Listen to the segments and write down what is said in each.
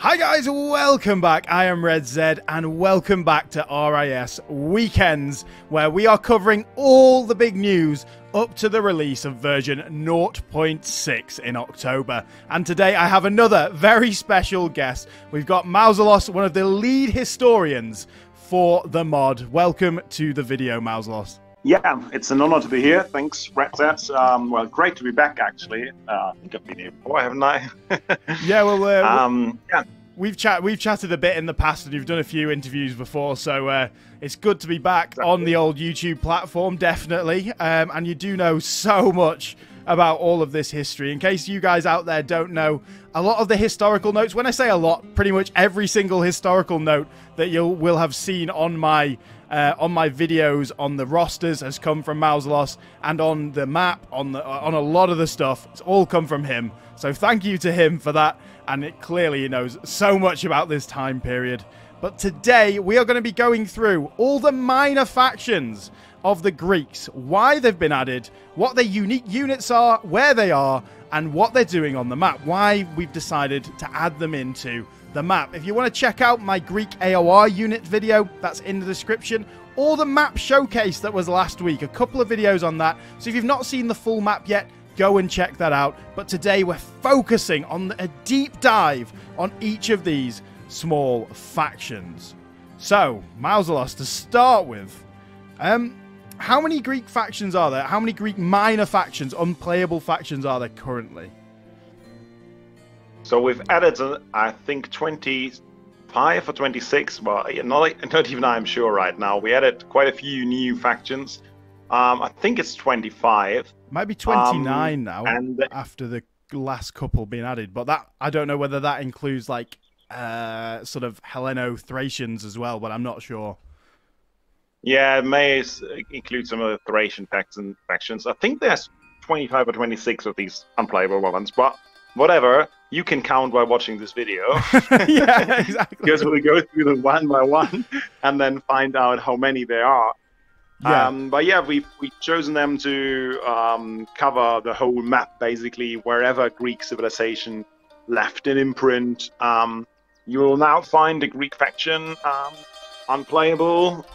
Hi guys, welcome back. I am Red Zed and welcome back to RIS Weekends, where we are covering all the big news up to the release of version 0.6 in October. And today I have another very special guest. We've got Mausolos, one of the lead historians for the mod. Welcome to the video, Mausolos. Yeah, it's an honor to be here. Thanks, Red Zed. Well, great to be back, actually. I think I've been here before, haven't I? Yeah, well, yeah. We've chatted a bit in the past, and you've done a few interviews before, so it's good to be back on the old YouTube platform, definitely. And you do know so much about all of this history. In case you guys out there don't know, a lot of the historical notes, when I say a lot, pretty much every single historical note that you will have seen on my videos, on the rosters, has come from Mausolos, and on the map, on a lot of the stuff, it's all come from him. So thank you to him for that, and it clearly knows so much about this time period. But today we are going to be going through all the minor factions of the Greeks, why they've been added, what their unique units are, where they are, and what they're doing on the map, why we've decided to add them into the map. If you want to check out my Greek AOR unit video, that's in the description, or the map showcase that was last week, a couple of videos on that. So if you've not seen the full map yet, go and check that out. But today we're focusing on a deep dive on each of these small factions. So, Mausolos, to start with, how many Greek factions are there? How many Greek minor factions, unplayable factions, are there currently? So we've added, I think, 25 or 26. Well, not even I'm sure right now. We added quite a few new factions. I think it's 25. Might be 29 now, and after the last couple being added. But that, I don't know whether that includes like sort of Helleno-Thracians as well, but I'm not sure. Yeah, it may include some of the Thracian factions. I think there's 25 or 26 of these unplayable ones, but whatever, you can count by watching this video. Yeah, exactly. Because we'll go through them one by one and then find out how many there are. Yeah. But yeah, we've chosen them to cover the whole map, basically, wherever Greek civilization left an imprint. You will now find a Greek faction. Unplayable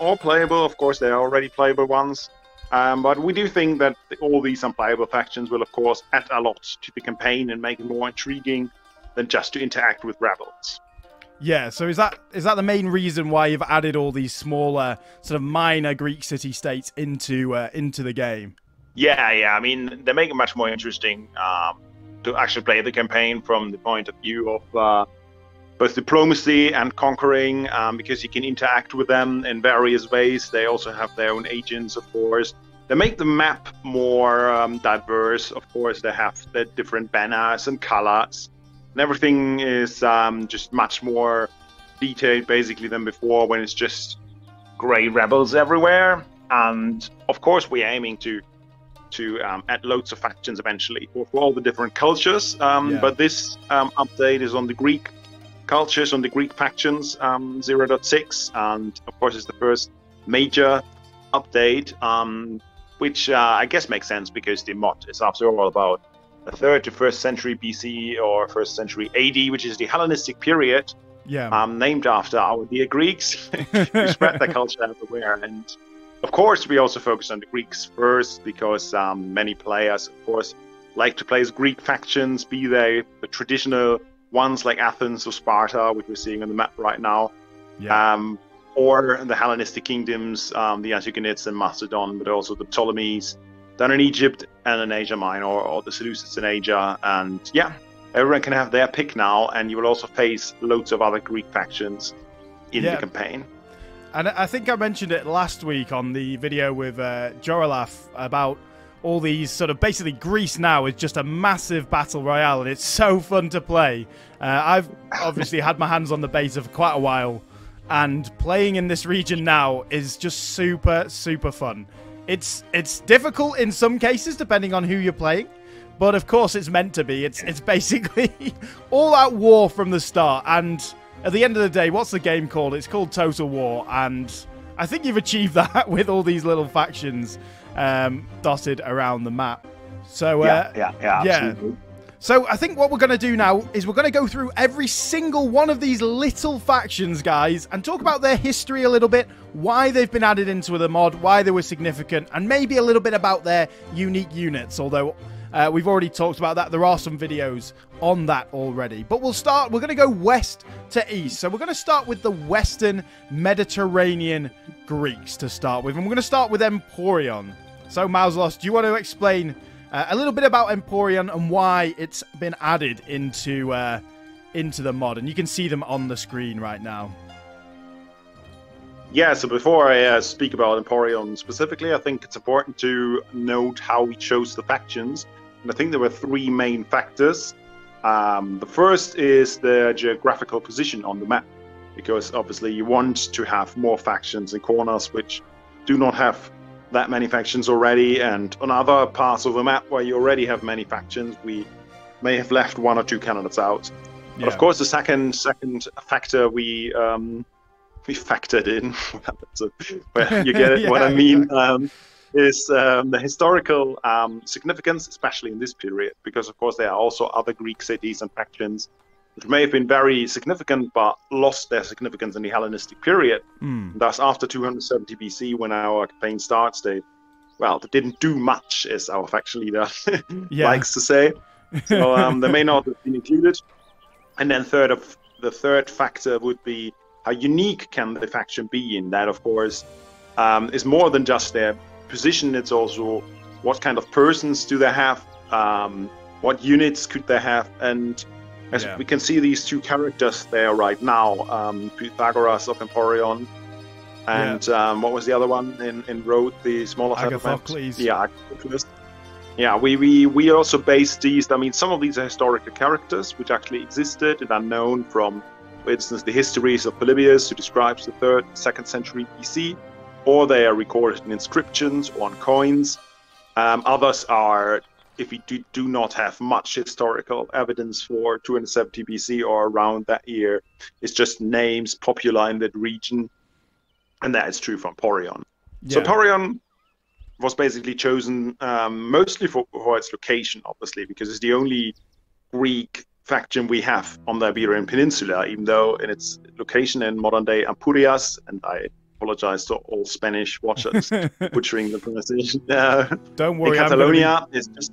or playable, of course. They are already playable ones, but we do think that all these unplayable factions will, of course, add a lot to the campaign and make it more intriguing than just to interact with rebels. Yeah. So is that the main reason why you've added all these smaller, sort of minor Greek city-states into the game? Yeah, yeah. I mean, they make it much more interesting to actually play the campaign from the point of view of both diplomacy and conquering, because you can interact with them in various ways. They also have their own agents, of course. They make the map more diverse, of course. They have the different banners and colors, and everything is just much more detailed, basically, than before, when it's just gray rebels everywhere. And of course, we're aiming to add loads of factions eventually for all the different cultures. Yeah. But this update is on the Greek cultures, on the Greek factions, 0.6, and of course it's the first major update, which I guess makes sense, because the mod is after all about the 3rd to 1st century BC or 1st century AD, which is the Hellenistic period. Yeah. Named after our dear Greeks who spread their culture everywhere. And of course we also focus on the Greeks first, because many players, of course, like to play as Greek factions, be they the traditional ones like Athens or Sparta, which we're seeing on the map right now, yeah. Or the Hellenistic kingdoms, the Antigonids and Macedon, but also the Ptolemies down in Egypt and in Asia Minor, or the Seleucids in Asia. And yeah, everyone can have their pick now, and you will also face loads of other Greek factions in the campaign. And I think I mentioned it last week on the video with Joralaf about all these sort of, basically, Greece now is just a massive battle royale, and it's so fun to play. I've obviously had my hands on the beta for quite a while, and playing in this region now is just super, super fun. It's difficult in some cases, depending on who you're playing, but of course it's meant to be. It's basically all out war from the start, and at the end of the day, what's the game called? It's called Total War, and I think you've achieved that with all these little factions dotted around the map. So yeah, absolutely. So I think what we're going to do now is we're going to go through every single one of these little factions, guys, and talk about their history a little bit, why they've been added into the mod, why they were significant, and maybe a little bit about their unique units, although we've already talked about that. There are some videos on that already. But we'll start, we're going to go west to east. So we're going to start with the Western Mediterranean Greeks to start with. And we're going to start with Emporion. So Mausolos, do you want to explain a little bit about Emporion and why it's been added into the mod? And you can see them on the screen right now. Yeah, so before I speak about Emporion specifically, I think it's important to note how we chose the factions. And I think there were three main factors. The first is their geographical position on the map, because obviously you want to have more factions in corners which do not have that many factions already, and on other parts of the map where you already have many factions, we may have left one or two candidates out. Yeah. But of course, the second factor we factored in, well, you get it, yeah, what I mean, is the historical significance, especially in this period, because of course there are also other Greek cities and factions which may have been very significant but lost their significance in the Hellenistic period. Mm. Thus, after 270 BC, when our campaign starts, they didn't do much, as our faction leader likes to say. So they may not have been included. And then the third factor would be how unique can the faction be, in that, of course, is more than just their position. It's also what kind of persons do they have, what units could they have, and as we can see, these two characters there right now, Pythagoras of Emporion, and what was the other one in Rhodes, the smaller Agathocles. Yeah, Agathocles. Yeah, we also based these. I mean, some of these are historical characters which actually existed and are known from, for instance, the histories of Polybius, who describes the 3rd, 2nd century BC, or they are recorded in inscriptions or on coins. Others are, if we do not have much historical evidence for 270 BC or around that year, it's just names popular in that region. And that is true from Emporion. Yeah. So Emporion was basically chosen mostly for its location, obviously, because it's the only Greek faction we have on the Iberian Peninsula, even though in its location in modern-day Ampurias, and I apologize to all Spanish watchers butchering the pronunciation. Don't worry, Catalonia is just...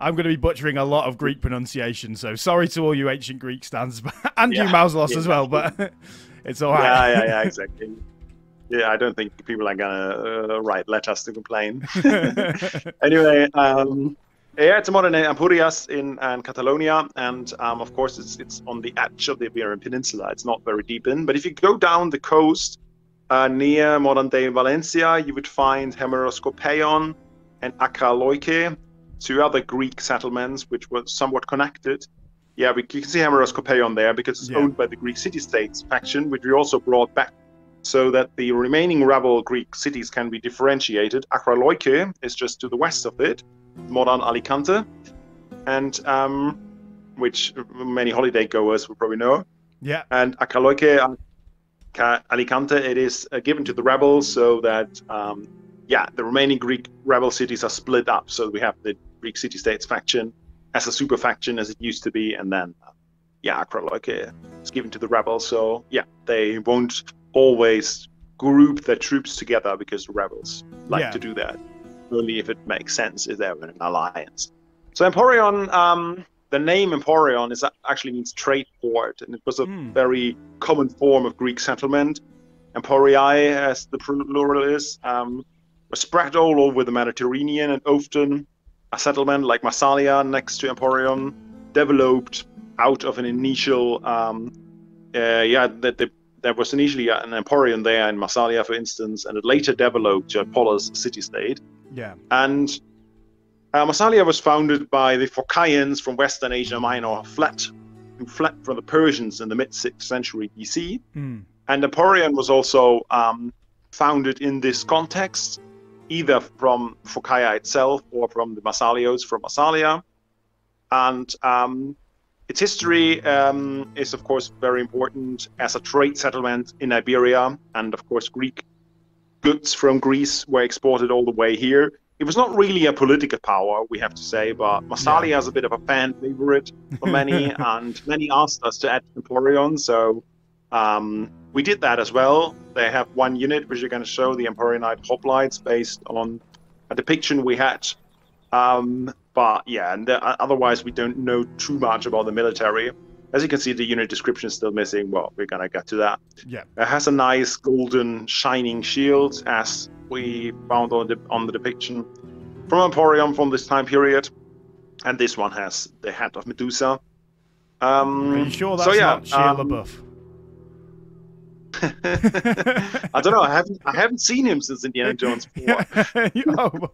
I'm going to be butchering a lot of Greek pronunciation, so sorry to all you ancient Greek stands, and you Mausolos as well, but it's all right. Yeah, exactly. Yeah, I don't think people are going to write letters to complain. Anyway, yeah, it's modern Ampurias in Catalonia, and of course it's on the edge of the Iberian Peninsula. It's not very deep in, but if you go down the coast near modern-day Valencia, you would find Hemeroskopeion and Akra Leuke, two other Greek settlements which were somewhat connected. Yeah, you can see Hemeroskopeion there because it's owned by the Greek city-states faction, which we also brought back so that the remaining rebel Greek cities can be differentiated. Akra Leuke is just to the west of it, modern Alicante, and which many holiday goers will probably know. Yeah. And Akra Leuke, Alicante, it is given to the rebels so that the remaining Greek rebel cities are split up. So we have the Greek city-states faction as a super faction as it used to be, and then Akra Leuke is given to the rebels. So they won't always group their troops together because the rebels like to do that. Only if it makes sense if they're in an alliance. So Emporion, the name Emporion actually means trade port, and it was a very common form of Greek settlement. Emporii, as the plural is, were spread all over the Mediterranean, and often a settlement like Massalia next to Emporion developed out of an initial, there was initially an Emporion there in Massalia, for instance, and it later developed to a polis city-state. Yeah. And Massalia was founded by the Phocians from Western Asia Minor, who fled from the Persians in the mid-6th century BC. Mm. And Emporion was also founded in this context, either from Phocaea itself or from the Massalios from Massalia. And its history is, of course, very important as a trade settlement in Iberia. And, of course, Greek goods from Greece were exported all the way here. It was not really a political power, we have to say, but Massalia is a bit of a fan favorite for many, and many asked us to add Emporion, so we did that as well. They have one unit which you're going to show, the Emporionite Hoplites, based on a depiction we had. But yeah, and otherwise we don't know too much about the military. As you can see, the unit description is still missing. Well, we're going to get to that. Yeah. It has a nice golden shining shield, as we found on the depiction from Emporion from this time period. And this one has the head of Medusa. Are you sure that's not Shia LaBeouf? I don't know. I haven't seen him since Indiana Jones 4. Oh,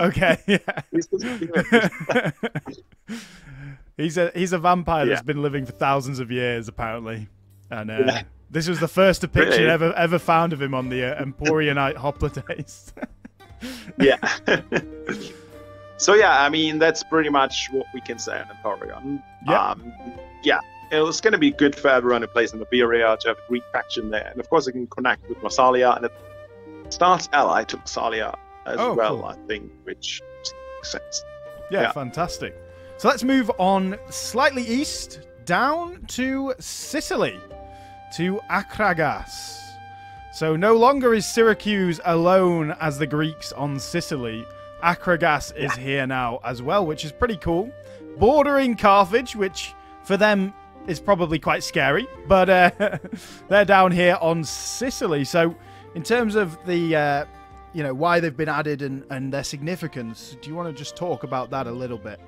okay. Yeah. He's a vampire that's been living for thousands of years, apparently. And this was the first depiction ever found of him on the Emporionite Hoplites. Yeah. So yeah, I mean, that's pretty much what we can say on Emporion. Yep. Yeah. It was going to be good for everyone who plays in Iberia to have a Greek faction there. And of course, it can connect with Massalia, and it starts ally to Massalia as well, cool. I think, which makes sense. Yeah, fantastic. So let's move on slightly east, down to Sicily, to Akragas. So no longer is Syracuse alone as the Greeks on Sicily. Akragas is here now as well, which is pretty cool. Bordering Carthage, which for them is probably quite scary, but they're down here on Sicily. So in terms of the, you know, why they've been added and their significance, do you want to just talk about that a little bit?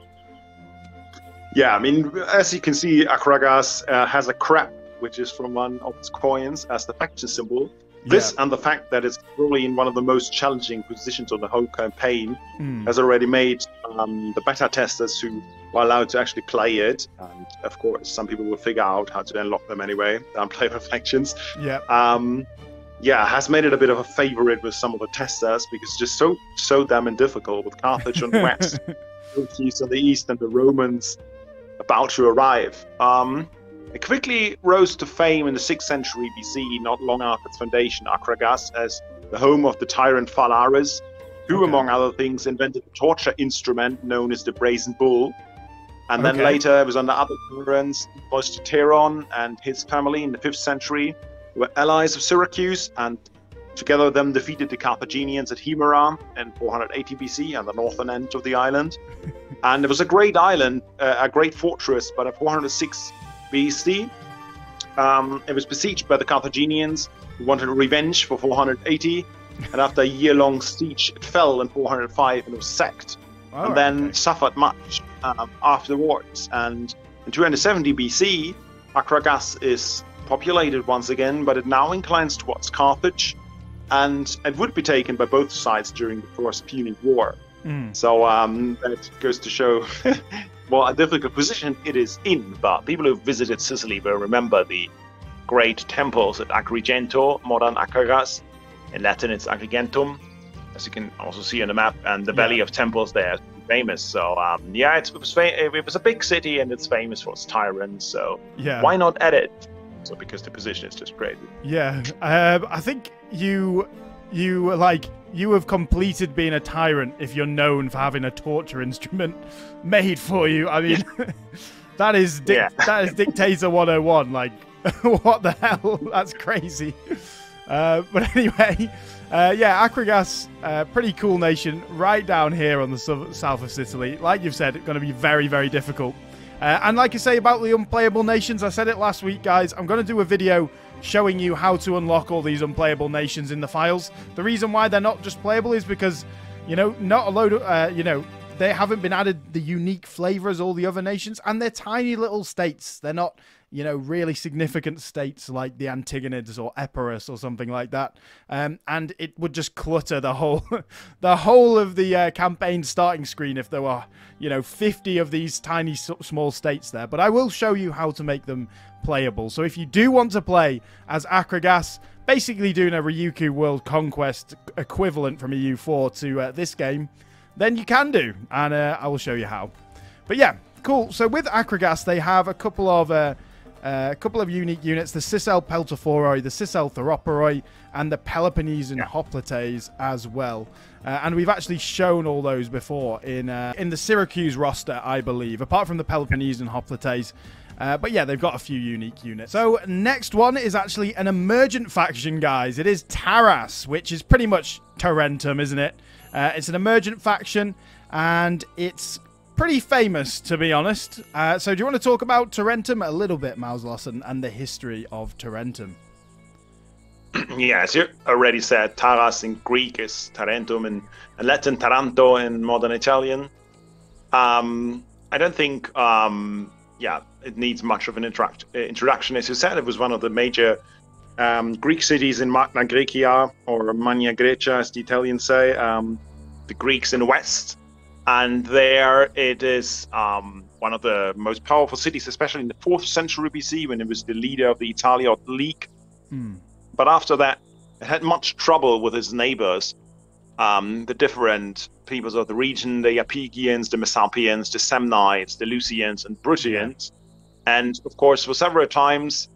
Yeah, I mean, as you can see, Akragas has a crab, which is from one of its coins, as the faction symbol. This and the fact that it's probably in one of the most challenging positions on the whole campaign has already made the beta testers who were allowed to actually play it, and of course some people will figure out how to unlock them anyway, the unplayable factions. Yeah. Has made it a bit of a favorite with some of the testers because it's just so damn difficult with Carthage on the west, Syracuse on the east, and the Romans about to arrive. It quickly rose to fame in the 6th century BC, not long after its foundation, Akragas, as the home of the tyrant Phalaris, who, among other things, invented a torture instrument known as the Brazen Bull. And then later, it was under other tyrants, Mostateron and his family in the 5th century were allies of Syracuse, and together them defeated the Carthaginians at Himera in 480 BC on the northern end of the island. And it was a great island, a great fortress, but at 406 BC, it was besieged by the Carthaginians, who wanted revenge for 480, and after a year-long siege, it fell in 405 and was sacked, and then suffered much afterwards. And in 270 BC, Akragas is populated once again, but it now inclines towards Carthage, and it would be taken by both sides during the First Punic War. So that goes to show what a difficult position it is in, but people who visited Sicily will remember the great temples at Agrigento, modern Akragas. In Latin, it's Agrigentum, as you can also see on the map, and the Valley of Temples there is famous. So it was a big city, and it's famous for its tyrants, so why not add it? So because the position is just crazy. Yeah, I think you have completed being a tyrant if you're known for having a torture instrument made for you. I mean, that is Dictator 101. Like, what the hell? That's crazy. But anyway, Akragas, pretty cool nation right down here on the south of Sicily. Like you've said, it's going to be very, very difficult. And like I say about the unplayable nations, I said it last week, guys, I'm going to do a video showing you how to unlock all these unplayable nations in the files. The reason why they're not just playable is because, you know, not a load of, they haven't been added the unique flavor as all the other nations, and they're tiny little states. They're not, you know, really significant states like the Antigonids or Epirus or something like that. And it would just clutter the whole, of the campaign starting screen if there were, you know, 50 of these tiny small states there. But I will show you how to make them playable. So if you do want to play as Akragas, basically doing a Ryukyu World Conquest equivalent from EU4 to this game, then you can do, and I will show you how. But yeah, cool. So with Akragas, they have a couple of A couple of unique units, the Sicel Peltophoroi, the Sicel Theroporoi, and the Peloponnesian Hoplites as well. And we've actually shown all those before in the Syracuse roster, I believe, apart from the Peloponnesian Hoplites. But yeah, they've got a few unique units. So next one is actually an emergent faction, guys. It is Taras, which is pretty much Tarentum, isn't it? It's an emergent faction, and it's pretty famous, to be honest. So do you want to talk about Tarentum a little bit, Mausolos, and the history of Tarentum? Yeah, as you already said, Taras in Greek is Tarentum, and Latin Taranto in modern Italian. I don't think, it needs much of an introduction. As you said, it was one of the major Greek cities in Magna Grecia, or Magna Grecia, as the Italians say, the Greeks in the West. And there it is one of the most powerful cities, especially in the 4th century BC, when it was the leader of the Italian League. But after that, it had much trouble with its neighbors, the different peoples of the region, the Apigians, the Messapians, the Samnites, the Lucians, and Bruttians. And, of course, for several times,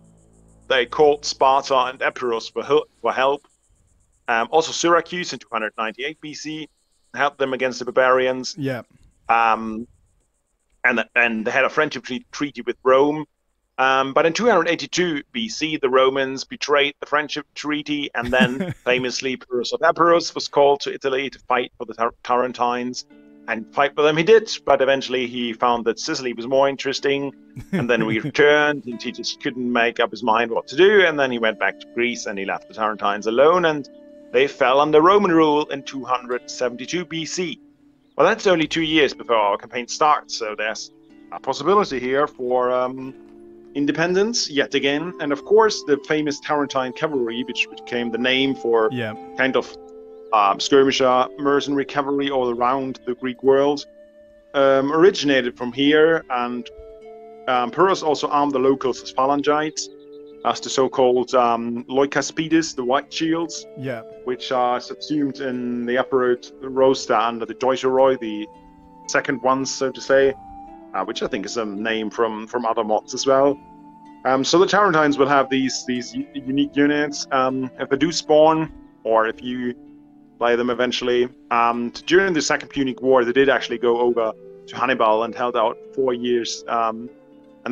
they called Sparta and Epirus for help. Also Syracuse in 298 BC. Help them against the barbarians. And they had a friendship treaty with Rome. But in 282 BC, the Romans betrayed the friendship treaty, and then famously Pyrrhus of Epirus was called to Italy to fight for the Tarentines, and fight for them he did, but eventually he found that Sicily was more interesting, and then we returned, and he just couldn't make up his mind what to do, and then he went back to Greece, and he left the Tarentines alone, and they fell under Roman rule in 272 BC. Well, that's only 2 years before our campaign starts, so there's a possibility here for independence yet again. And of course, the famous Tarentine cavalry, which became the name for kind of skirmisher, mercenary cavalry all around the Greek world, originated from here. And Pyrrhus also armed the locals as phalangites, as the so-called Leukaspides, the White Shields, which are subsumed in the upper roster under the Deuteroi, the second ones, so to say, which I think is a name from other mods as well. So the Tarentines will have these unique units. If they do spawn, or if you play them eventually, during the Second Punic War, they did actually go over to Hannibal and held out 4 years, and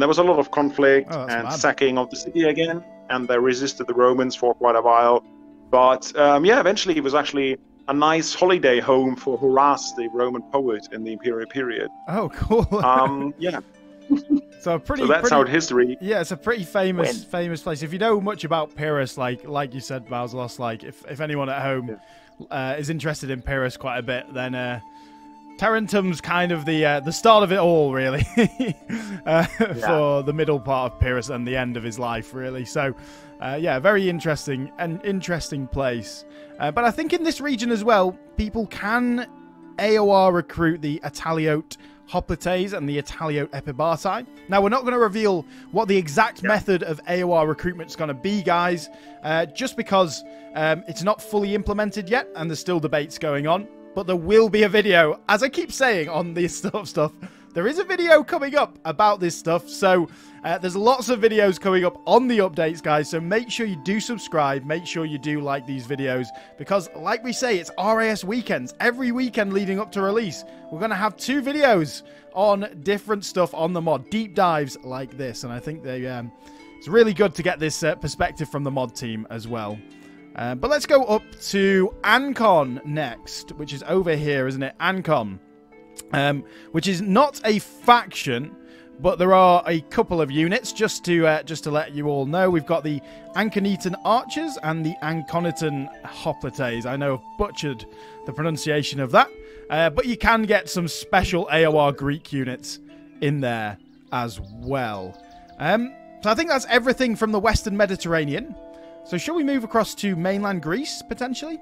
there was a lot of conflict sacking of the city again, and they resisted the Romans for quite a while. But eventually it was actually a nice holiday home for Horace, the Roman poet in the imperial period. Oh, cool. So that's pretty, out history. Yeah, it's a pretty famous place. If you know much about Pyrrhus, like you said, Mausolos, if anyone at home is interested in Pyrrhus quite a bit, then... Tarentum's kind of the start of it all, really, for the middle part of Pyrrhus and the end of his life, really. So, very interesting and interesting place. But I think in this region as well, people can AOR recruit the Ataliote Hoplites and the Ataliote Epibati. Now, we're not going to reveal what the exact method of AOR recruitment is going to be, guys, just because it's not fully implemented yet, and there's still debates going on. But there will be a video, as I keep saying on this stuff. There is a video coming up about this stuff. So there's lots of videos coming up on the updates, guys. So make sure you do subscribe. Make sure you do like these videos. Because like we say, it's RIS Weekends. Every weekend leading up to release, we're going to have 2 videos on different stuff on the mod. Deep dives like this. And I think it's really good to get this perspective from the mod team as well. But let's go up to Ancon next, which is over here, isn't it? Ancon, which is not a faction, but there are a couple of units. Just to let you all know, we've got the Anconitan Archers and the Anconitan Hoplites. I know I've butchered the pronunciation of that, but you can get some special AOR Greek units in there as well. So I think that's everything from the Western Mediterranean. So shall we move across to mainland Greece, potentially?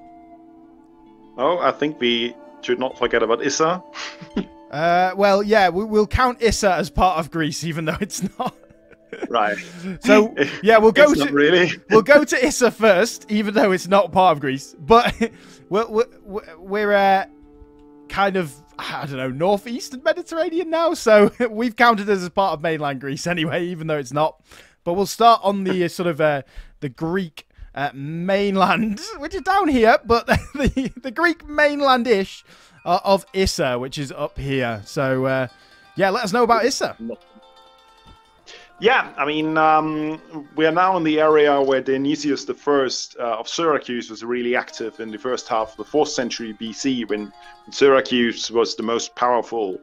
Oh, I think we should not forget about Issa. We'll count Issa as part of Greece, even though it's not. Right. So, we'll go to... Really. We'll go to Issa first, even though it's not part of Greece. But we're kind of, I don't know, northeastern Mediterranean now. So we've counted it as part of mainland Greece anyway, even though it's not. But we'll start on the sort of the Greek mainland, which is down here, but the Greek mainland-ish of Issa, which is up here. So, yeah, let us know about Issa. Yeah, I mean, we are now in the area where Dionysius the First of Syracuse was really active in the first half of the 4th century BC, when Syracuse was the most powerful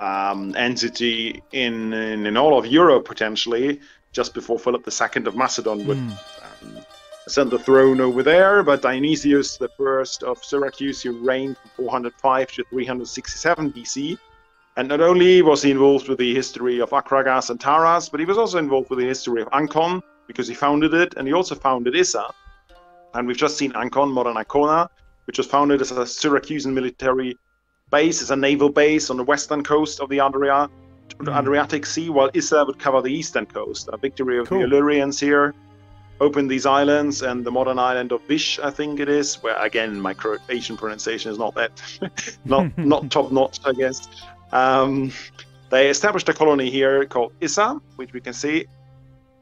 entity in all of Europe, potentially, just before Philip II of Macedon would ascend the throne over there. But Dionysius the First of Syracuse, who reigned from 405 to 367 BC, and not only was he involved with the history of Akragas and Taras, but he was also involved with the history of Ankon, because he founded it, and he also founded Issa. And we've just seen Ankon, modern Ancona, which was founded as a Syracusan military base, as a naval base on the western coast of the Adriatic Sea, while Issa would cover the eastern coast. A victory of the Illyrians here opened these islands, and the modern island of Vish, I think it is, where, again, my Asian pronunciation is not that, not top-notch, I guess. They established a colony here called Issa, which we can see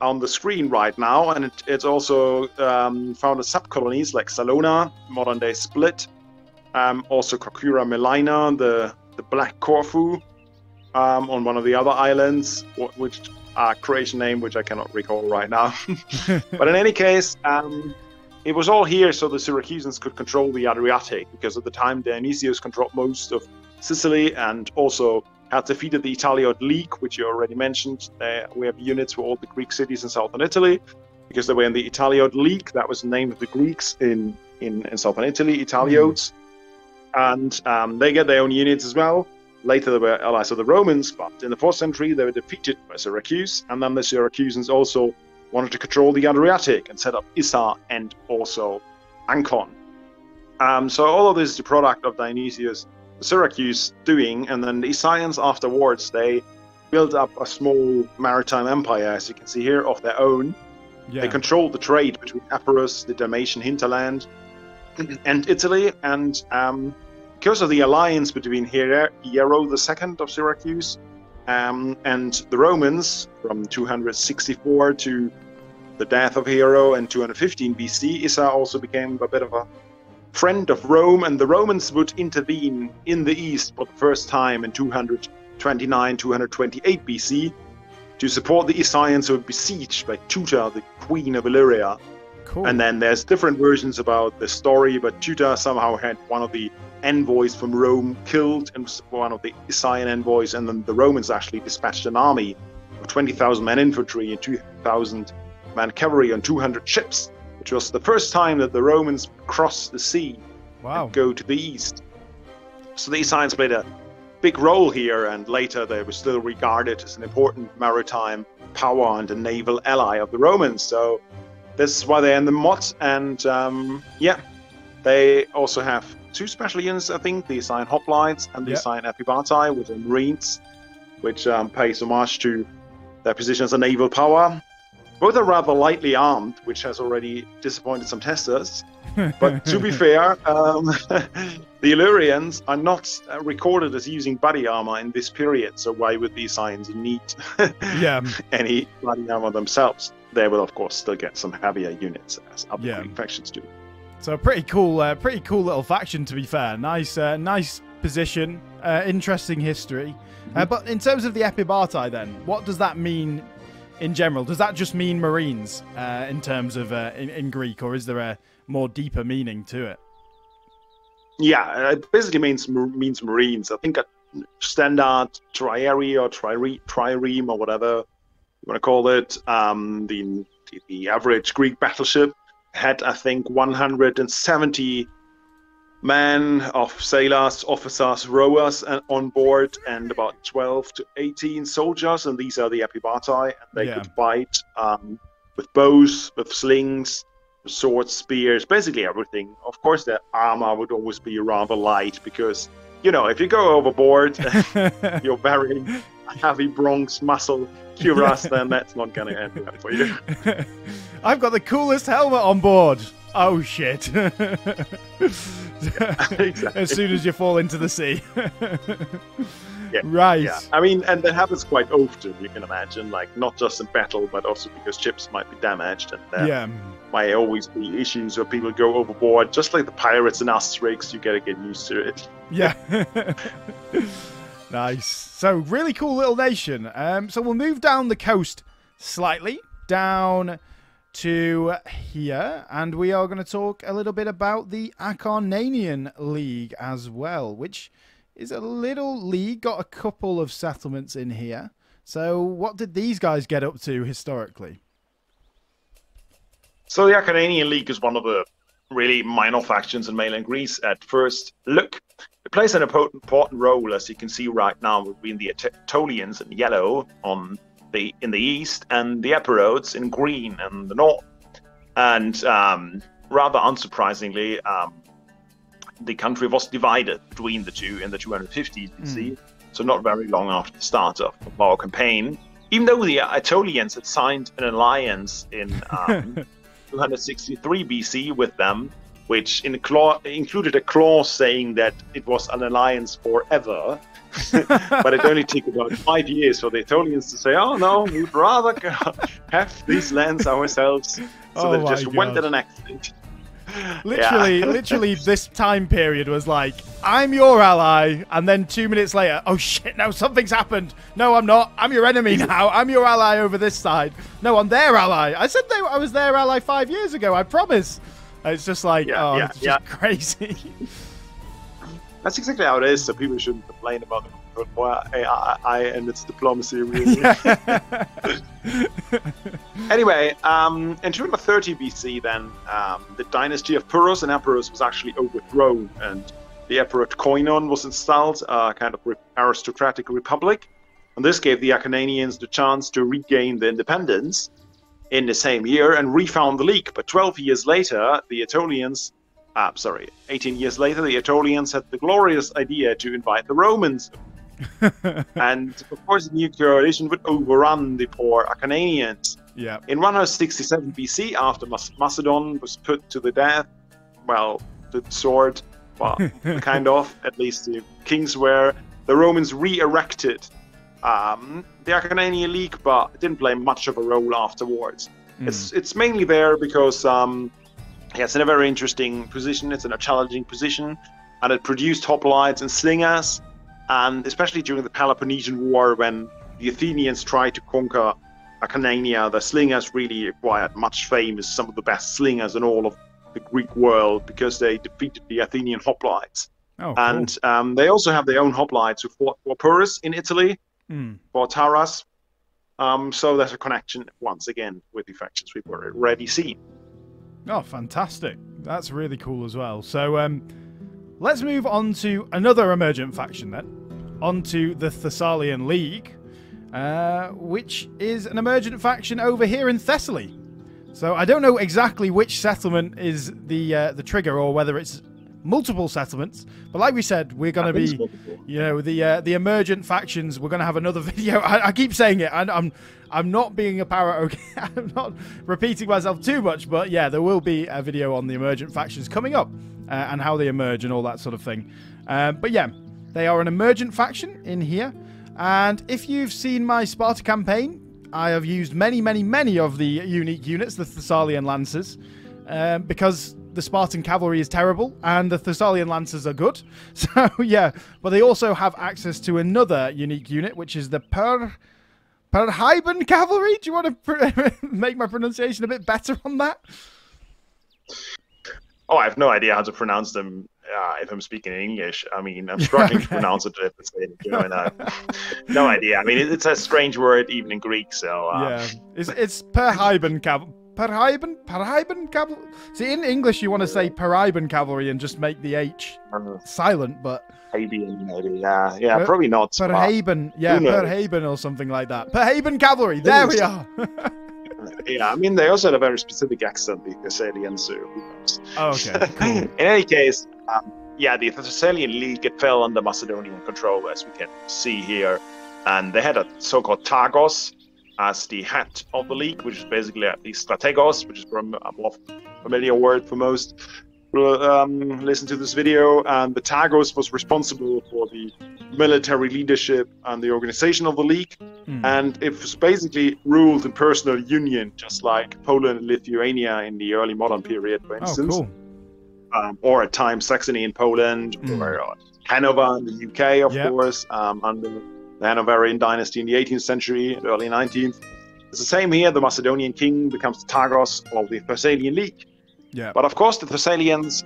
on the screen right now, and it's also founded sub-colonies like Salona, modern-day Split, also Korkyra Melaina, the Black Corfu, on one of the other islands, which are Croatian name, which I cannot recall right now. But in any case, it was all here so the Syracusans could control the Adriatic, because at the time Dionysius controlled most of Sicily and also had defeated the Italian League, which you already mentioned. We have units for all the Greek cities in southern Italy, because they were in the Italian League. That was the name of the Greeks in southern Italy, Italiotes. And they get their own units as well. Later they were allies of the Romans, but in the 4th century they were defeated by Syracuse, and then the Syracusans also wanted to control the Adriatic and set up Issa and also Ancon. So all of this is the product of Dionysius Syracuse doing, and then the Issaians afterwards, they built up a small maritime empire, as you can see here, of their own. Yeah. They controlled the trade between Epirus, the Dalmatian hinterland, and Italy, and because of the alliance between Hiero II of Syracuse and the Romans from 264 to the death of Hiero in 215 BC, Issa also became a bit of a friend of Rome, and the Romans would intervene in the east for the first time in 229–228 BC to support the Issaians, who were besieged by Tuta, the queen of Illyria. Cool. And then there's different versions about the story, but Tuta somehow had one of the envoys from Rome killed, and one of the Issaian envoys, and then the Romans actually dispatched an army of 20,000 man infantry and 2,000 man cavalry on 200 ships, which was the first time that the Romans crossed the sea. Wow. And go to the east. So the Issaians played a big role here, and later they were still regarded as an important maritime power and a naval ally of the Romans. So this is why they're in the Mod, and yeah, they also have two special units, I think, the Issaian Hoplites and the Issaian Ephibartai, which are Marines, which pays homage to their position as a naval power. Both are rather lightly armed, which has already disappointed some testers. But to be fair, the Illyrians are not recorded as using body armor in this period, so why would these Issaians need any body armor themselves? They will, of course, still get some heavier units, as other Greek factions do. So pretty cool little faction, to be fair. Nice, nice position, interesting history. But in terms of the Ephibartai, then, what does that mean? In general, does that just mean Marines in terms of in Greek, or is there a more deeper meaning to it? Yeah, it basically means Marines. I think a standard triere or trireme or whatever you want to call it, the average Greek battleship had, I think, 170 men of sailors, officers, rowers on board, and about 12 to 18 soldiers, and these are the Ephibartai, and they could fight with bows, with slings, with swords, spears, basically everything. Of course, their armor would always be rather light, because, you know, if you go overboard, you're bearing a heavy bronze muscle cuirass, then that's not going to end well for you. I've got the coolest helmet on board. Oh shit. Exactly. As soon as you fall into the sea. Yeah, right. Yeah. I mean, and that happens quite often, you can imagine, like not just in battle, but also because ships might be damaged, and there might always be issues where people go overboard, just like the pirates and asterisks. You gotta get used to it. Yeah. Nice. So really cool little nation. So we'll move down the coast slightly, down to here, and we are going to talk a little bit about the Akarnanian League as well, which is a little league, got a couple of settlements in here. So what did these guys get up to historically? So the Akarnanian League is one of the really minor factions in mainland Greece at first look. It plays an important role, as you can see right now, between the Aetolians in yellow in the east and the Epirotes in green in the north. And rather unsurprisingly, the country was divided between the two in the 250s BC, so not very long after the start of our campaign, even though the Aetolians had signed an alliance in 263 BC with them, which included a clause saying that it was an alliance forever. But it only took about 5 years for the Aetolians to say, oh no, we'd rather have these lands ourselves. So they just went at an accident. Literally, literally this time period was like, I'm your ally. And then 2 minutes later, oh shit, no, something's happened. No, I'm not. I'm your enemy now. I'm your ally over this side. No, I'm their ally. I said I was their ally 5 years ago. I promise. It's just like, it's just crazy. That's exactly how it is. So people shouldn't complain about the AI and its diplomacy, really. Anyway, in 230 BC, then the dynasty of Pyrrhus and Epirus was actually overthrown, and the Epirot Koinon was installed, a kind of aristocratic republic, and this gave the Akarnanians the chance to regain their independence in the same year and refound the league. But 18 years later, the Aetolians had the glorious idea to invite the Romans. And, of course, the new coalition would overrun the poor Akarnanians. Yeah. In 167 BC, after Macedon was put to the death, well, the sword, well, kind of, at least the kings were, the Romans re-erected the Akarnanian League, but it didn't play much of a role afterwards. It's mainly there because... it's in a very interesting position. It's in a challenging position, and it produced hoplites and slingers, and especially during the Peloponnesian War, when the Athenians tried to conquer Akarnania, the slingers really acquired much fame as some of the best slingers in all of the Greek world, because they defeated the Athenian hoplites. They also have their own hoplites who fought for Pyrrhus in Italy, for Taras. So there's a connection once again with the factions we've already seen. Oh, fantastic. That's really cool as well. So let's move on to another emergent faction then, onto the Thessalian League, which is an emergent faction over here in Thessaly. So I don't know exactly which settlement is the trigger, or whether it's multiple settlements, but like we said, we're going to be, you know, the emergent factions. We're going to have another video. I keep saying it, and I'm not being a parrot. Okay, I'm not repeating myself too much, but yeah, there will be a video on the emergent factions coming up, and how they emerge and all that sort of thing. But yeah, they are an emergent faction in here, and if you've seen my Sparta campaign, I have used many of the unique units, the Thessalian Lancers, because the Spartan cavalry is terrible and the Thessalian Lancers are good. So yeah, but they also have access to another unique unit, which is the Perrhaebian cavalry. Do you want to make my pronunciation a bit better on that? Oh, I have no idea how to pronounce them if I'm speaking in English. I mean, I'm struggling to pronounce it if it's in German. No idea. I mean, it's a strange word even in Greek, so yeah, it's Perrhaebian cavalry. Perrhaebian cavalry. See, in English, you want to say Perrhaebian cavalry and just make the H silent, but maybe, yeah, probably not. Perrhaebian, yeah, Perrhaebian or something like that. Perrhaebian cavalry. There we are. Yeah, I mean, they also had a very specific accent, the Thessalians. So who knows? Oh, okay. Cool. In any case, yeah, the Thessalian League, it fell under Macedonian control, as we can see here, and they had a so-called Targos as the head of the league, which is basically the strategos, which is a more familiar word for most. listen to this video, and the Targos was responsible for the military leadership and the organization of the league, and it was basically ruled in personal union, just like Poland and Lithuania in the early modern period, for instance. Oh, cool. Or at times Saxony in Poland, or Hanover in the UK, of course, under the Hanoverian dynasty in the 18th century, early 19th. It's the same here. The Macedonian king becomes the Targos of the Thessalian League. Yeah. But of course, the Thessalians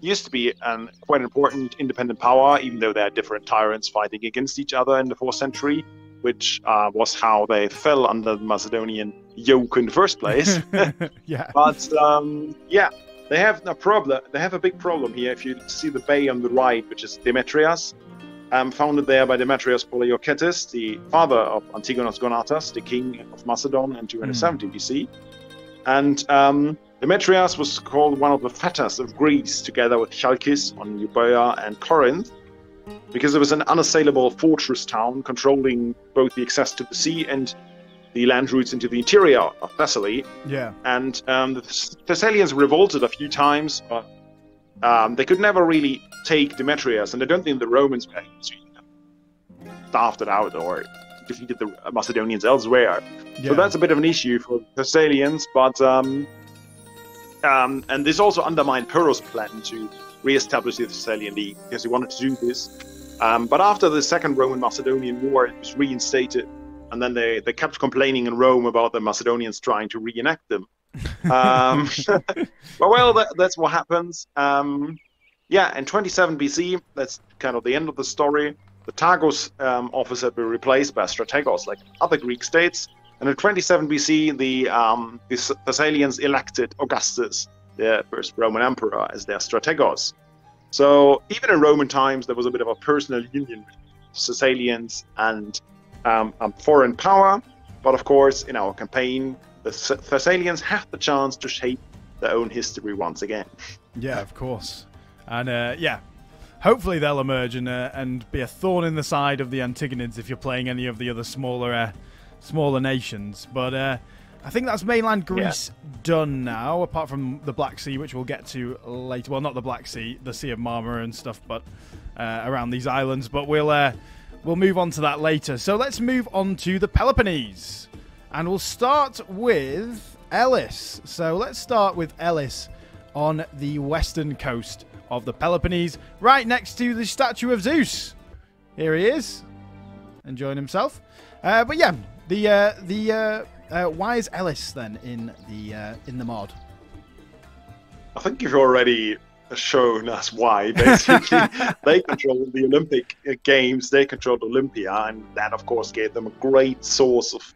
used to be an quite important independent power, even though they are different tyrants fighting against each other in the 4th century, which was how they fell under the Macedonian yoke in the first place. But yeah, they have a problem. They have a big problem here. If you see the bay on the right, which is Demetrias, founded there by Demetrius Polyoketes, the father of Antigonos Gonatas, the king of Macedon, in 270 BC. And Demetrius was called one of the fatters of Greece, together with Chalcis on Euboea and Corinth, because it was an unassailable fortress town controlling both the access to the sea and the land routes into the interior of Thessaly. Yeah. And the Thessalians revolted a few times, but they could never really take Demetrius, and I don't think the Romans staffed it out or defeated the Macedonians elsewhere. Yeah. So that's a bit of an issue for Thessalians, but and this also undermined Pyrrhus' plan to re-establish the Thessalian League, because he wanted to do this. But after the Second Roman-Macedonian War, it was reinstated, and then they kept complaining in Rome about the Macedonians trying to reenact them. Well, that's what happens. Yeah, in 27 BC, that's kind of the end of the story. The Targos office had been replaced by strategos, like other Greek states. And in 27 BC, the Thessalians elected Augustus, their first Roman emperor, as their strategos. So even in Roman times, there was a bit of a personal union between Thessalians and foreign power. But of course, in our campaign, the Thessalians have the chance to shape their own history once again. Yeah, of course. And yeah, hopefully they'll emerge and be a thorn in the side of the Antigonids if you're playing any of the other smaller smaller nations. But I think that's mainland Greece done now, apart from the Black Sea, which we'll get to later. Well, not the Black Sea, the Sea of Marmara and stuff, but around these islands. But we'll move on to that later. So let's move on to the Peloponnese. And we'll start with Elis. So let's start with Elis on the western coast of the Peloponnese, right next to the statue of Zeus. Here he is, enjoying himself. But yeah, why is Elis then in the mod? I think you've already shown us why. Basically, they controlled the Olympic Games, they controlled Olympia, and that of course gave them a great source of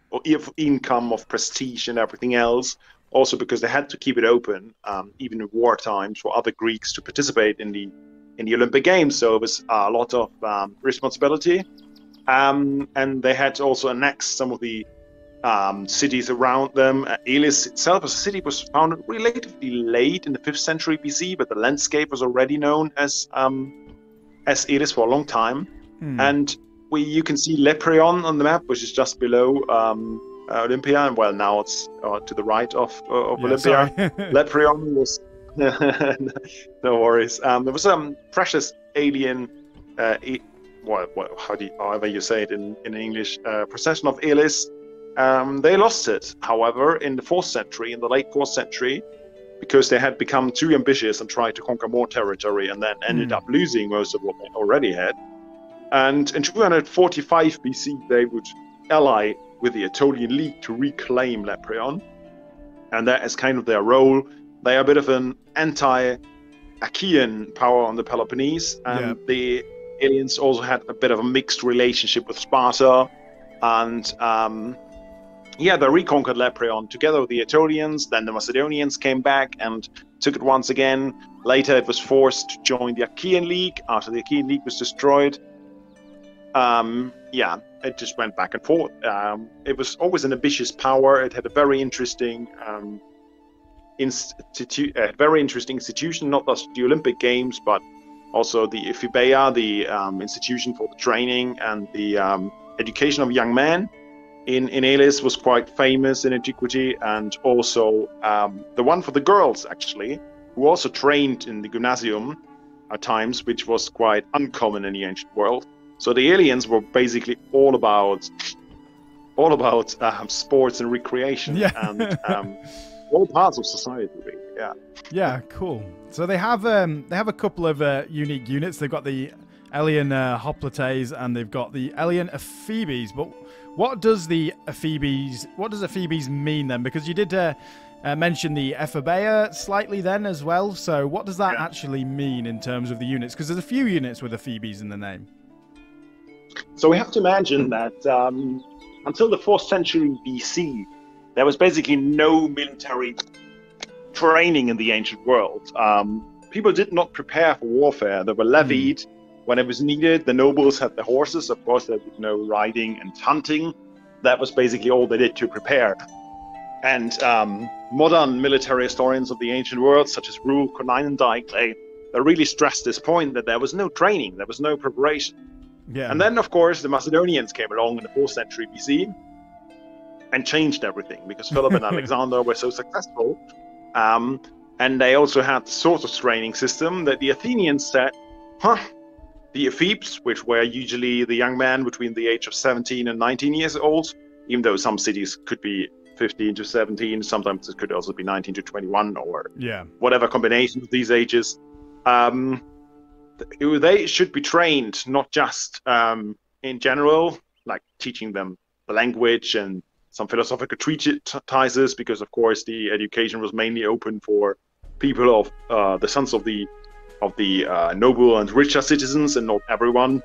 income, of prestige and everything else. Also because they had to keep it open, even in war times, for other Greeks to participate in the Olympic Games. So it was a lot of responsibility, and they had also annexed some of the cities around them. Elis itself, as a city, was founded relatively late in the 5th century BC, but the landscape was already known as Elis for a long time. And you can see Lepreon on the map, which is just below Olympia, and well, now it's to the right of Olympia. Lepreon was no worries. There was some precious alien, however you say it in English, procession of Elis. They lost it, however, in the 4th century, in the late 4th century, because they had become too ambitious and tried to conquer more territory, and then ended up losing most of what they already had. And in 245 BC, they would ally with the Aetolian League to reclaim Lepreon, and that is kind of their role. They are a bit of an anti-Achaean power on the Peloponnese, and the aliens also had a bit of a mixed relationship with Sparta, and they reconquered Lepreon together with the Aetolians. Then the Macedonians came back and took it once again. Later it was forced to join the Achaean League after the Achaean League was destroyed. It just went back and forth. It was always an ambitious power. It had a very interesting institution, not just the Olympic Games, but also the Ephebeia, the institution for the training and the education of young men in Elis, was quite famous in antiquity, and also the one for the girls, actually, who also trained in the gymnasium at times, which was quite uncommon in the ancient world. So the aliens were basically all about sports and recreation, yeah. And all parts of society, really. Yeah. Yeah, cool. So they have a couple of unique units. They've got the Aelian Hoplites and they've got the Aelian Ephebes. But what does Ephebes mean then? Because you did mention the Ephebeia slightly then as well. So what does that actually mean in terms of the units? Because there's a few units with Ephebes in the name. So we have to imagine that until the 4th century BC, there was basically no military training in the ancient world. People did not prepare for warfare. They were levied when it was needed. The nobles had the horses. Of course, there was no riding and hunting. That was basically all they did to prepare. And modern military historians of the ancient world, such as Rule, Conine, and Dike, they really stressed this point that there was no training, there was no preparation. Yeah. And then, of course, the Macedonians came along in the 4th century BC and changed everything because Philip and Alexander were so successful. And they also had the sort of training system that the Athenians said, huh, the Ephebes, which were usually the young men between the age of 17 and 19 years old, even though some cities could be 15 to 17, sometimes it could also be 19 to 21 or whatever combination of these ages. They should be trained, not just in general, like teaching them the language and some philosophical treatises, because of course the education was mainly open for people of the sons of the noble and richer citizens, and not everyone.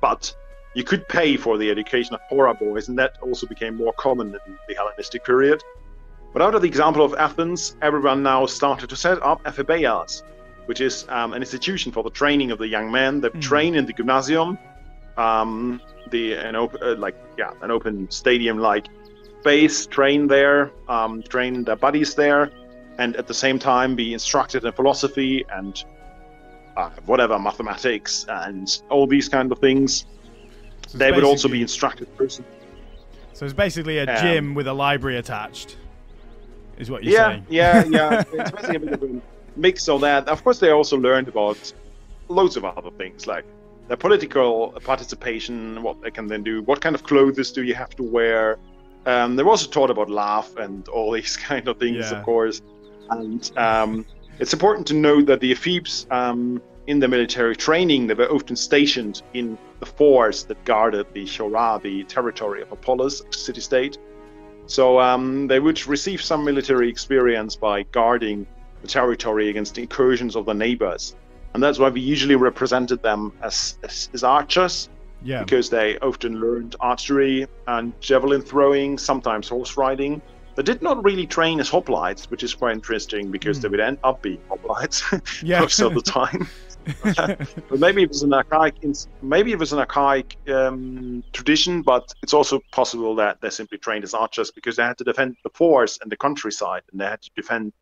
But you could pay for the education of poorer boys, and that also became more common in the Hellenistic period. But out of the example of Athens, everyone now started to set up Ephebeias, which is an institution for the training of the young men that train in the gymnasium, an open stadium-like space, train there, train their buddies there, and at the same time be instructed in philosophy and mathematics and all these kind of things. So they would also be instructed personally. So it's basically a gym with a library attached, is what you're saying. Yeah. It's basically a bit of a mix of that. Of course, they also learned about loads of other things, like their political participation, what they can then do, what kind of clothes do you have to wear. They were also taught about laugh and all these kind of things, of course. And it's important to note that the Ephebes, in the military training, they were often stationed in the forts that guarded the Chora, the territory of Apollos, city-state. So they would receive some military experience by guarding the territory against incursions of the neighbors. And that's why we usually represented them as archers, because they often learned archery and javelin throwing, sometimes horse riding. They did not really train as hoplites, which is quite interesting because they would end up being hoplites most of the time. But maybe it was an archaic tradition, but it's also possible that they simply trained as archers because they had to defend the forest and the countryside, and they had to defend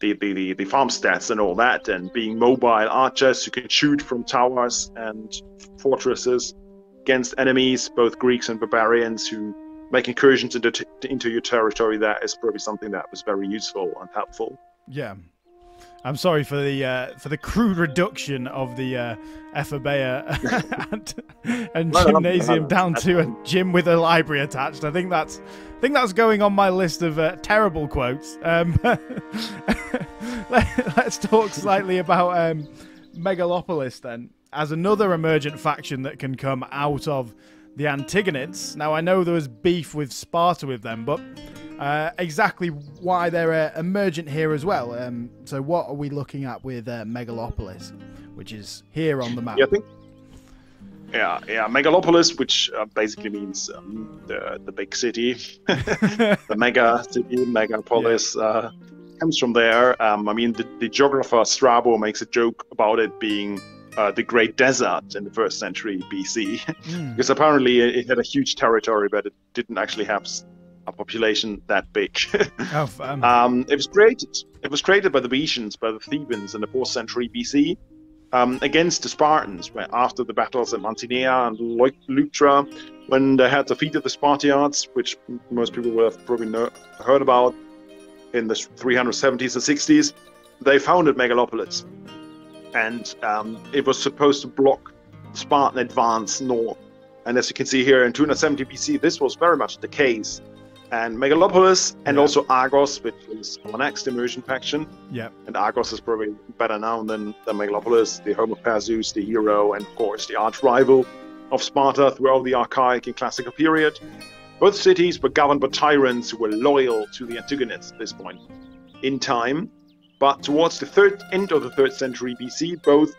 the farmsteads and all that, and being mobile archers who can shoot from towers and fortresses against enemies, both Greeks and barbarians, who make incursions into your territory. That is probably something that was very useful and helpful. Yeah, I'm sorry for the crude reduction of the Ephebeia and gymnasium down to a gym with a library attached. I think that's going on my list of terrible quotes. Let's talk slightly about Megalopolis then, as another emergent faction that can come out of the Antigonids. Now, I know there was beef with Sparta with them, but exactly why they're emergent here as well. So what are we looking at with Megalopolis, which is here on the map? Yeah, Megalopolis, which basically means the big city, the mega city, megapolis, comes from there. I mean, the geographer Strabo makes a joke about it being the Great Desert in the 1st century BC, because apparently it had a huge territory, but it didn't actually have a population that big. It was created by the Grecians, by the Thebans, in the 4th century BC, against the Spartans, where after the battles at Mantinea and Leuctra, when they had defeated the Spartiates, which most people will have probably heard about, in the 370s and 60s, they founded Megalopolis. And it was supposed to block Spartan advance north. And as you can see here, in 270 BC, this was very much the case. And Megalopolis and also Argos, which is the next immersion faction. Yeah. And Argos is probably better known than Megalopolis, the home of Perseus, the hero, and of course the arch rival of Sparta throughout the archaic and classical period. Both cities were governed by tyrants who were loyal to the Antigonids at this point in time. But towards the end of the 3rd century BC, both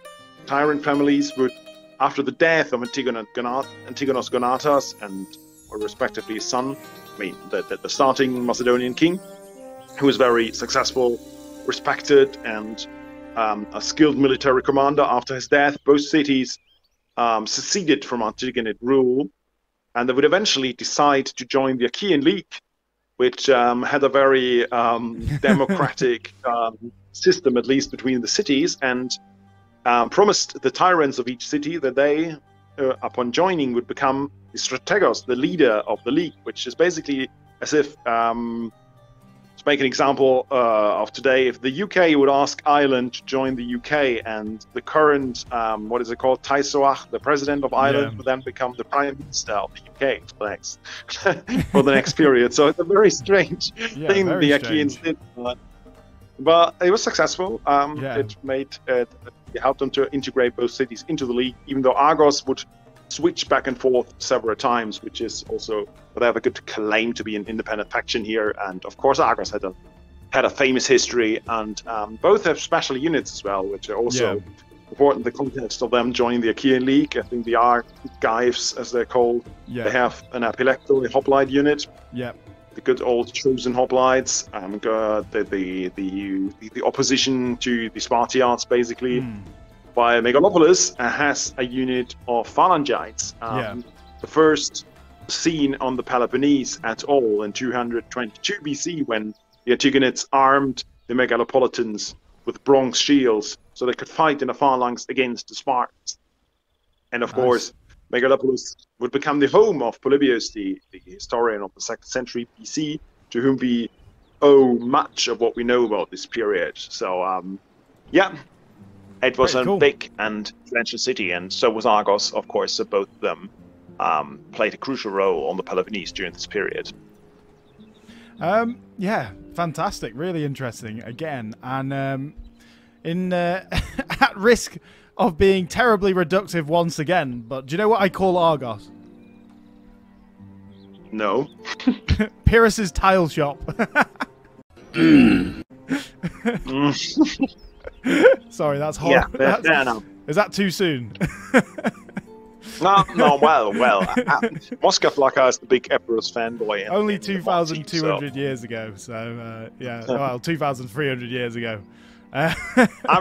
tyrant families would, after the death of Antigonos Gonatas and respectively his son, I mean, the starting Macedonian king, who was very successful, respected, and a skilled military commander. After his death, both cities seceded from Antigonid rule, and they would eventually decide to join the Achaean League, which had a very democratic system, at least between the cities, and promised the tyrants of each city that they, upon joining, would become the strategos, the leader of the league, which is basically as if, to make an example of today, if the UK would ask Ireland to join the UK, and the current, what is it called, Taoiseach, the president of Ireland, would then become the prime minister of the UK for the next, period. So it's a very strange thing the Achaeans did. But it was successful. It made it helped them to integrate both cities into the league, even though Argos would switch back and forth several times, which is also, they have a good claim to be an independent faction here. And of course, Argos had a famous history, and both have special units as well, which are also important in the context of them joining the Achaean League. I think the Argives, as they're called, they have an Apilecto, a hoplite unit. Yeah. The good old chosen hoplites, the opposition to the Spartiates, basically. By Megalopolis has a unit of phalangites, the first seen on the Peloponnese at all in 222 BC, when the Antigonids armed the Megalopolitans with bronze shields so they could fight in a phalanx against the Spartans. And of course, Megalopolis would become the home of Polybius, the historian of the 2nd century BC, to whom we owe much of what we know about this period. So, it was a big and influential city, and so was Argos, of course, so both of them played a crucial role on the Peloponnese during this period. Yeah, fantastic, really interesting, again, and at risk of being terribly reductive once again, but do you know what I call Argos? No. Pyrrhus's tile shop. Sorry, that's horrible. Yeah, no. Is that too soon? no, well. Mosca Flaka is the big Epirus fanboy. Only 2,200 years ago, so well, 2,300 years ago. I'm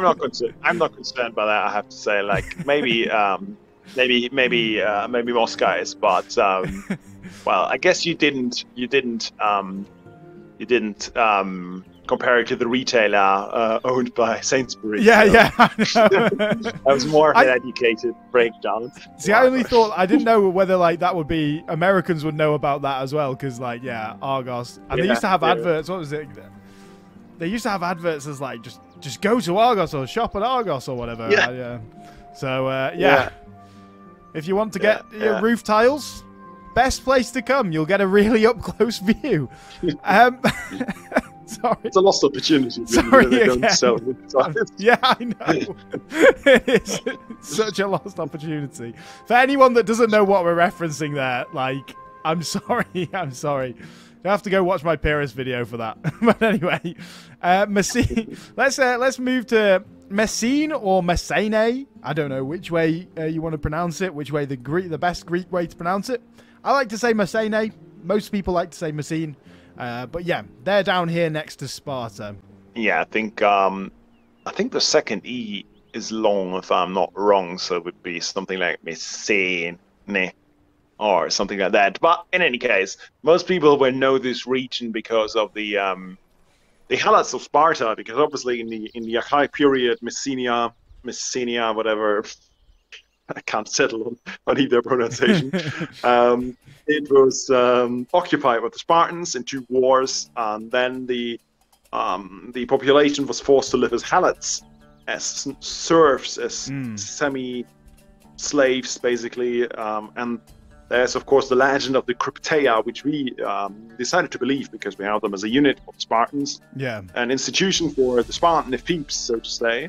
not concerned by that. I have to say, like maybe Mosca is, but well, I guess you didn't compare it to the retailer owned by Sainsbury's. That was more of an educated breakdown. See, I only thought, I didn't know whether like that would be Americans would know about that as well, because like Argos, and they used to have adverts. What was it? They used to have adverts as like just go to Argos or shop at Argos or whatever. Yeah. So if you want to get your roof tiles, best place to come. You'll get a really up close view. Sorry, it's a lost opportunity. Sorry again. Don't sell it. Yeah, I know. It's such a lost opportunity for anyone that doesn't know what we're referencing there. Like, I'm sorry. You have to go watch my Pyrrhus video for that. But anyway, Messene. Let's move to Messene or Messene. I don't know which way you want to pronounce it. Which way the best Greek way to pronounce it? I like to say Messene. Most people like to say Messene. But yeah, they're down here next to Sparta. Yeah, I think the second E is long, if I'm not wrong. So it would be something like Messene. Or something like that. But in any case, most people will know this region because of the helots of Sparta, because obviously in the Achaean period, Messenia, whatever, I can't settle on either pronunciation. It was occupied with the Spartans in two wars, and then the The population was forced to live as helots, as serfs, as semi-slaves, basically. And there's, of course, the legend of the Crypteia, which we decided to believe because we have them as a unit of Spartans. Yeah. An institution for the Spartan Ephebes, so to say.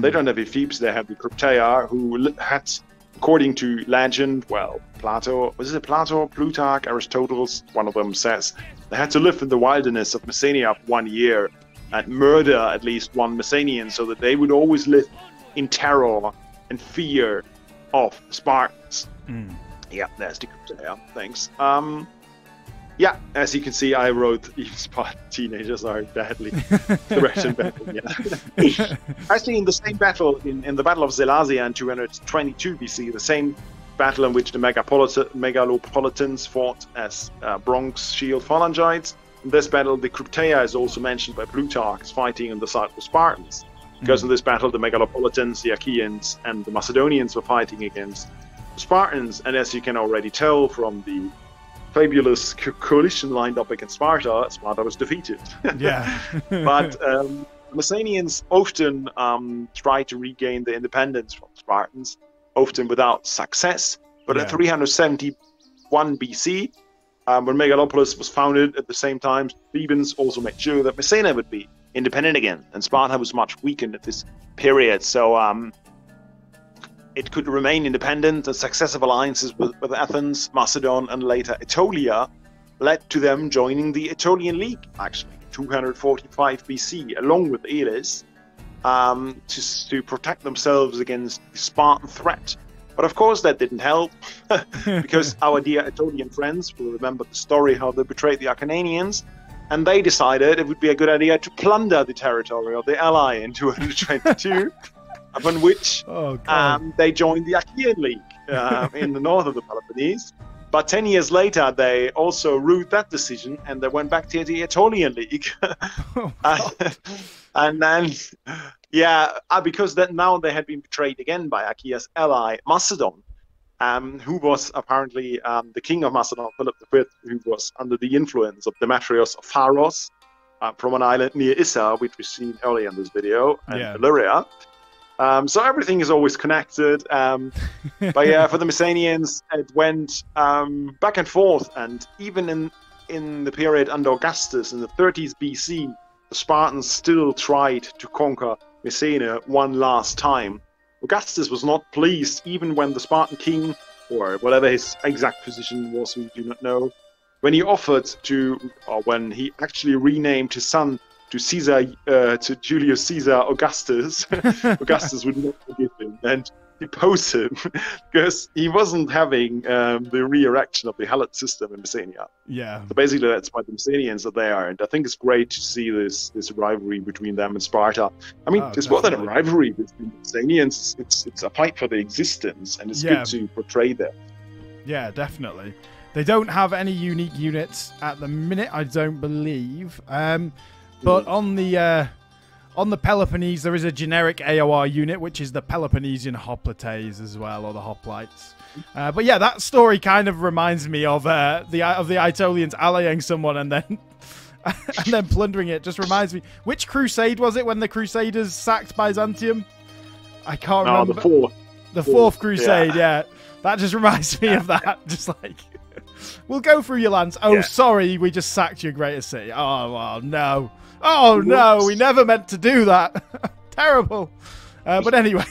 They don't have Ephebes, they have the Crypteia, who had, according to legend, well, Plato, was it Plato, Plutarch, Aristotle, one of them says, they had to live in the wilderness of Messenia for 1 year and murder at least one Messenian so that they would always live in terror and fear of Spartans. Yeah, there's the Crypteia, thanks. Yeah, as you can see, I wrote even Spartan teenagers are badly threatened battle. Yeah. Actually, in the same battle, in the Battle of Zelasia in 222 BC, the same battle in which the Megalopolitans fought as bronze shield phalangites. In this battle, the Crypteia is also mentioned by Plutarch as fighting on the side of the Spartans. Because in this battle, the Megalopolitans, the Achaeans, and the Macedonians were fighting against the Spartans. And as you can already tell from the fabulous coalition lined up against Sparta, Sparta was defeated. Yeah. But Messenians often tried to regain their independence from Spartans, often without success. But in 371 BC, when Megalopolis was founded at the same time, Thebans also made sure that Messene would be independent again. And Sparta was much weakened at this period. So it could remain independent, and successive alliances with Athens, Macedon, and later Aetolia led to them joining the Aetolian League, actually, 245 BC, along with Elis, to protect themselves against the Spartan threat. But of course that didn't help, because our dear Aetolian friends will remember the story how they betrayed the Akarnanians, and they decided it would be a good idea to plunder the territory of the ally in 222. Upon which they joined the Achaean League in the north of the Peloponnese. But 10 years later, they also rued that decision and they went back to the Aetolian League. And then, because that now they had been betrayed again by Achaea's ally, Macedon, who was apparently the king of Macedon, Philip V, who was under the influence of Demetrias of Pharos from an island near Issa, which we've seen earlier in this video, and Illyria. So everything is always connected, but yeah, for the Messenians, it went back and forth, and even in the period under Augustus, in the 30s BC, the Spartans still tried to conquer Messene one last time. Augustus was not pleased, even when the Spartan king, or whatever his exact position was, we do not know, when he offered to, or when he actually renamed his son to Julius Caesar Augustus. Augustus would not forgive him and depose him because he wasn't having the re-erection of the Helot system in Messenia. Yeah. So basically, that's why the Messenians are there, and I think it's great to see this rivalry between them and Sparta. I mean, it's more than a rivalry between the Messenians. It's a fight for their existence, and it's good to portray that. Yeah, definitely. They don't have any unique units at the minute, I don't believe. But on the Peloponnese, there is a generic AOR unit, which is the Peloponnesian Hoplites as well, or the Hoplites. But yeah, that story kind of reminds me of the Aetolians allying someone and then plundering it. Just reminds me, which crusade was it when the Crusaders sacked Byzantium? I can't remember. The fourth crusade. Yeah, that just reminds me of that. Just like. We'll go through your lands. Oh, sorry, we just sacked your greatest city. Oh, no. Oh, no, we never meant to do that. Terrible. But anyway,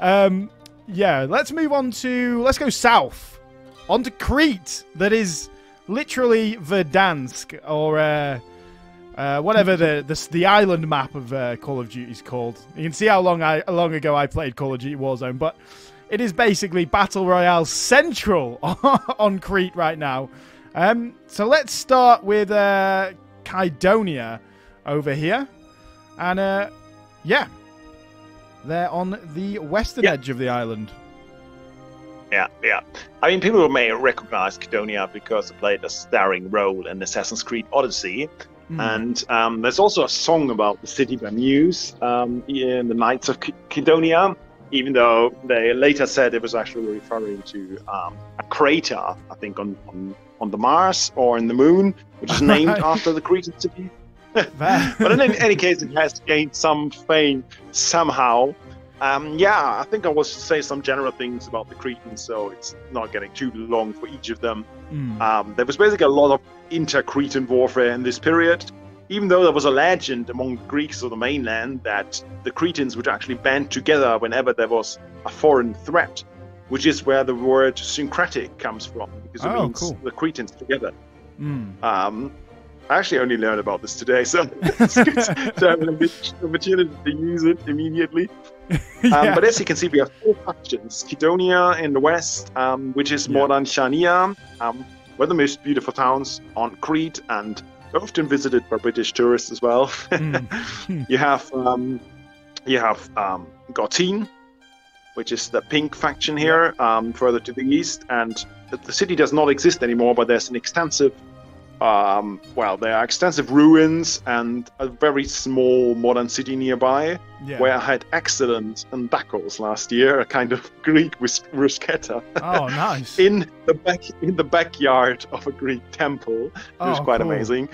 let's move on to... Let's go south. On to Crete. That is literally Verdansk, or whatever the island map of Call of Duty is called. You can see how long ago I played Call of Duty Warzone, but... It is basically Battle Royale Central on Crete right now. So let's start with Kydonia over here. And they're on the western edge of the island. Yeah. I mean, people may recognize Kydonia because they played a starring role in Assassin's Creed Odyssey. And there's also a song about the city by Muse in the Knights of Kydonia. Even though they later said it was actually referring to a crater, I think, on the Mars or in the Moon, which is named after the Cretan city. But in any case, it has gained some fame somehow. Yeah, I think I was to say some general things about the Cretans, so it's not getting too long for each of them. There was basically a lot of inter-Cretan warfare in this period, even though there was a legend among the Greeks of the mainland that the Cretans would actually band together whenever there was a foreign threat, which is where the word syncretic comes from, because it means the Cretans together. I actually only learned about this today, so it's good to have an opportunity to use it immediately. But as you can see, we have four factions: Cydonia in the west, which is modern Chania, one of the most beautiful towns on Crete and often visited by British tourists as well. You have Gortine, which is the pink faction here, further to the east, and the city does not exist anymore, but there's an extensive there are extensive ruins and a very small modern city nearby, where I had accidents and Dakos last year, a kind of Greek bruschetta. Oh, nice! in the backyard of a Greek temple. It was quite amazing.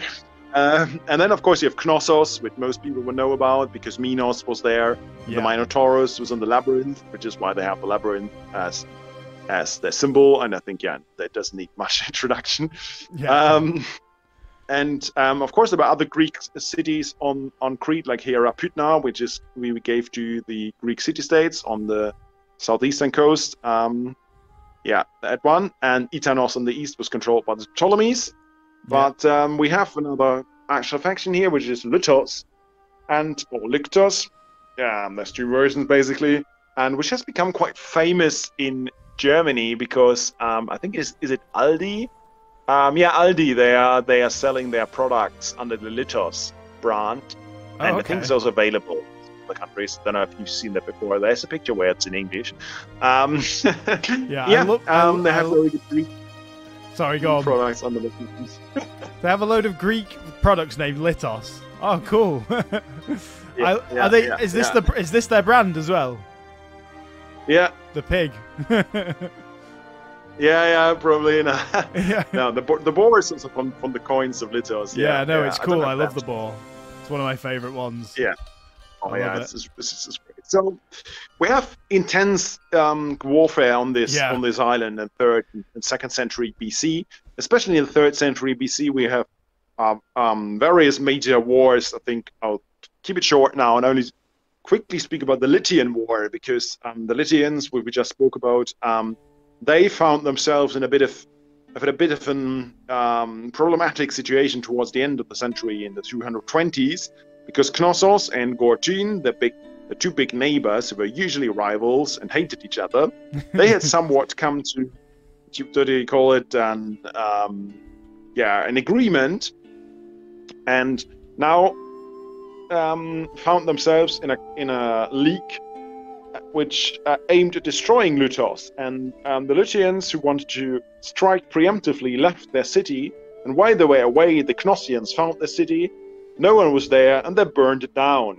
And then, of course, you have Knossos, which most people would know about because Minos was there. Yeah. The Minotaurus was in the labyrinth, which is why they have the labyrinth as their symbol, and I think that doesn't need much introduction. And of course there were other Greek cities on Crete, like Hierapeutna, which is we gave to the Greek city-states on the southeastern coast. That one, and Itanos on the east was controlled by the Ptolemies. But we have another actual faction here, which is Lyctos, or Lyctos. There's two versions basically, and which has become quite famous in Germany because I think is it Aldi? Aldi. They are selling their products under the Lyctos brand, and I think it's also available in the countries. I don't know if you've seen that before. There's a picture where it's in English. They have really good Greek products under the Lyctos. They have a load of Greek products named Lyctos. Oh, cool. Is this their brand as well? Yeah. The pig. Probably not. No, the boar is also from the coins of Lyctos. It's cool. I love the boar. It's one of my favorite ones. Yeah. Oh, it's great. So we have intense warfare on this island in 3rd and 2nd century BC. Especially in the 3rd century BC, we have various major wars. I think I'll keep it short now and only quickly speak about the Lytian War, because the Lytians, which we just spoke about, they found themselves in a bit of an problematic situation towards the end of the century in the 220s, because Knossos and Gortine, the two big neighbors who were usually rivals and hated each other, they had somewhat come to what do you call it, an agreement, and now found themselves in a league which aimed at destroying Lyctos, and the Lytians, who wanted to strike preemptively, left their city, and while they were away, the Knossians found the city. No one was there, and they burned it down.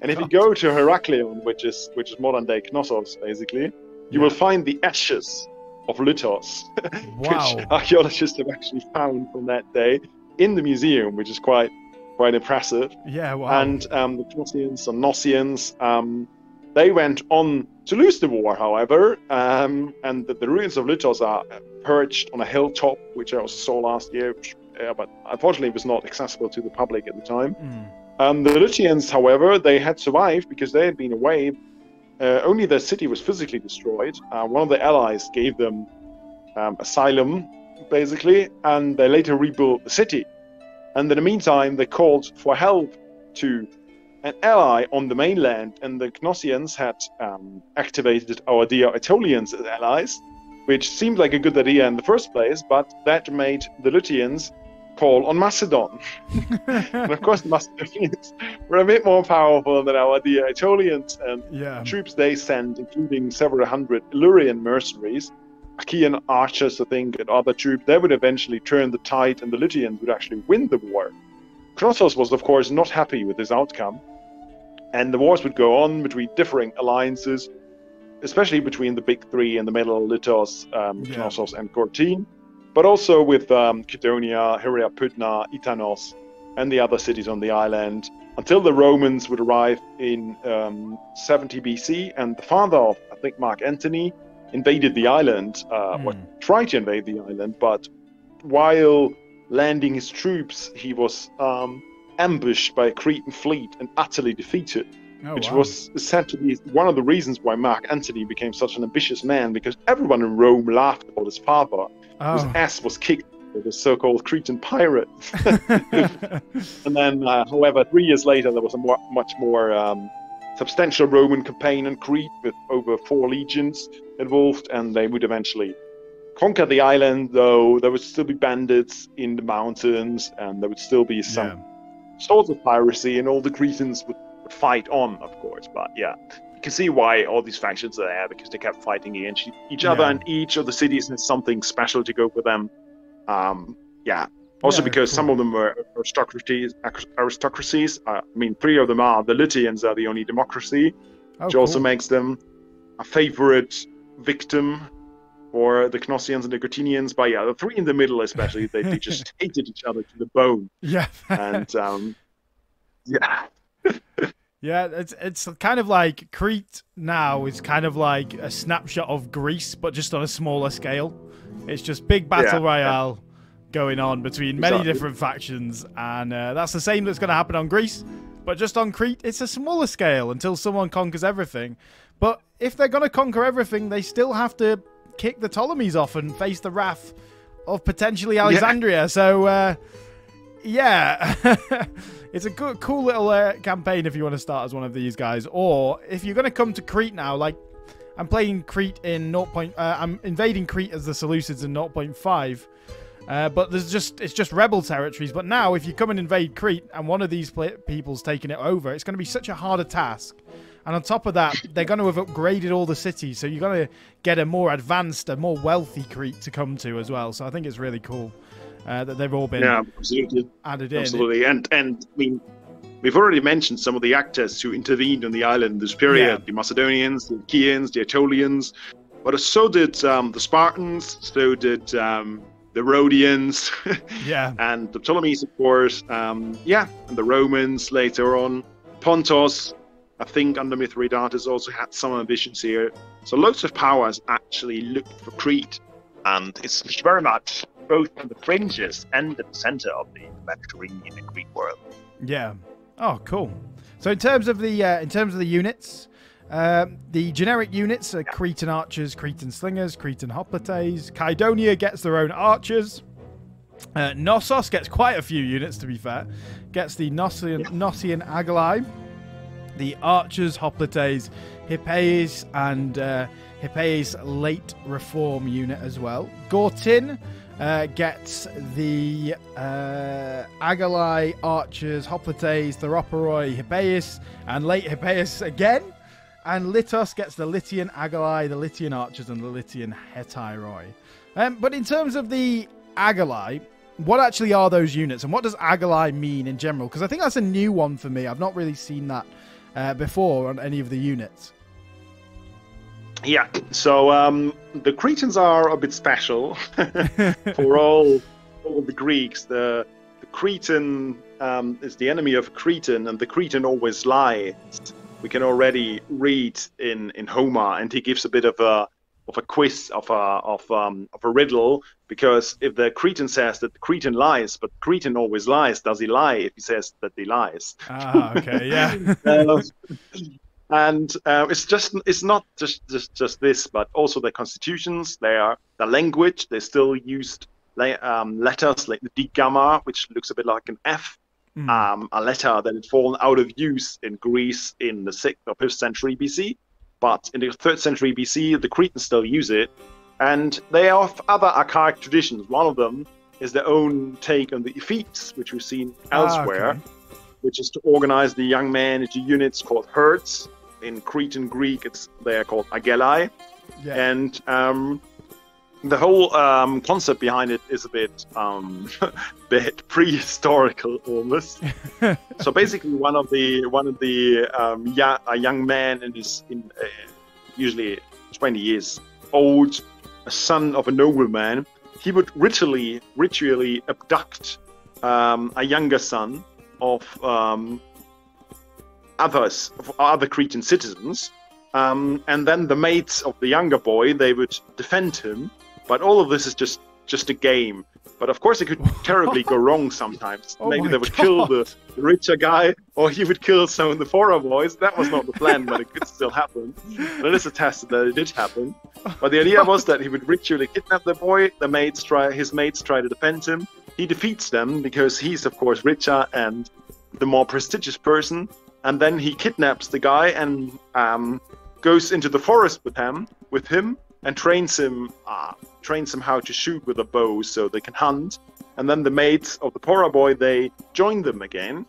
And if you go to Heraklion, which is modern day Knossos basically, you will find the ashes of Lyctos, which archaeologists have actually found from that day in the museum, which is quite impressive. And the Knossians and Nossians, they went on to lose the war, however, and the ruins of Lyctos are perched on a hilltop, which I also saw last year, but unfortunately it was not accessible to the public at the time. The Lytians, however, they had survived because they had been away. Only their city was physically destroyed. One of the allies gave them asylum, basically, and they later rebuilt the city. And in the meantime, they called for help to an ally on the mainland, and the Knossians had activated our dear Aetolians as allies, which seemed like a good idea in the first place, but that made the Lytians call on Macedon. And of course, the Macedonians were a bit more powerful than our dear Aetolians, and the troops they sent, including several hundred Illyrian mercenaries, Achaean archers, I think, and other troops, they would eventually turn the tide, and the Lytians would actually win the war. Knossos was, of course, not happy with this outcome, and the wars would go on between differing alliances, especially between the big three in the middle, Lyctos, Knossos, and Gortine, but also with Cydonia, Hierapeutna, Itanos, and the other cities on the island, until the Romans would arrive in 70 BC, and the father of, I think, Mark Antony invaded the island, or tried to invade the island, but while landing his troops, he was ambushed by a Cretan fleet and utterly defeated, which was said to be one of the reasons why Mark Antony became such an ambitious man, because everyone in Rome laughed about his father, whose ass was kicked by the so-called Cretan pirates. And then, however, 3 years later, there was a much more substantial Roman campaign in Crete with over 4 legions involved, and they would eventually conquer the island, though there would still be bandits in the mountains, and there would still be some sorts of piracy, and all the Cretans would fight on, of course. But yeah, you can see why all these factions are there, because they kept fighting against each other, and each of the cities had something special to go for them. Also because some of them were aristocracies. I mean, 3 of them are. The Lydians are the only democracy, which also makes them a favorite victim for the Cnossians and the Gotinians. But yeah, the 3 in the middle especially, they just hated each other to the bone. Yeah. And it's kind of like Crete now is kind of like a snapshot of Greece, but just on a smaller scale. It's just big battle royale going on between many different factions, and that's the same that's going to happen on Greece, but just on Crete it's a smaller scale until someone conquers everything. But if they're going to conquer everything, they still have to kick the Ptolemies off and face the wrath of potentially Alexandria. So it's a good, cool little campaign if you want to start as one of these guys, or if you're going to come to Crete now, like I'm playing Crete in I'm invading Crete as the Seleucids in 0.5. But there's it's just rebel territories. But now, if you come and invade Crete and one of these people's taking it over, it's going to be such a harder task. And on top of that, they're going to have upgraded all the cities, so you're going to get a more advanced, a more wealthy Crete to come to as well. So I think it's really cool that they've all been added in. Absolutely, and I mean, we've already mentioned some of the actors who intervened on the island in this period: the Macedonians, the Achaeans, the Aetolians, but so did the Spartans, so did the Rhodians, and the Ptolemies, of course, and the Romans later on. Pontos, I think, under Mithridates also had some ambitions here. So loads of powers actually looked for Crete, and it's very much both on the fringes and at the center of the Mediterranean and Greek world. Yeah. Oh, cool. So in terms of the units, the generic units are Cretan archers, Cretan slingers, Cretan hoplites. Kydonia gets their own archers. Knossos gets quite a few units, to be fair. Gets the Gnossian Aglae, the archers, hoplites, Hippeis, and Hippeis late reform unit as well. Gortin gets the Agalae, archers, hoplites, Theroporoi, Hippeis, and late Hippeis again. And Litos gets the Lytian Agalae, the Lytian archers, and the Lytian Hetairoi. But in terms of the Agalae, what actually are those units, and what does Agalae mean in general? Because I think that's a new one for me. I've not really seen that before on any of the units. Yeah, so the Cretans are a bit special. For all the Greeks, the Cretan is the enemy of Cretan, and the Cretan always lies. We can already read in Homer, and he gives a bit of a quiz, of a riddle, because if the Cretan says that the Cretan lies, but Cretan always lies, does he lie if he says that he lies? Ah, okay, yeah. And it's not just this, but also their constitutions, their language. They still used letters like the D gamma, which looks a bit like an F, a letter that had fallen out of use in Greece in the 6th or 5th century BC. But in the 3rd century BC, the Cretans still use it. And they have other archaic traditions. One of them is their own take on the Ephetes, which we've seen elsewhere, which is to organize the young men into units called herds. In Cretan Greek, they are called agelae. Yeah. And the whole concept behind it is a bit prehistorical almost. So basically, a young man in usually 20 years old, a son of a nobleman, he would ritually abduct a younger son of other Cretan citizens, and then the mates of the younger boy, they would defend him. But all of this is just a game. But of course it could terribly go wrong sometimes. Oh, maybe they would kill the richer guy, or he would kill some of the poorer boys. That was not the plan, but it could still happen. That is attested that it did happen. But the idea was that he would ritually kidnap the boy, his mates try to defend him. He defeats them because he's of course richer and the more prestigious person, and then he kidnaps the guy and goes into the forest with him and trains him how to shoot with a bow so they can hunt. And then the mates of the poorer boy, they join them again,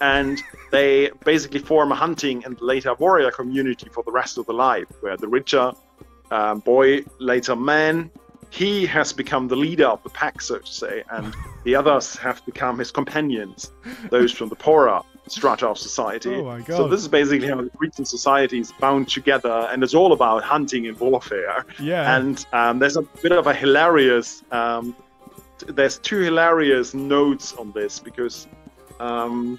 and they basically form a hunting and later warrior community for the rest of the life, where the richer boy, later man, he has become the leader of the pack, so to say, and the others have become his companions, those from the poorer strata of society. Oh my God. So this is basically how the Cretan society is bound together, and it's all about hunting and warfare. Yeah. And there's a bit of a hilarious there's two hilarious notes on this, because now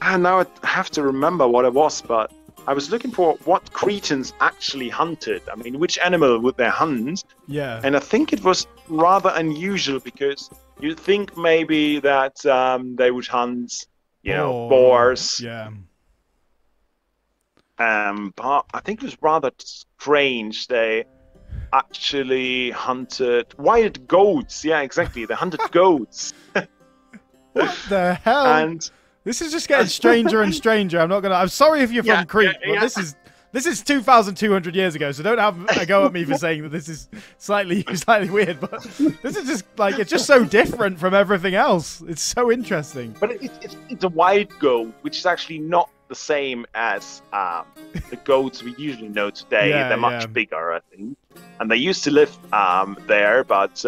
I have to remember what it was, but I was looking for what Cretans actually hunted. I mean, which animal would they hunt? Yeah. And I think it was rather unusual, because you'd think maybe that they would hunt, you know, boars. Yeah. But I think it was rather strange. They actually hunted wild goats. Yeah, exactly. They hunted goats. What the hell? And this is just getting stranger and stranger. I'm sorry if you're from Crete, but this is 2,200 years ago, so don't have a go at me for saying that this is slightly weird, but this is just like, it's just so different from everything else. It's so interesting. But it's a wild goat, which is actually not the same as the goats we usually know today. Yeah, they're much bigger, I think. And they used to live there, but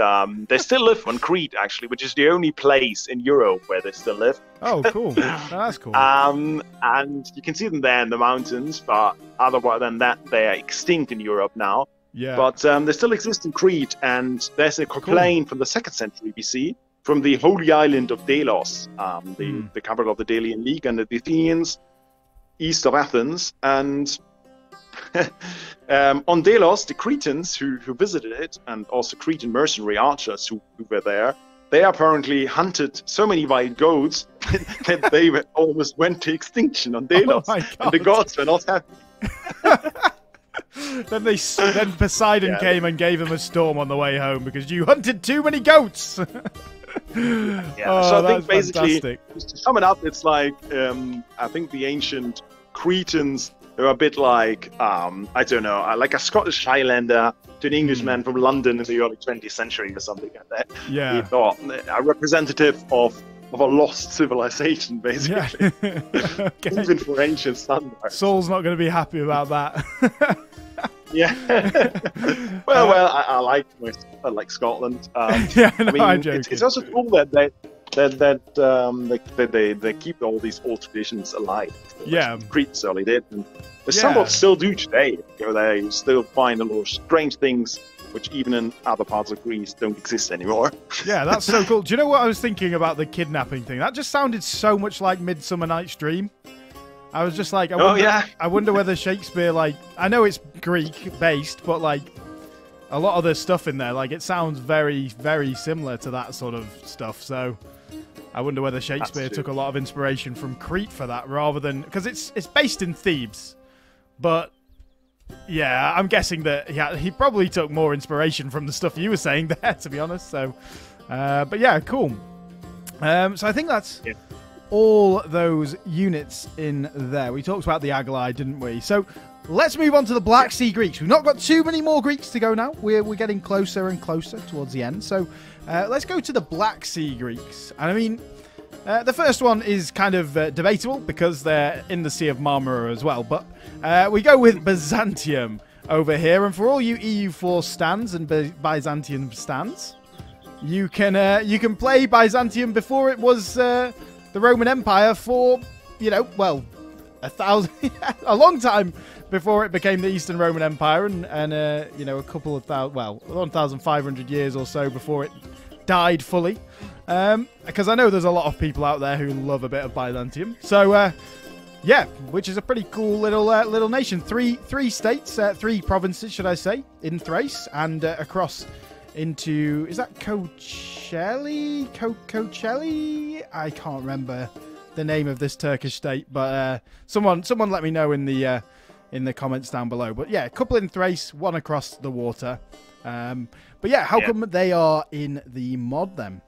they still live on Crete, actually, which is the only place in Europe where they still live. Oh, cool. That's cool. And you can see them there in the mountains, but otherwise than that, they are extinct in Europe now. Yeah. But they still exist in Crete, and there's a complaint from the 2nd century BC from the holy island of Delos, the capital of the Thessalian League, and the Athenians east of Athens. And on Delos, the Cretans who visited it, and also Cretan mercenary archers who were there, they apparently hunted so many wild goats that they almost went to extinction on Delos. Oh, and the gods were not happy. then Poseidon came and gave them a storm on the way home because you hunted too many goats. So I think basically, to sum it up, it's like I think the ancient Cretans are a bit like I don't know, like a Scottish Highlander to an Englishman from London in the early 20th century or something like that. Yeah, he thought a representative of a lost civilization, basically. Yeah. Okay. Even for ancient standards. Saul's not going to be happy about that. Yeah. Well, I like Scotland. Yeah, no, I'm joking. It's also cool that they keep all these old traditions alive. Yeah, Crete certainly did, and somewhat still do today. They still find a lot of strange things which even in other parts of Greece don't exist anymore. Yeah, that's so cool. Do you know what I was thinking about the kidnapping thing? That just sounded so much like Midsummer Night's Dream. I was just like, I wonder whether Shakespeare, like, I know it's Greek-based, but like a lot of the stuff in there, like it sounds very, very similar to that sort of stuff. So I wonder whether Shakespeare took a lot of inspiration from Crete for that, rather than, because it's based in Thebes, but yeah, I'm guessing that he probably took more inspiration from the stuff you were saying there, to be honest. So, but yeah, cool. So I think that's all those units in there. We talked about the Aglae, didn't we? So let's move on to the Black Sea Greeks. We've not got too many more Greeks to go now. We're getting closer and closer towards the end. So let's go to the Black Sea Greeks. And I mean, the first one is kind of debatable because they're in the Sea of Marmara as well, but we go with Byzantium over here. And for all you EU4 stands and Byzantium stands, you can play Byzantium before it was the Roman Empire for, you know, well, a long time before it became the Eastern Roman Empire, and you know, a couple of 1,500 years or so before it died fully. Because I know there's a lot of people out there who love a bit of Byzantium. So, yeah, which is a pretty cool little little nation. Three states, three provinces, should I say, in Thrace and across into... Is that Kocaeli? Kocaeli? I can't remember the name of this Turkish state, but someone let me know in the comments down below. But yeah, a couple in Thrace, one across the water. But yeah, how come they are in the mod then?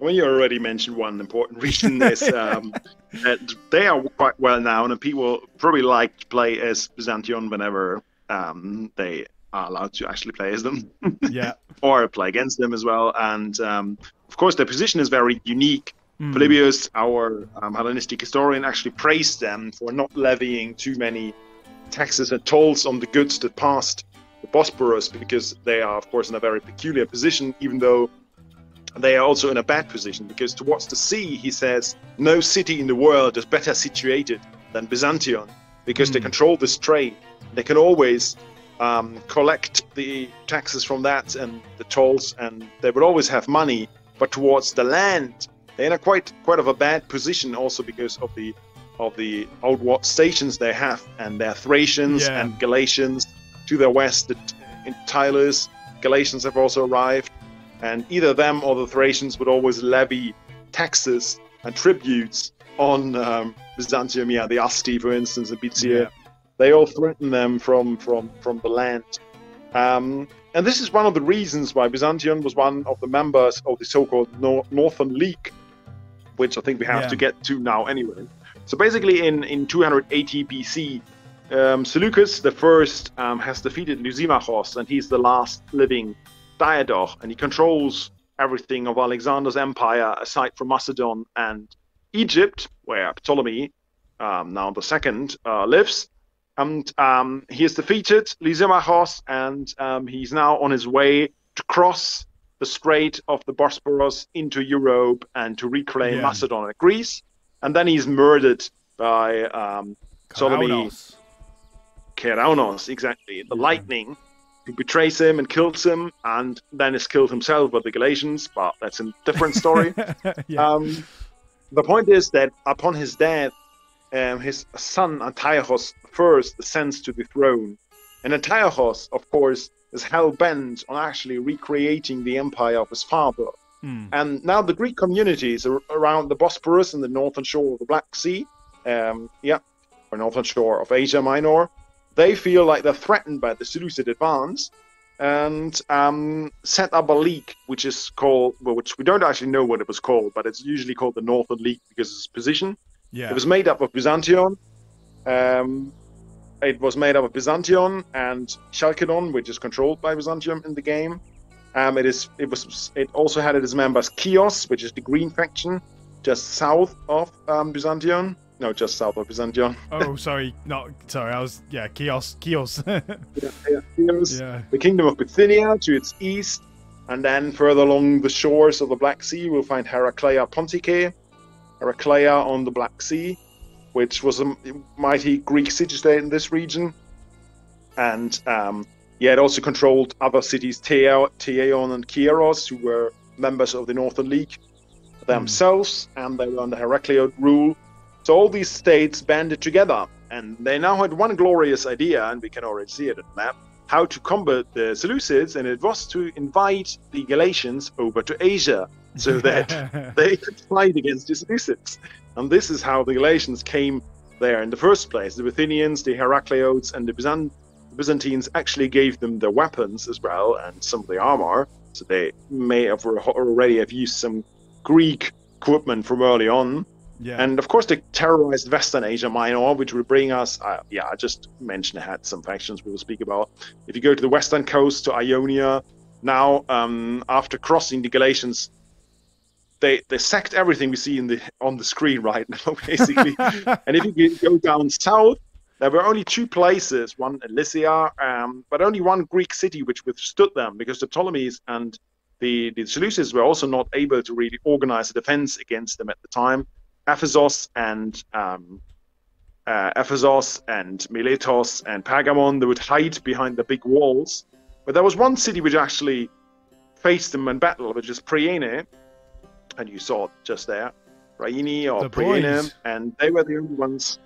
Well, you already mentioned one important reason is that they are quite well known, and people probably like to play as Byzantion whenever they are allowed to actually play as them. Yeah. Or play against them as well. And of course, their position is very unique. Mm. Polybius, our Hellenistic historian, actually praised them for not levying too many taxes and tolls on the goods that passed the Bosporus, because they are, of course, in a very peculiar position, even though they are also in a bad position, because towards the sea, he says, no city in the world is better situated than Byzantion, because they control this trade. They can always collect the taxes from that and the tolls, and they would always have money. But towards the land, they're in a quite of a bad position, also because of the outward stations they have, and their Thracians and Galatians to their west, in Tylus, Galatians have also arrived. And either them or the Thracians would always levy taxes and tributes on Byzantium, the Asti, for instance, and Bithynia. Yeah. They all threaten them from the land. And this is one of the reasons why Byzantium was one of the members of the so-called Northern League, which I think we have to get to now anyway. So basically in 280 BC, Seleucus the First has defeated Lysimachos, and he's the last living Diadoch, and he controls everything of Alexander's empire aside from Macedon and Egypt, where Ptolemy, now the second, lives. And he has defeated Lysimachos, and he's now on his way to cross the Strait of the Bosporus into Europe and to reclaim Macedon and Greece. And then he's murdered by Ptolemy Chiraunos, exactly, the lightning. He betrays him and kills him, and then is killed himself by the Galatians, but that's a different story. The point is that upon his death, his son Antiochus I ascends to the throne, and Antiochus, of course, is hell-bent on actually recreating the empire of his father. And now the Greek communities around the Bosporus and the northern shore of the Black Sea, or northern shore of Asia Minor, they feel like they're threatened by the Seleucid advance, and set up a league, which is called, well, which we don't actually know what it was called, but it's usually called the Northern League because of its position. It was made up of Byzantion. It was made up of Byzantion and Chalcedon, which is controlled by Byzantium in the game. It also had as members Chios, which is the green faction, just south of Byzantion. No, just south of Byzantion. Oh, sorry, not sorry. I was Chios. The kingdom of Bithynia to its east, and then further along the shores of the Black Sea, we'll find Heraclea Pontique, Heraclea on the Black Sea, which was a mighty Greek city state in this region, and it also controlled other cities, Theon and Chiros, who were members of the Northern League themselves, and they were under Heracleid rule. So all these states banded together, and they now had one glorious idea, and we can already see it on the map, how to combat the Seleucids, and it was to invite the Galatians over to Asia so that they could fight against the Seleucids. And this is how the Galatians came there in the first place. The Bithynians, the Heracleids, and the Byzantines actually gave them their weapons as well, and some of the armor, so they may have already have used some Greek equipment from early on. And of course, they terrorized Western Asia Minor, which will bring us, I just mentioned I had some factions we will speak about. If you go to the western coast, to Ionia, now after crossing the Galatians, they sacked everything we see on the screen right now, basically. And if you go down south, there were only two places, one Elysia, but only one Greek city which withstood them, because the Ptolemies and the Seleucids were also not able to really organize a defense against them at the time. Ephesos and Miletos and Pergamon, they would hide behind the big walls. But there was one city which actually faced them in battle, which is Priene, and you saw it just there, Priene or the Priene, boys. And they were the only ones.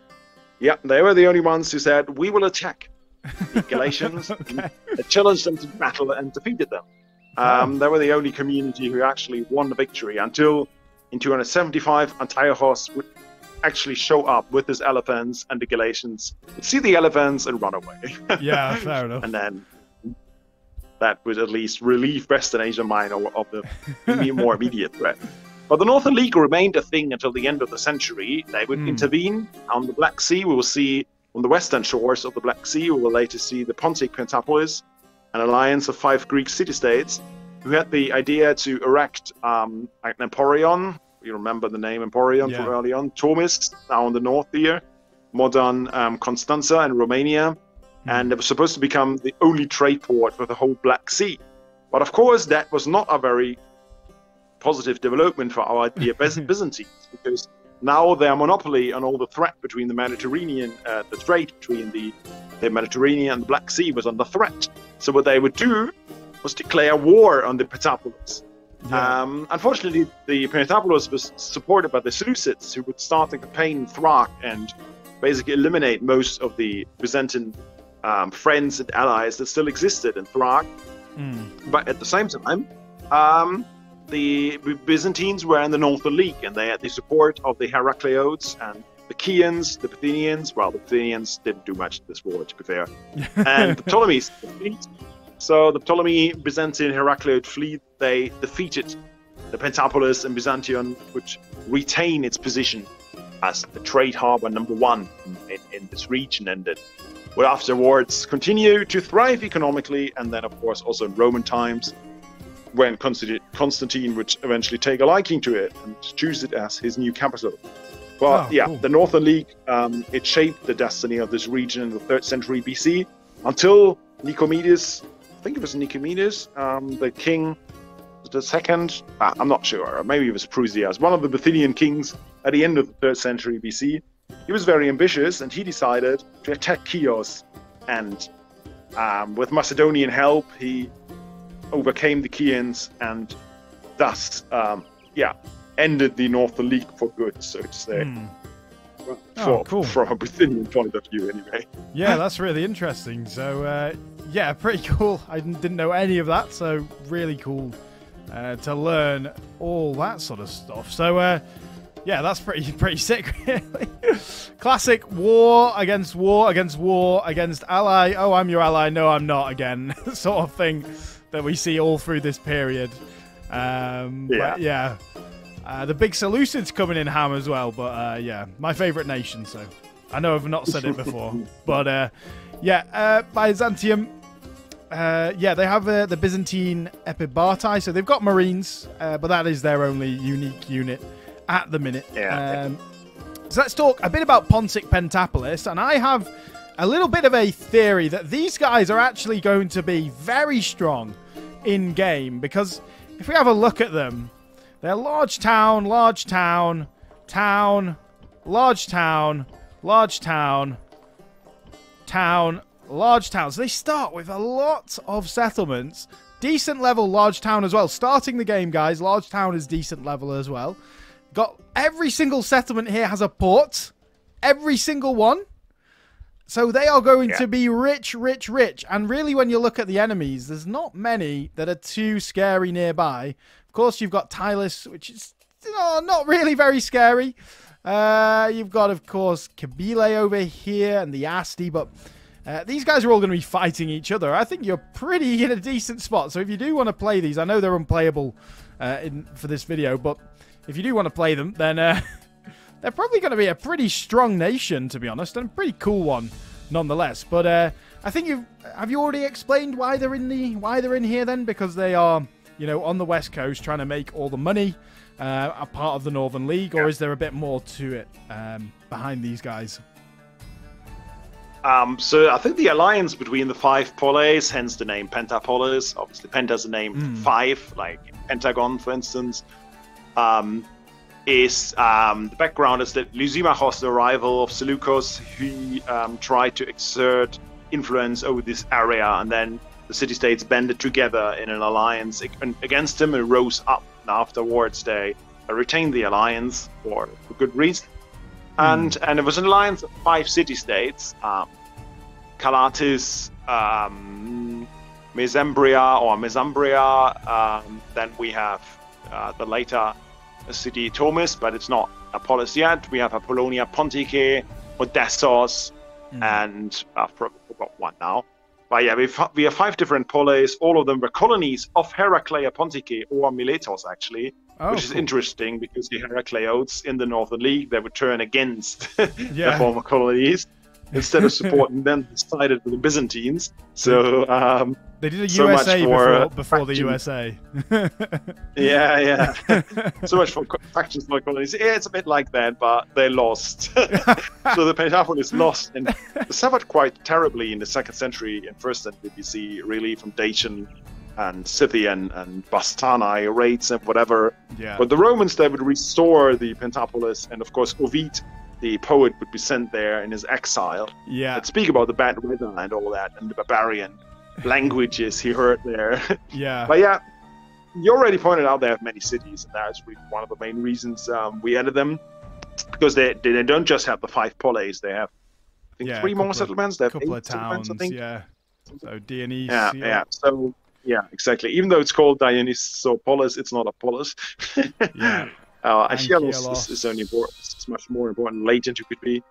Yeah, they were the only ones who said, "We will attack the Galatians." Okay. Challenged them to battle and defeated them. They were the only community who actually won the victory until, in 275, Antiochus would actually show up with his elephants, and the Galatians would see the elephants and run away. Yeah, fair enough. And then that would at least relieve Western Asia Minor of the more immediate threat. But the Northern League remained a thing until the end of the century. They would intervene on the Black Sea. We will see on the western shores of the Black Sea, we will later see the Pontic Pentapolis, an alliance of 5 Greek city-states who had the idea to erect an Emporion. You remember the name Emporion from early on. Tomis, now in the north here, modern Constanza in Romania. And it was supposed to become the only trade port for the whole Black Sea. But of course, that was not a very positive development for our dear Byzantines, because now their monopoly and all the threat between the Mediterranean, the trade between the Mediterranean and the Black Sea was under threat. So what they would do was declare war on the Pentapolis. Yeah. Unfortunately, the Pentapolis was supported by the Seleucids, who would start a campaign in Thrace and basically eliminate most of the Byzantine friends and allies that still existed in Thrace. But at the same time, the Byzantines were in the Northern League, and they had the support of the Heracleotes and the Chians, the Bithynians. Well, the Bithynians didn't do much in this war, to be fair. And the Ptolemies. So the Ptolemy Byzantine Heracleote fleet, they defeated the Pentapolis, and Byzantium which retained its position as the trade harbor #1 in this region, and it would afterwards continue to thrive economically. And then, of course, also in Roman times, when Constantine would eventually take a liking to it and choose it as his new capital. But the Northern League, it shaped the destiny of this region in the 3rd century BC, until Nicomedes, I think it was Nicomedes, the king, the 2nd, I'm not sure, maybe it was Prusias, one of the Bithynian kings at the end of the 3rd century BC. He was very ambitious, and he decided to attack Chios. And with Macedonian help, he overcame the Chians, and thus ended the Northern League for good, so to say. From a Bithynian point of view, anyway. Yeah, that's really interesting. So pretty cool. I didn't know any of that, so really cool to learn all that sort of stuff. So that's pretty sick, really. Classic war against war against war against ally. Oh, I'm your ally. No, I'm not again. Sort of thing that we see all through this period. The big Seleucids coming in ham as well, but my favorite nation, so I know I've not said it before. But Byzantium, they have the Byzantine Epibartae, so they've got Marines, but that is their only unique unit at the minute. So let's talk a bit about Pontic Pentapolis, and I have a little bit of a theory that these guys are actually going to be very strong in-game, because if we have a look at them, they're large town. So they start with a lot of settlements. Decent level large town as well. Starting the game, guys, large town is decent level as well. Got every single settlement here has a port. Every single one. So they are going to be rich, rich, rich. And really, when you look at the enemies, there's not many that are too scary nearby. Of course, you've got Tylus, which is not really very scary. You've got, of course, Kabyle over here and the Asti. But these guys are all going to be fighting each other. I think you're pretty in a decent spot. So if you do want to play these, I know they're unplayable for this video. But if you do want to play them, then... They're probably going to be a pretty strong nation, to be honest, and a pretty cool one, nonetheless. But I think have you already explained why they're in here then? Because they are, on the West Coast trying to make all the money, a part of the Northern League, or is there a bit more to it behind these guys? So I think the alliance between the 5 polis, hence the name Pentapolis. Obviously, Penta's the name 5, like Pentagon, for instance. The background is that Lysimachos, the rival of Seleucus, he tried to exert influence over this area, and then the city-states banded together in an alliance against him and rose up. And afterwards, they retained the alliance for good reason. And it was an alliance of 5 city-states: Calatis, Mesembria, then we have the later city Tomis, but it's not Apollos yet. We have Apollonia, Pontike, Odessos, and I've forgot one now. But yeah, we have 5 different polis. All of them were colonies of Heraclea Pontike, or Miletos, actually, which is interesting because the Heracleotes in the Northern League, they would turn against the former colonies. Instead of supporting them, they sided with the Byzantines. So they did a USA before the USA. So much for factions like colonies. Yeah, it's a bit like that, but they lost. So the Pentapolis lost and suffered quite terribly in the 2nd century and 1st century BC, really, from Dacian and Scythian and Bastanae raids and whatever. Yeah. But the Romans, they would restore the Pentapolis, and of course Ovid, the poet, would be sent there in his exile. Yeah. I'd speak about the bad weather and all that, and the barbarian languages he heard there. Yeah. But yeah, you already pointed out they have many cities, and that's really one of the main reasons we added them, because they don't just have the 5 polis. They have, I think, 3 more settlements. They have a couple of towns, I think. Yeah. So Dionysia. Yeah. So yeah, exactly. Even though it's called Dionysopolis, it's not a polis. Yeah. Achaealos is only important. It's much more important. Latent, you could be.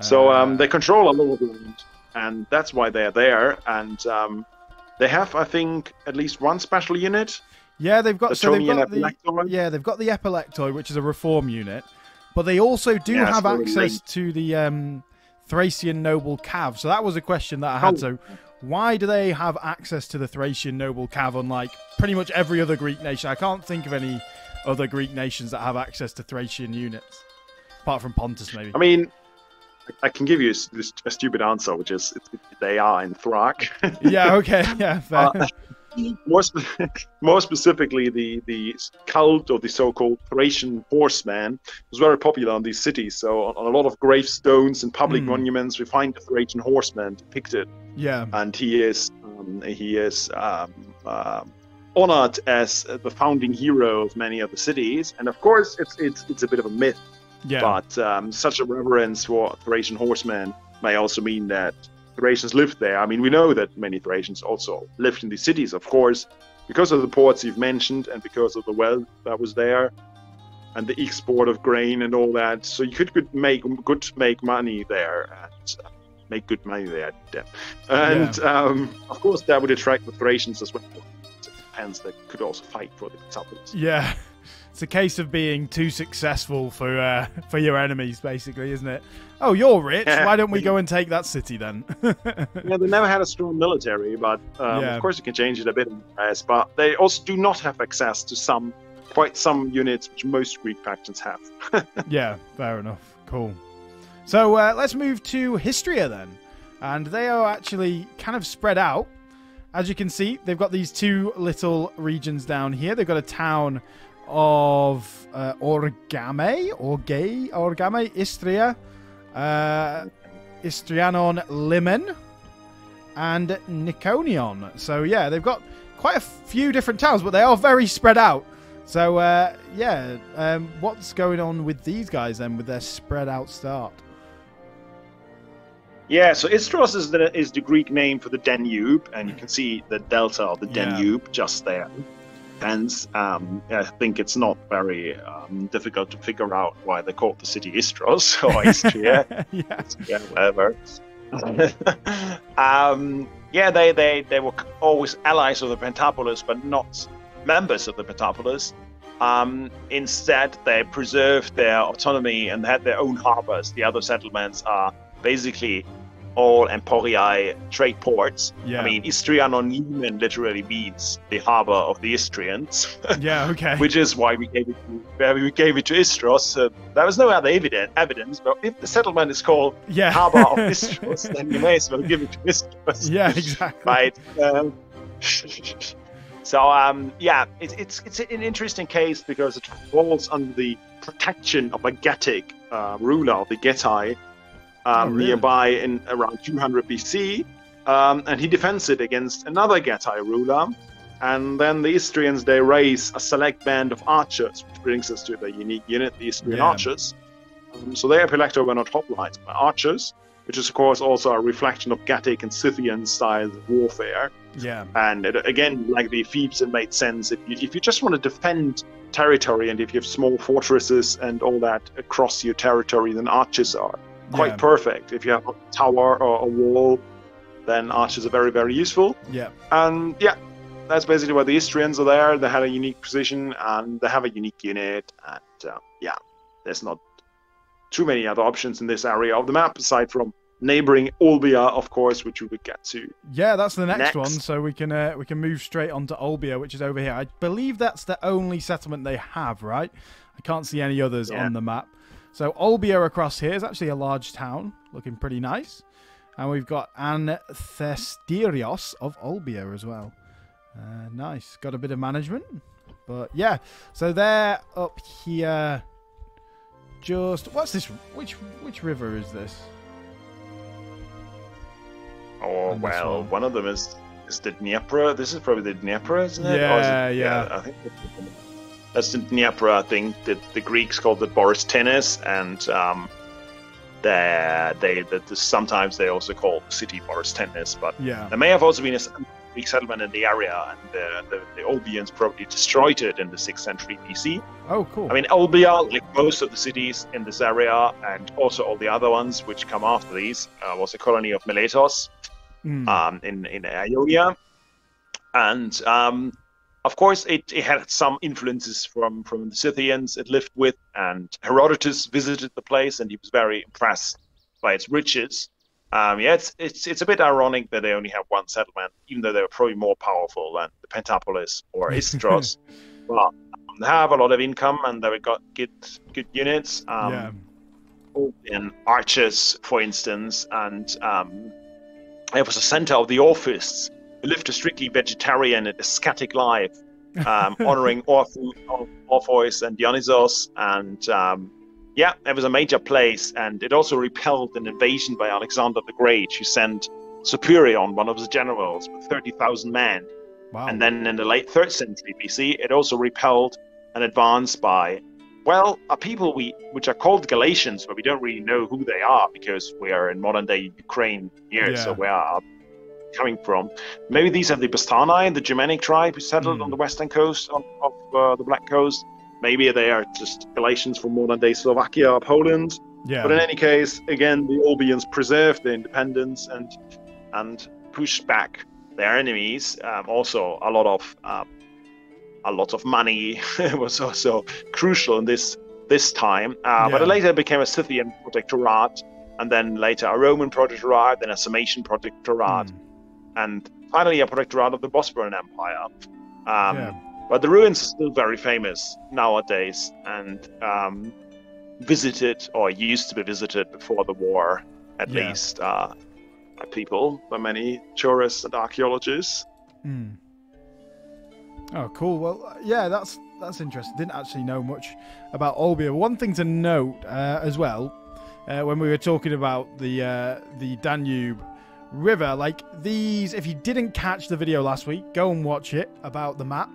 So they control a lot of land, and that's why they're there. And they have, I think, at least one special unit. Yeah, they've got. They've got the Epilectoi, which is a reform unit, but they also do have access to the Thracian noble Cav. So that was a question that I had. So why do they have access to the Thracian noble Cav, unlike pretty much every other Greek nation? I can't think of any other Greek nations that have access to Thracian units, apart from Pontus, maybe. I mean, I can give you a stupid answer, which is they are in Thrace. Yeah, okay, yeah, fair. More specifically, the cult of the so-called Thracian horseman was very popular in these cities. So on a lot of gravestones and public monuments, we find the Thracian horseman depicted. Yeah, and he is honored as the founding hero of many other cities, and of course, it's a bit of a myth. Yeah. But such a reverence for Thracian horsemen may also mean that Thracians lived there. I mean, we know that many Thracians also lived in these cities, of course, because of the ports you've mentioned and because of the wealth that was there and the export of grain and all that. So you could make money there and make good money there. And of course, that would attract the Thracians as well. Hence, they could also fight for the Pentapolis. Yeah, it's a case of being too successful for your enemies, basically, isn't it? Oh, you're rich. Why don't we go and take that city then? Yeah, they never had a strong military, but of course you can change it a bit. But they also do not have access to quite some units which most Greek factions have. Yeah, fair enough. Cool. So let's move to Histria then, and they are actually kind of spread out. As you can see, they've got these 2 little regions down here. They've got a town of Orgame, Istria, Istrianon, Limen, and Niconion. So yeah, they've got quite a few different towns, but they are very spread out. So what's going on with these guys then, with their spread out start? Yeah, so Istros is the Greek name for the Danube, and you can see the delta of the Danube just there. Hence, I think it's not very difficult to figure out why they called the city Istros, or Istria, whatever. They were always allies of the Pentapolis, but not members of the Pentapolis. Instead, they preserved their autonomy and had their own harbors. The other settlements are basically all Emporii trade ports. Yeah. I mean, Istrianon literally means the harbor of the Istrians. Yeah, okay. Which is why we gave it to Istros. So there was no other evidence, but if the settlement is called harbor of Istros, then you may as well give it to Istros. Yeah, exactly. Right. It's an interesting case because it falls under the protection of a Getic ruler of the Getae, nearby in around 200 BC, And he defends it against another Getae ruler. And then the Istrians, they raise a select band of archers, which brings us to the unique unit, the Istrian archers. So their epilector were not hoplites, but archers, which is, of course, also a reflection of Gattic and Scythian styles of warfare. Yeah. And it, again, like the Thebes, it made sense. If you just want to defend territory, and if you have small fortresses and all that across your territory, then archers are quite perfect. If you have a tower or a wall, then archers are very, very useful. Yeah. And yeah, that's basically why the Istrians are there. They had a unique position, and they have a unique unit. And yeah, there's not too many other options in this area of the map, aside from neighboring Olbia, of course, which we would get to. Yeah, that's the next one. So we can move straight on to Olbia, which is over here. I believe that's the only settlement they have, right? I can't see any others on the map. So Olbia across here is actually a large town, looking pretty nice. And we've got Anthestirios of Olbia as well. Nice. Got a bit of management. But yeah, so they're up here. Just, what's this? Which river is this? Oh, well, one of them is the Dnieper. This is probably the Dnieper, isn't it? Yeah, is it, yeah. I think that's the Dnieper. I think that the Greeks called it Boris Tennis, and sometimes they also call the city Boris Tennis. But there may have also been a Greek settlement in the area, and the Olbians probably destroyed it in the 6th century BC. Oh, cool. I mean, Olbia, like most of the cities in this area, and also all the other ones which come after these, was a colony of Miletos in Ionia. And of course, it had some influences from the Scythians it lived with, and Herodotus visited the place, and he was very impressed by its riches. Yeah, it's a bit ironic that they only have one settlement, even though they were probably more powerful than the Pentapolis or Istros. Well, they have a lot of income, and they got good units, and archers, for instance, and it was the center of the Orphists. They lived a strictly vegetarian and ascetic life, honoring Orpheus and Dionysos, and yeah, it was a major place, and it also repelled an invasion by Alexander the Great, who sent Superion, one of his generals, with 30,000 men. Wow. And then in the late 3rd century BC, it also repelled an advance by, well, a people which are called Galatians, but we don't really know who they are, because we are in modern-day Ukraine here, so where are they coming from? Maybe these are the Bastani, the Germanic tribe who settled on the western coast of the Black Coast. Maybe they are just Galatians from modern-day Slovakia or Poland. Yeah. But in any case, again, the Olbians preserved their independence and pushed back their enemies. Also, a lot of money was also crucial in this time. But it later became a Scythian protectorate, and then later a Roman protectorate, then a Sarmatian protectorate, and finally a protectorate of the Bosporan Empire. But the ruins are still very famous nowadays, and visited, or used to be visited before the war, at least, by people, by many tourists and archaeologists. Oh, cool. Well, yeah, that's interesting. Didn't actually know much about Olbia. One thing to note as well, when we were talking about the Danube River, like these, if you didn't catch the video last week, go and watch it about the map.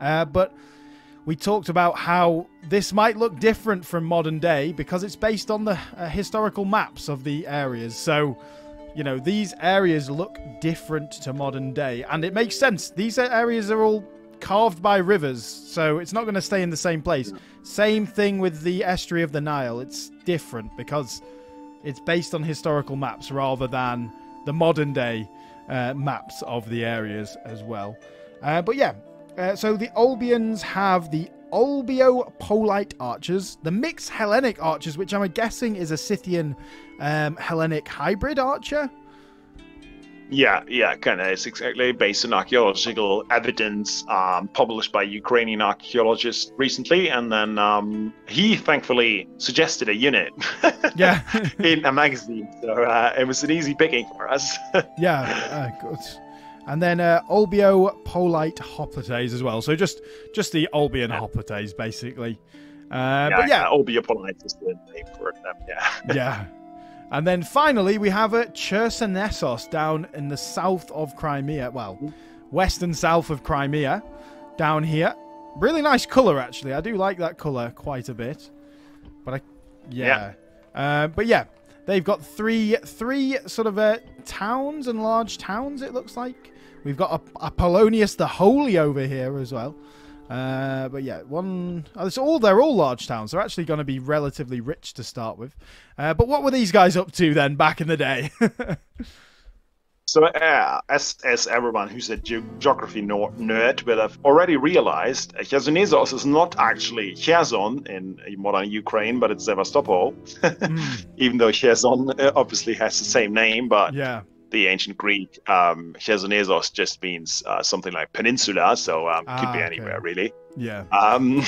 But we talked about how this might look different from modern day because it's based on the historical maps of the areas. So, you know, these areas look different to modern day. And it makes sense. These areas are all carved by rivers. So it's not going to stay in the same place. Same thing with the estuary of the Nile. It's different because it's based on historical maps rather than the modern day maps of the areas as well. But yeah. So the Olbians have the Olbio-Polite archers, the mixed Hellenic archers, which I'm guessing is a Scythian Hellenic hybrid archer. Yeah, kind of. It's exactly based on archaeological evidence published by Ukrainian archaeologists recently, and then he thankfully suggested a unit in a magazine, so it was an easy picking for us. Good. And then Olbio-Polite Hoplites as well. So just the Olbian Hoplites, basically. Olbio-Polite is the name for them, yeah. And then finally, we have a Chersonesos down in the south of Crimea. Well, west and south of Crimea, down here. Really nice colour, actually. I do like that colour quite a bit. But yeah, they've got three sort of towns and large towns, it looks like. We've got Apollonius the Holy over here as well. But yeah, they're all large towns. They're actually going to be relatively rich to start with. But what were these guys up to then back in the day? So as everyone who's a geography nerd will have already realized, Chersonesos is not actually Cherson in modern Ukraine, but it's Sevastopol. Even though Cherson obviously has the same name, but yeah. The ancient Greek, Chersonesos just means something like peninsula, so could be anywhere, really. Yeah. And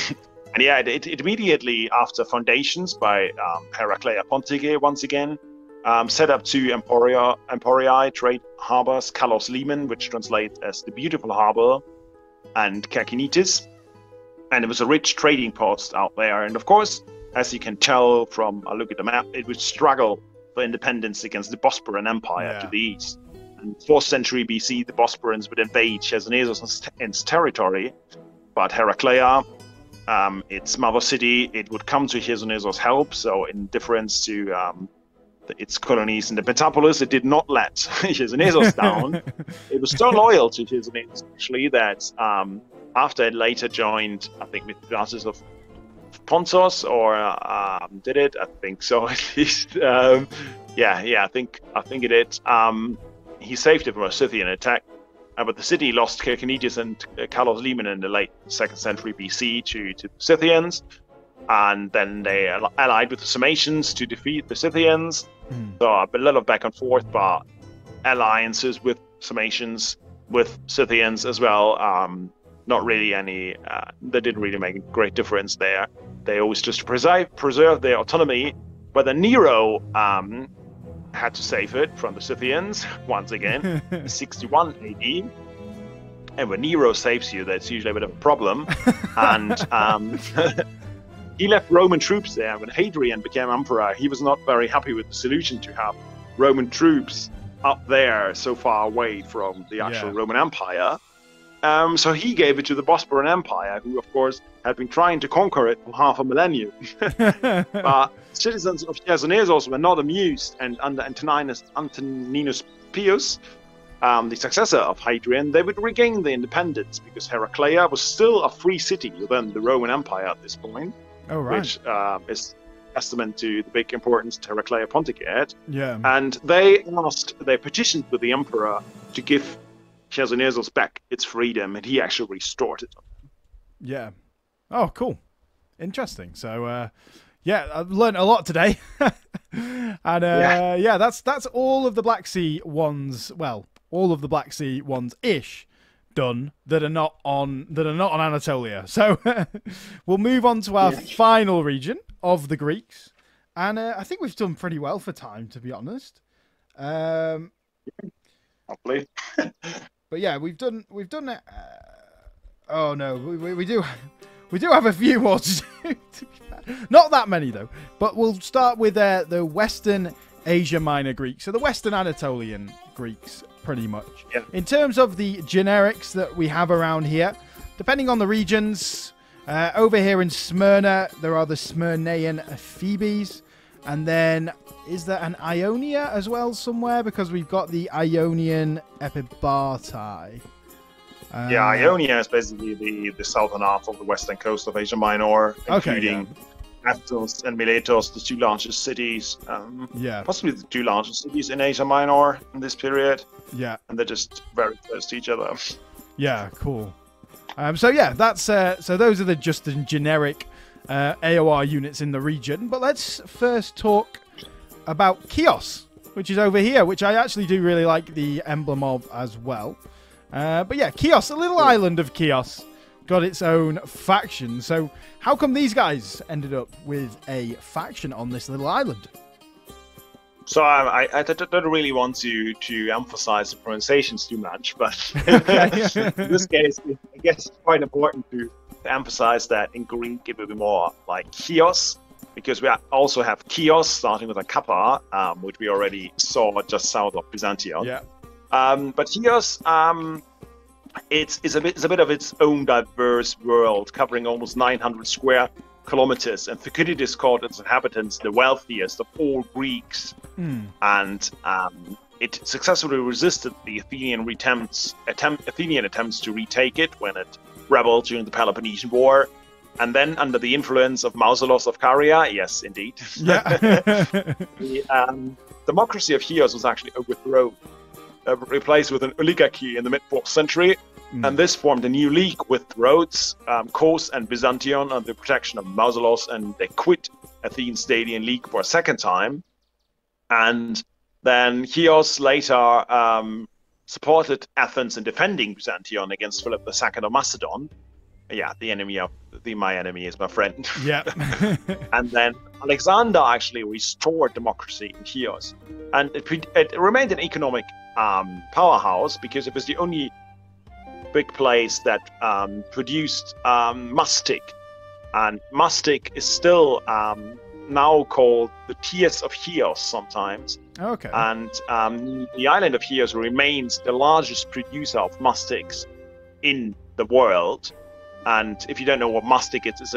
yeah, it immediately after foundations by Heraclea Pontige once again, set up two emporii, trade harbors, Kalos Limen, which translates as the beautiful harbor, and Kakinitis. And it was a rich trading post out there. And of course, as you can tell from a look at the map, it would struggle for independence against the Bosporan Empire to the east. In 4th century BC, the Bosporans would invade Chersonesos' territory, but Heraclea, its mother city, it would come to Chersonesos' help, so in difference to its colonies in the Pentapolis, it did not let Chersonesos down. It was so loyal to Chersonesos, actually, that after it later joined, I think, with Pyrrhus of Pontos, or did it? I think so, at least. I think it did. He saved it from a Scythian attack, but the city lost Kyrkinitis and Kalos Limen in the late 2nd century BC to the Scythians, and then they allied with the Sarmatians to defeat the Scythians. So a little back and forth, but alliances with Sarmatians, with Scythians as well. Not really any, they didn't really make a great difference there. They always just preserve their autonomy, but then Nero had to save it from the Scythians, once again, 61 AD. And when Nero saves you, that's usually a bit of a problem. And he left Roman troops there. When Hadrian became emperor, he was not very happy with the solution to have Roman troops up there so far away from the actual Roman Empire. So he gave it to the Bosporan Empire, who, of course, had been trying to conquer it for half a millennium. But citizens of Chersonesos were not amused, and under Antoninus Pius, the successor of Hadrian, they would regain their independence because Heraclea was still a free city within the Roman Empire at this point, which is testament to the big importance Heraclea Pontique had. Yeah. And they petitioned with the emperor to give Chersonesos back its freedom, and he actually restored it. Yeah. Oh, cool. Interesting. So, yeah, I've learned a lot today. And that's all of the Black Sea ones. Well, all of the Black Sea ones ish done that are not on Anatolia. So we'll move on to our final region of the Greeks, and I think we've done pretty well for time, to be honest. Hopefully. But yeah, we've done it. Oh no, we do have a few more to do. Not that many though. But we'll start with the Western Asia Minor Greeks, so the Western Anatolian Greeks, pretty much. Yeah. In terms of the generics that we have around here, depending on the regions, over here in Smyrna there are the Smyrnaean Ephebes, and then. Is there an Ionia as well somewhere? Because we've got the Ionian Epibarti. Yeah, Ionia is basically the southern half of the western coast of Asia Minor, including Athens and Miletos, the two largest cities. Possibly the two largest cities in Asia Minor in this period. Yeah. And they're just very close to each other. Yeah, cool. So yeah, that's so those are just the generic AOR units in the region. But let's first talk about Chios, which is over here, which I actually do really like the emblem of as well. But yeah, Chios, the little island of Chios, got its own faction. So how come these guys ended up with a faction on this little island? So I don't really want to emphasize the pronunciations too much, but in this case, I guess it's quite important to emphasize that in Greek it would be more like Chios, because we also have Chios, starting with a kappa, which we already saw just south of Byzantium. Yeah. But Chios, it's a bit of its own diverse world, covering almost 900 square kilometers. And Thucydides called its inhabitants the wealthiest of all Greeks. Mm. And it successfully resisted the Athenian attempts to retake it when it rebelled during the Peloponnesian War. And then, under the influence of Mausolos of Caria, yes, indeed, yeah. the democracy of Chios was actually overthrown, replaced with an oligarchy in the mid-4th century, and this formed a new league with Rhodes, Kos, and Byzantion under the protection of Mausolos, and they quit Athene's Thessalian League for a second time. And then Chios later supported Athens in defending Byzantion against Philip II of Macedon. Yeah, the enemy of my enemy is my friend. Yeah. And then Alexander actually restored democracy in Chios, and it remained an economic powerhouse because it was the only big place that produced mastic, and mastic is still now called the Tears of Chios sometimes. Okay. And the island of Chios remains the largest producer of mastics in the world. And if you don't know what mastic is, it's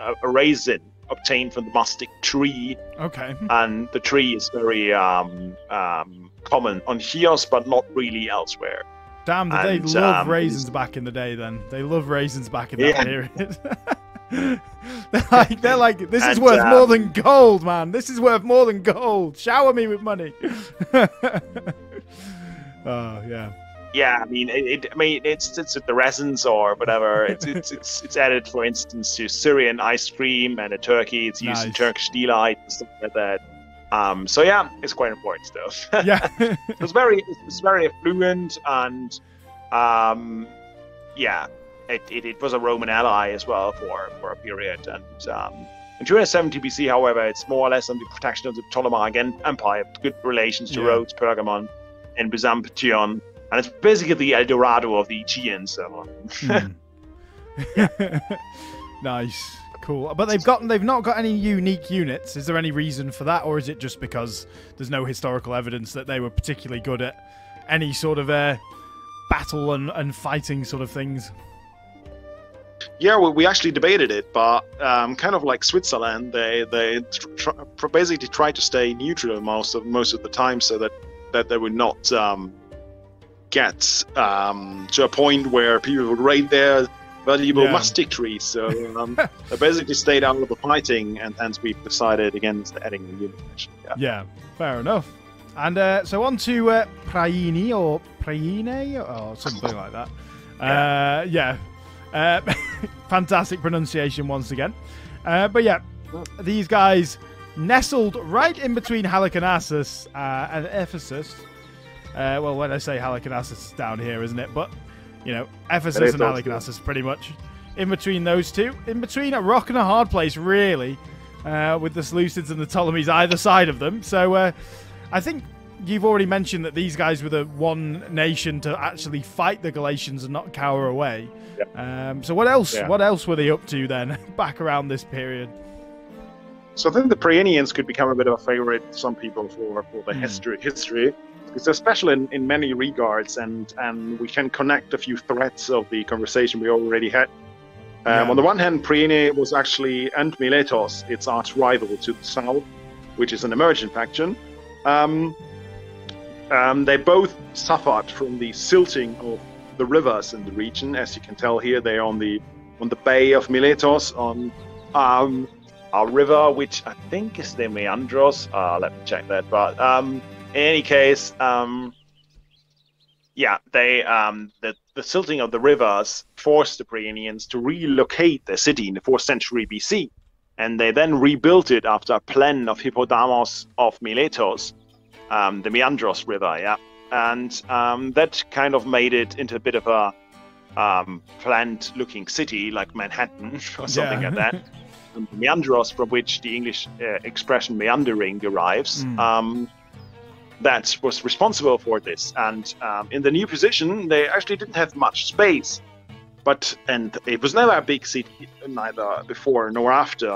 a raisin obtained from the mastic tree. Okay. And the tree is very common on Chios, but not really elsewhere. Damn, they love raisins back in the day then. They love raisins back in that period. they're like, this is worth more than gold, man. This is worth more than gold. Shower me with money. Oh, yeah. Yeah, I mean, it's the resins or whatever. It's added, for instance, to Syrian ice cream and in Turkey. It's used in Turkish delight and stuff like that. So yeah, it's quite important stuff. Yeah, it's very affluent, and yeah, it was a Roman ally as well for a period. And in 270 BC, however, it's more or less under the protection of the Ptolemaic Empire. Good relations to Rhodes, Pergamon, and Byzantium. And it's basically the El Dorado of the Aegean, so. Nice, cool. But they've not got any unique units. Is there any reason for that, or is it just because there's no historical evidence that they were particularly good at any sort of battle and fighting sort of things? Yeah, well, we actually debated it, but kind of like Switzerland, they basically tried to stay neutral most of the time, so that they would not. Gets to a point where people would raid their valuable mastic trees, so they basically stayed out of the fighting, and hence we've decided against adding the unit. Yeah, fair enough. And so on to Priene or Priene or something like that. Fantastic pronunciation once again. But yeah, these guys nestled right in between Halicarnassus and Ephesus. Well, when I say Halicarnassus, it's down here, isn't it? But, you know, Ephesus and Halicarnassus, pretty much. In between those two. In between a rock and a hard place, really, with the Seleucids and the Ptolemies either side of them. So, I think you've already mentioned that these guys were the one nation to actually fight the Galatians and not cower away. Yeah. So what else were they up to then, back around this period? So I think the Prienians could become a bit of a favourite, some people, for the history. It's special in many regards, and we can connect a few threads of the conversation we already had. On the one hand, Priene was actually, and Miletos, its arch rival to the south, which is an emergent faction. They both suffered from the silting of the rivers in the region. As you can tell here, they're on the Bay of Miletos, on a river which I think is the Meandros. Let me check that, but. In any case, the silting of the rivers forced the Prienians to relocate their city in the 4th century BC, and they then rebuilt it after a plan of Hippodamos of Miletos, the Meandros River, and that kind of made it into a bit of a planned-looking city, like Manhattan or something like that. And Meandros, from which the English expression meandering derives. That was responsible for this, and in the new position they actually didn't have much space, and it was never a big city, neither before nor after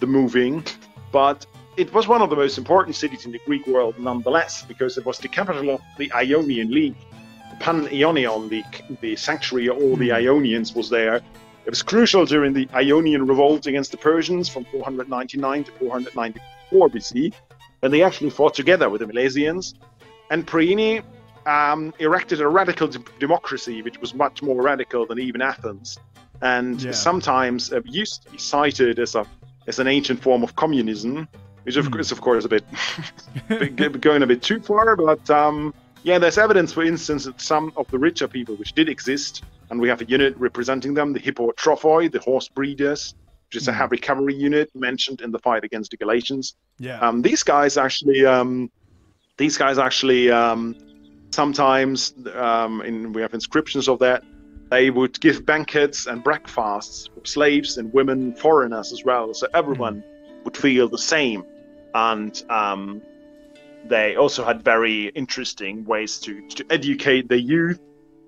the moving, but it was one of the most important cities in the Greek world nonetheless, because it was the capital of the Ionian League, the Pan-Ionian League, the sanctuary of all the Ionians was there. It was crucial during the Ionian revolt against the Persians from 499 to 494 BC, and they actually fought together with the Milesians, and Priene erected a radical democracy, which was much more radical than even Athens, and sometimes used to be cited as an ancient form of communism, which is of course a bit going a bit too far. But yeah, there's evidence, for instance, that some of the richer people, which did exist, and we have a unit representing them, the hippotrophoi, the horse breeders, which is a heavy cavalry unit mentioned in the fight against the Galatians. Yeah, these guys actually sometimes we have inscriptions of that. They would give banquets and breakfasts for slaves and women, foreigners as well, so everyone would feel the same. And they also had very interesting ways to educate their youth,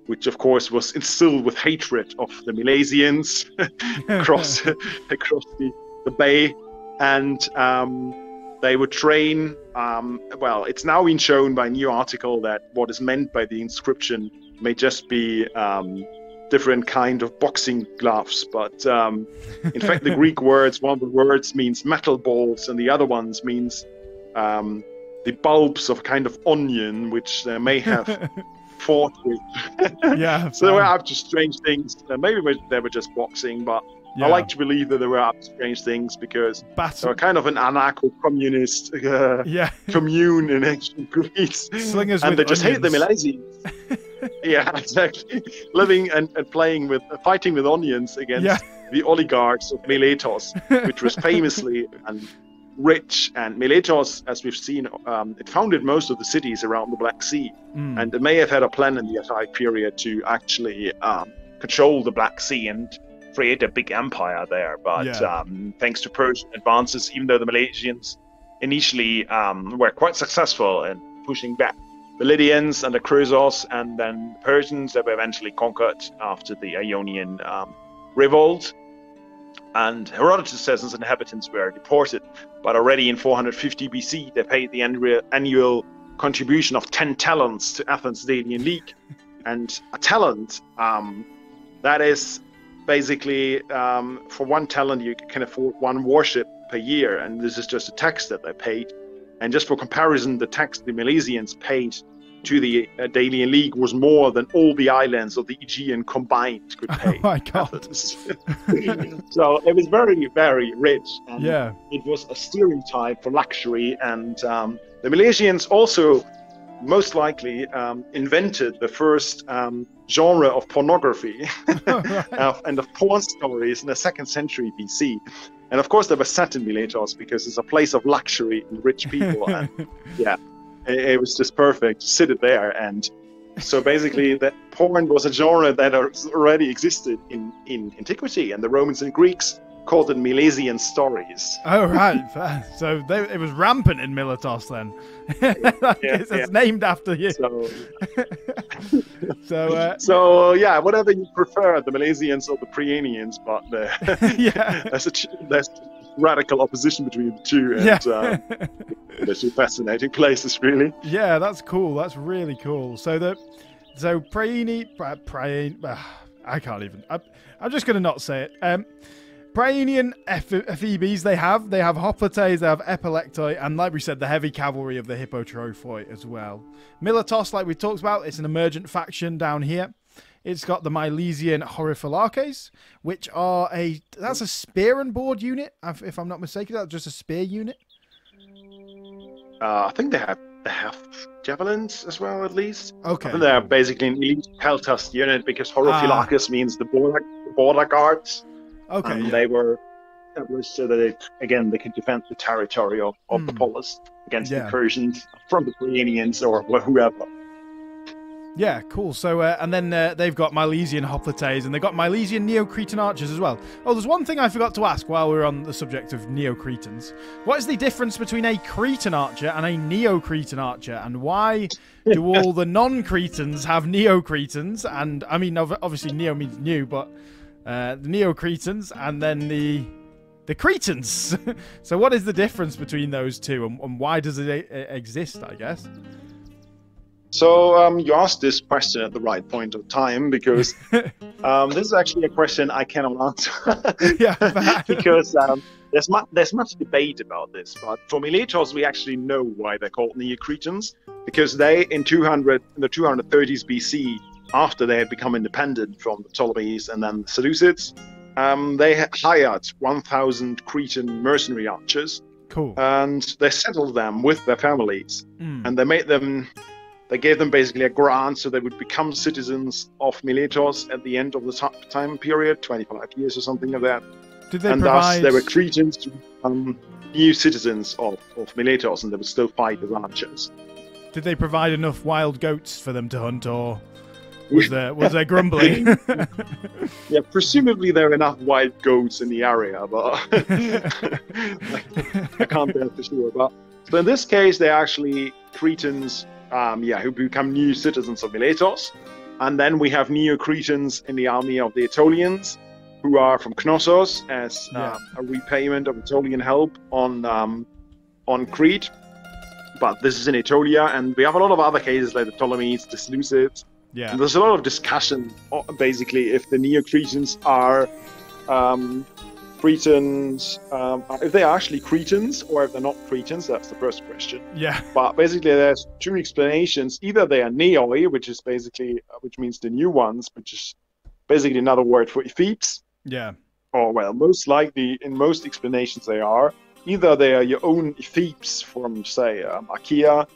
which of course was instilled with hatred of the Milesians across the bay. And they would train, well, it's now been shown by a new article that what is meant by the inscription may just be different kind of boxing gloves, but in fact the Greek words, one of the words means metal balls and the other ones means the bulbs of a kind of onion, which they may have fought with. Yeah. So they were up to strange things. Maybe they were just boxing, but I like to believe that they were up to strange things, because they were kind of an anarcho-communist commune in ancient Greece. Slingers and they just hated the Milesians. Yeah, exactly. Living and playing with, fighting with onions against the oligarchs of Miletos, which was famously and rich. And Miletos, as we've seen, it founded most of the cities around the Black Sea. And it may have had a plan in the Attaic period to actually control the Black Sea and create a big empire there. But thanks to Persian advances, even though the Milesians initially were quite successful in pushing back the Lydians and the Croesus, and then the Persians that were eventually conquered after the Ionian revolt. And Herodotus says its inhabitants were deported, but already in 450 BC they paid the annual contribution of 10 talents to Athens' Thessalian League. And a talent, that is basically for one talent you can afford one warship per year, and this is just a tax that they paid. And just for comparison, the tax the Milesians paid to the Achaean League was more than all the islands of the Aegean combined could pay. Oh my God. So it was very, very rich. And it was a stereotype for luxury. And the Milesians also most likely invented the first genre of pornography and of porn stories in the 2nd century BC. And of course, they were set in Miletos because it's a place of luxury and rich people. And it was just perfect to sit it there. And so basically, that porn was a genre that already existed in antiquity. And the Romans and Greeks called it Milesian stories. Oh, right. So it was rampant in Miletos then. It's named after you. So yeah, whatever you prefer, the Milesians or the Prienians, but there's radical opposition between the two, and they're two fascinating places, really. Yeah, that's cool. That's really cool. So Priene, I can't even. I'm just gonna not say it. Prienian Ephebes, they have hoplites, they have epilectoi, and like we said, the heavy cavalry of the hippotrophoi as well. Miletos, like we talked about, it's an emergent faction down here. It's got the Milesian Horiphylakes, which are a spear and board unit, if I'm not mistaken. That's just a spear unit. I think they have javelins as well, at least. Okay. And they're basically an elite peltast unit, because Horiphylakes means the border guards. Okay, and they were established so that they could defend the territory of the polis against the Persians from the Pyrrhaebians or whoever. Yeah, cool. So and then they've got Milesian hoplites, and they've got Milesian Neo-Cretan archers as well. Oh, there's one thing I forgot to ask while we were on the subject of Neo-Cretans. What is the difference between a Cretan archer and a Neo-Cretan archer, and why do all the non-Cretans have Neo-Cretans? And I mean, obviously Neo means new, but the Neo-Cretans, and then the the Cretans. So what is the difference between those two, and why does it exist, I guess? So you asked this question at the right point of time, because this is actually a question I cannot answer. Yeah, because there's much debate about this. But for Miletos, we actually know why they're called Neo-Cretans, because they in the 230s BC, after they had become independent from the Ptolemies and then the Seleucids, they hired 1,000 Cretan mercenary archers, cool, and they settled them with their families, and they made them. They gave them basically a grant so they would become citizens of Miletos at the end of the time period, 25 years or something like that. Did they provide... thus they were Cretans to become new citizens of Miletos, and they would still fight as archers. Did they provide enough wild goats for them to hunt, or was there grumbling? Yeah, presumably there are enough wild goats in the area, but I can't tell for sure. But so in this case, they're actually Cretans. Who become new citizens of Miletos. And then we have Neo-Cretans in the army of the Aetolians, who are from Knossos as a repayment of Aetolian help on Crete. But this is in Aetolia, and we have a lot of other cases like the Ptolemies, the Seleucids. Yeah. There's a lot of discussion, basically, if the Neo-Cretans are Cretans, if they are actually Cretans or if they're not Cretans. That's the first question. Yeah. But basically, there's two explanations. Either they are Neoi, which means the new ones, which is basically another word for Ephebes. Yeah. Or well, most likely in most explanations they are. Either they are your own Ephebes from, say, Achaea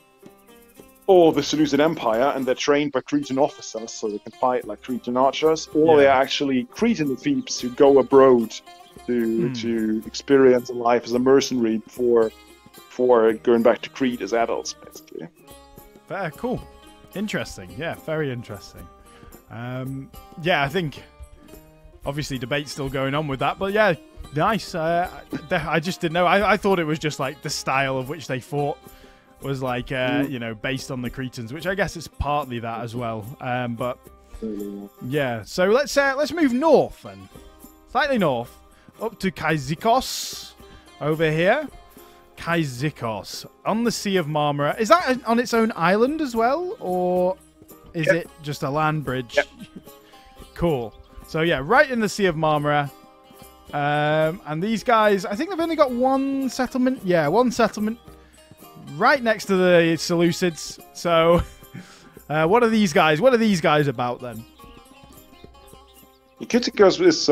or the Seleucid Empire, and they're trained by Cretan officers, so they can fight like Cretan archers. Or they are actually Cretan Ephebes who go abroad to experience life as a mercenary before going back to Crete as adults, basically. Fair, cool. Interesting. Yeah, very interesting. I think obviously debate's still going on with that, but yeah, nice. I just didn't know. I thought it was just like the style of which they fought was like, based on the Cretans, which I guess it's partly that as well. So let's move north then. Slightly north. Up to Kyzikos over here. Kyzikos on the Sea of Marmara. Is that on its own island as well, or is it just a land bridge? Yep. Cool. So yeah, right in the Sea of Marmara. And these guys, I think they've only got one settlement. Yeah, one settlement right next to the Seleucids. So what are these guys about then? Kyzikos is,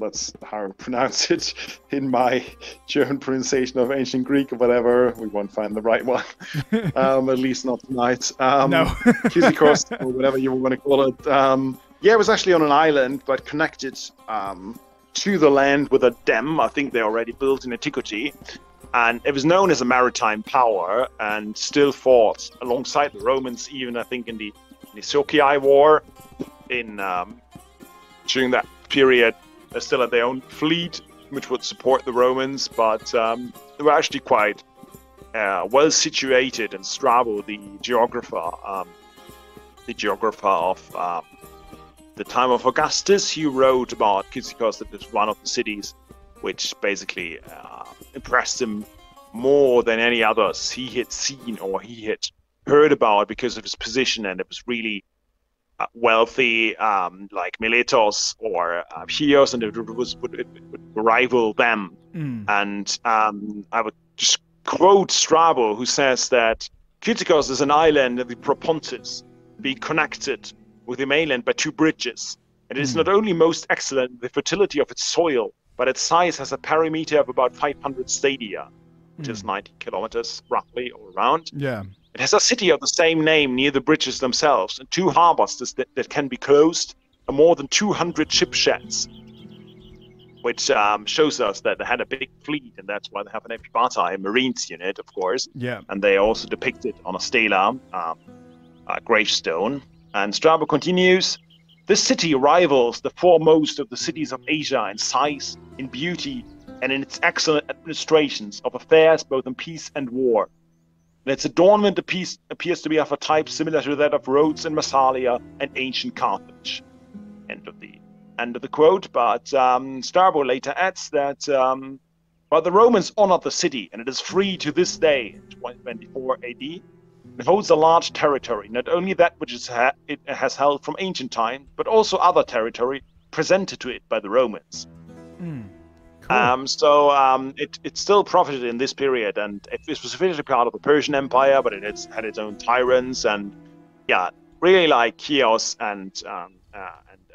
that's how I pronounce it in my German pronunciation of ancient Greek or whatever. We won't find the right one, at least not tonight. No. Kyzikos, or whatever you want to call it. It was actually on an island, but connected to the land with a dam. I think they already built in antiquity. And it was known as a maritime power and still fought alongside the Romans, even I think in the Socii War. During that period, they still had their own fleet, which would support the Romans, but they were actually quite well situated. And Strabo, the geographer of the time of Augustus, he wrote about Kyzikos that it was one of the cities which basically impressed him more than any others he had seen or he had heard about because of his position, and it was really wealthy, like Miletos or Chios, and it would rival them. And I would just quote Strabo, who says that Kyzikos is an island of the Propontis, be connected with the mainland by two bridges. And it is not only most excellent in the fertility of its soil, but its size has a perimeter of about 500 stadia, which is 90 kilometers roughly, or around. Yeah. It has a city of the same name near the bridges themselves, and two harbors that can be closed, and more than 200 ship sheds, which shows us that they had a big fleet, and that's why they have an Epiphatai Marines unit, of course. Yeah. And they are also depicted on a stela, a gravestone. And Strabo continues, this city rivals the foremost of the cities of Asia in size, in beauty, and in its excellent administrations of affairs both in peace and war. And its adornment appears to be of a type similar to that of Rhodes and Massalia and ancient Carthage. End of the End of the quote. But Strabo later adds that but the Romans honored the city, and it is free to this day, 24 AD, and holds a large territory, not only that which it has held from ancient time, but also other territory presented to it by the Romans. Cool. It still profited in this period, and it was officially part of the Persian Empire, but it had its own tyrants, and yeah, really like Chios and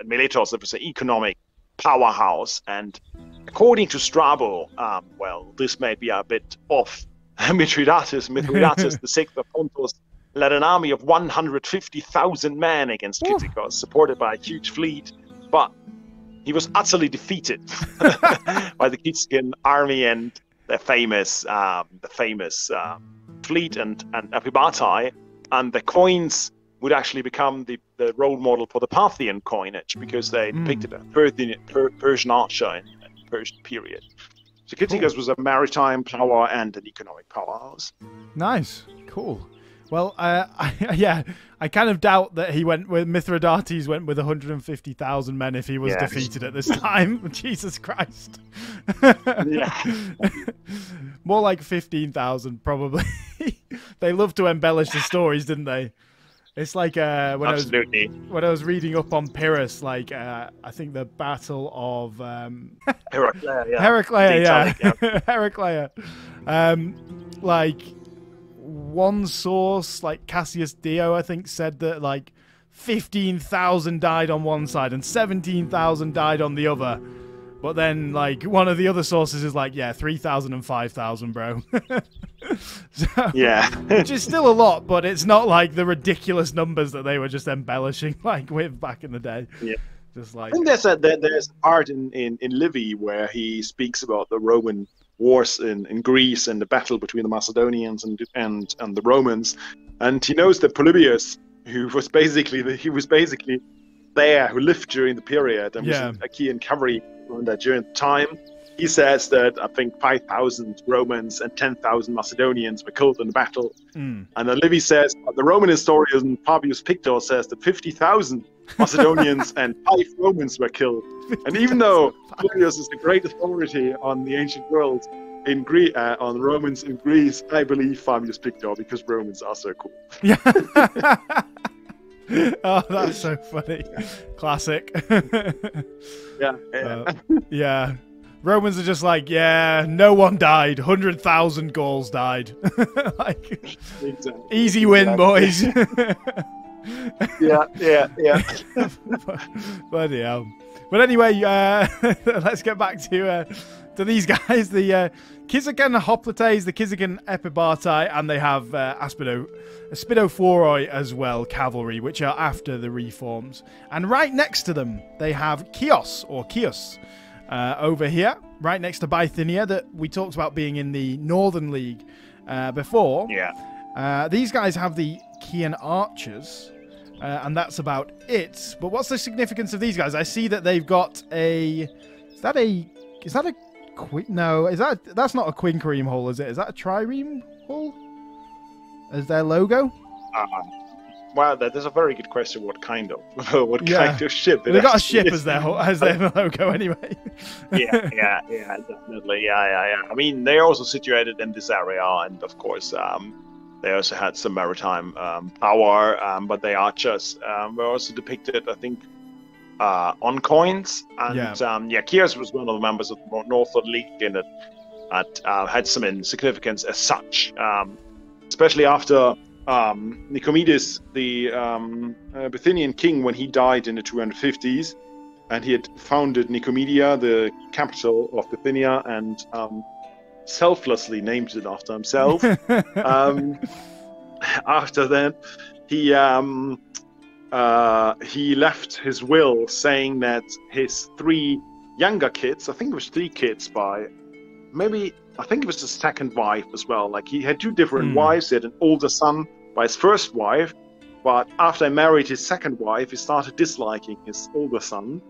Miletos, it was an economic powerhouse. And according to Strabo, well, this may be a bit off, Mithridates the sixth of Pontus led an army of 150,000 men against Kythikos, supported by a huge fleet, but he was utterly defeated by the Kytican army and their famous fleet and Epibatae, and the coins would actually become the role model for the Parthian coinage, because they depicted a Persian archer in the Persian period. So Kythikos was a maritime power and an economic powerhouse. Nice. Cool. Well, I kind of doubt that he went with Mithridates went with 150,000 men if he was defeated at this time. Jesus Christ. More like 15,000 probably. They loved to embellish the stories, didn't they? It's like when I was reading up on Pyrrhus, like I think the Battle of Heraclea, yeah, Heraclea. Like one source, like Cassius Dio, I think, said that like 15,000 died on one side and 17,000 died on the other. But then, like, one of the other sources is like, yeah, 3,000 and 5,000, bro. So, yeah. Which is still a lot, but it's not like the ridiculous numbers that they were just embellishing, like, with back in the day. Yeah. Just like, I think there's art in Livy where he speaks about the Roman wars in Greece and the battle between the Macedonians and the Romans. And he knows that Polybius, who was basically there, who lived during the period, and was an Achaean cavalry that during the time, he says that I think 5,000 Romans and 10,000 Macedonians were killed in the battle. And then Livy says, the Roman historian Fabius Pictor says that 50,000 Macedonians and 5 Romans were killed. And even though Fabius is the great authority on the ancient world in Greece, on Romans in Greece, I believe Fabius Pictor because Romans are so cool. Yeah. Oh, that's so funny. Classic. Yeah. Romans are just like, yeah, no one died. 100,000 Gauls died. Like, exactly. Easy win, boys. Yeah. Bloody hell. But anyway, let's get back to these guys. The Kyzican hoplites, the Kyzican epibartae, and they have Aspidophoroi as well, cavalry, which are after the reforms. And right next to them, they have Chios, or Chios, over here, right next to Bithynia, that we talked about being in the Northern League before. Yeah. These guys have the Chian archers, and that's about it. But what's the significance of these guys? I see that they've got a... Is that a... No, that's not a quinquireme hull, is it? Is that a trireme hull? Is their logo? Wow, that's a very good question. What kind of ship? They got a ship as their logo, anyway. Definitely. Yeah. I mean, they're also situated in this area, and of course, they also had some maritime power. But the archers were also depicted, I think, on coins, and Chios was one of the members of the Northern League, and it had some significance as such, especially after Nicomedes, the Bithynian king, when he died in the 250s, and he had founded Nicomedia, the capital of Bithynia, and selflessly named it after himself. After then, he left his will saying that his 3 younger kids, I think it was 3 kids by, maybe, I think it was his second wife as well. Like, he had 2 different wives. He had an older son by his first wife, but after he married his second wife, he started disliking his older son,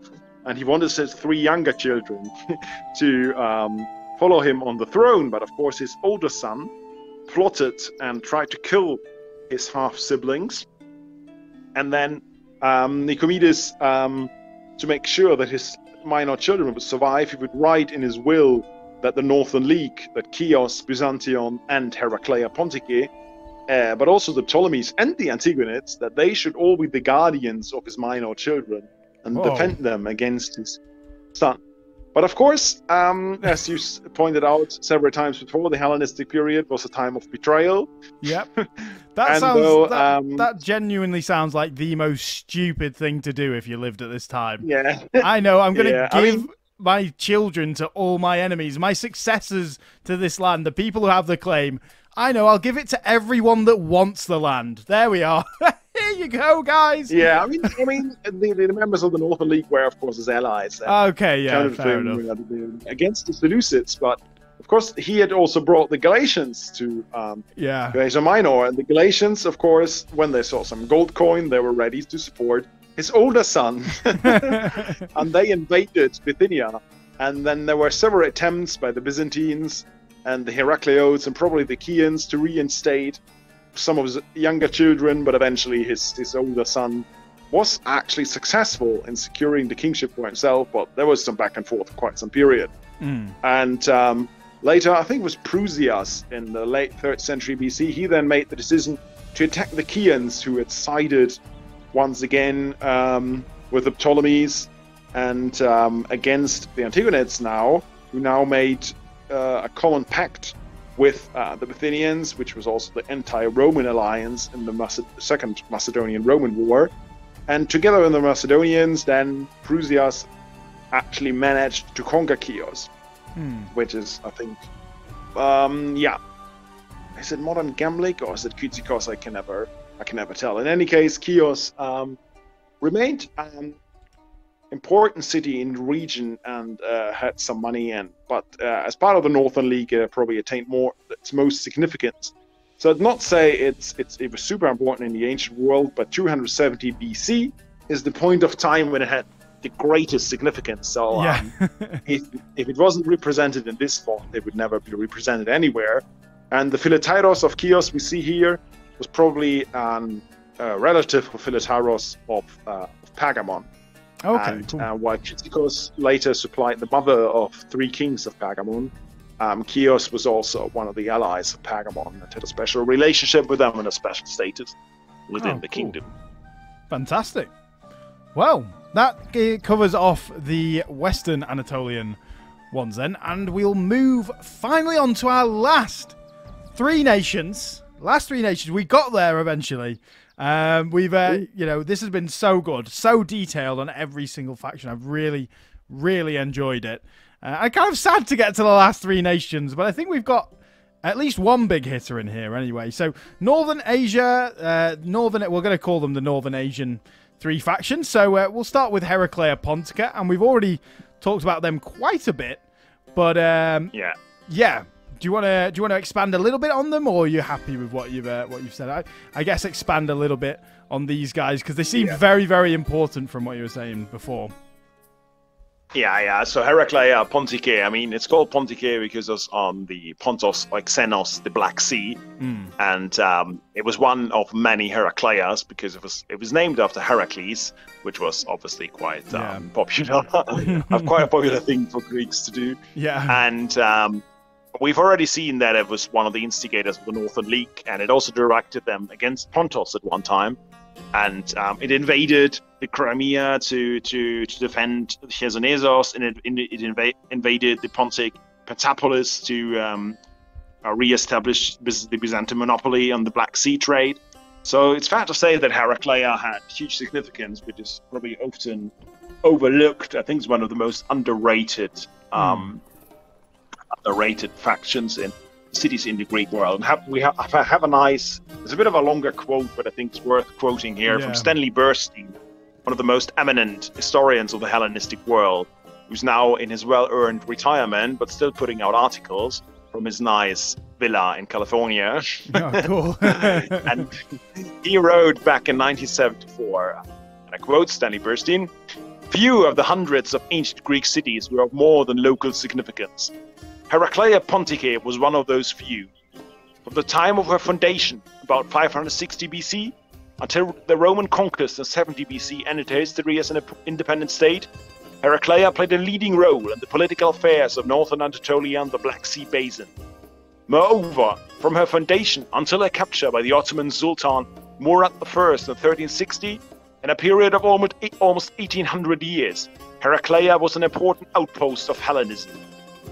and he wanted his 3 younger children to follow him on the throne. But of course, his older son plotted and tried to kill his half-siblings. And then Nicomedes to make sure that his minor children would survive, he would write in his will that the Northern League, that Chios, Byzantion, and Heraclea Pontike, but also the Ptolemies and the Antigonids, that they should all be the guardians of his minor children and defend them against his son. But of course, as you pointed out several times before, the Hellenistic period was a time of betrayal. Yep. That sounds, that genuinely sounds like the most stupid thing to do if you lived at this time. Yeah. I know, I'm going to give... my children to all my enemies, my successors to this land, the people who have the claim. I know, I'll give it to everyone that wants the land. There we are. Here you go, guys. Yeah, I mean, the members of the Northern League were, of course, his allies. Okay, yeah, fair enough. Against the Seleucids, but of course, he had also brought the Galatians to Asia Minor, and the Galatians, of course, when they saw some gold coin, they were ready to support his older son, and they invaded Bithynia. And then there were several attempts by the Byzantines and the Heracleotes and probably the Chians to reinstate some of his younger children, but eventually his older son was actually successful in securing the kingship for himself, but there was some back and forth for quite some period. And later, I think it was Prusias in the late 3rd century BC, he then made the decision to attack the Chians, who had sided once again with the Ptolemies and against the Antigonids now, who now made a common pact with the Bithynians, which was also the anti-Roman alliance in the Second Macedonian-Roman War. And together with the Macedonians, then Prusias actually managed to conquer Chios, which is, I think, is it modern Gamlic or is it Kythikos? I can never tell. In any case, Chios remained an important city in the region and had some money. But as part of the Northern League, probably attained its most significance. So I'd not say it was super important in the ancient world, but 270 BC is the point of time when it had the greatest significance. So if it wasn't represented in this form, it would never be represented anywhere. And the Philetairos of Chios we see here was probably a relative of Philetairos of Pergamon. Okay, and cool. While Kythikos later supplied the mother of three kings of Pergamon, Chios was also one of the allies of Pergamon and had a special relationship with them and a special status within the kingdom. Fantastic. Well, that covers off the Western Anatolian ones then, and we'll move finally on to our last three nations. We got there eventually. We've, you know, this has been so good, so detailed on every single faction. I've really, really enjoyed it. I'm kind of sad to get to the last three nations, but I think we've got at least one big hitter in here anyway. So Northern Asia, we're going to call them the Northern Asian three factions. So we'll start with Heraclea Pontica, and we've already talked about them quite a bit. But Do you want to expand a little bit on them, or are you happy with what you've said? I guess expand a little bit on these guys because they seem very, very important from what you were saying before. Yeah. So Heraclea Pontike. I mean, it's called Pontike because it's on the Pontos, like Xenos, the Black Sea, and it was one of many Heracleas because it was named after Heracles, which was obviously quite popular, quite a popular thing for Greeks to do. Yeah, and we've already seen that it was one of the instigators of the Northern League, and it also directed them against Pontos at one time. And it invaded the Crimea to defend Chersonesos, and it invaded the Pontic Pentapolis to re-establish the Byzantine monopoly on the Black Sea trade. So it's fair to say that Heraclea had huge significance, which is probably often overlooked. I think it's one of the most underrated factions in cities in the Greek world. And I have a nice, it's a bit of a longer quote, but I think it's worth quoting here from Stanley Burstein, one of the most eminent historians of the Hellenistic world, who's now in his well-earned retirement, but still putting out articles from his nice villa in California. Oh, cool. And he wrote back in 1974, and I quote Stanley Burstein, "Few of the hundreds of ancient Greek cities were of more than local significance. Heraclea Pontike was one of those few. From the time of her foundation, about 560 BC, Until the Roman conquest in 70 BC ended her history as an independent state, Heraclea played a leading role in the political affairs of northern Anatolia and the Black Sea basin. Moreover, from her foundation until her capture by the Ottoman Sultan Murad I in 1360, in a period of almost 1800 years, Heraclea was an important outpost of Hellenism.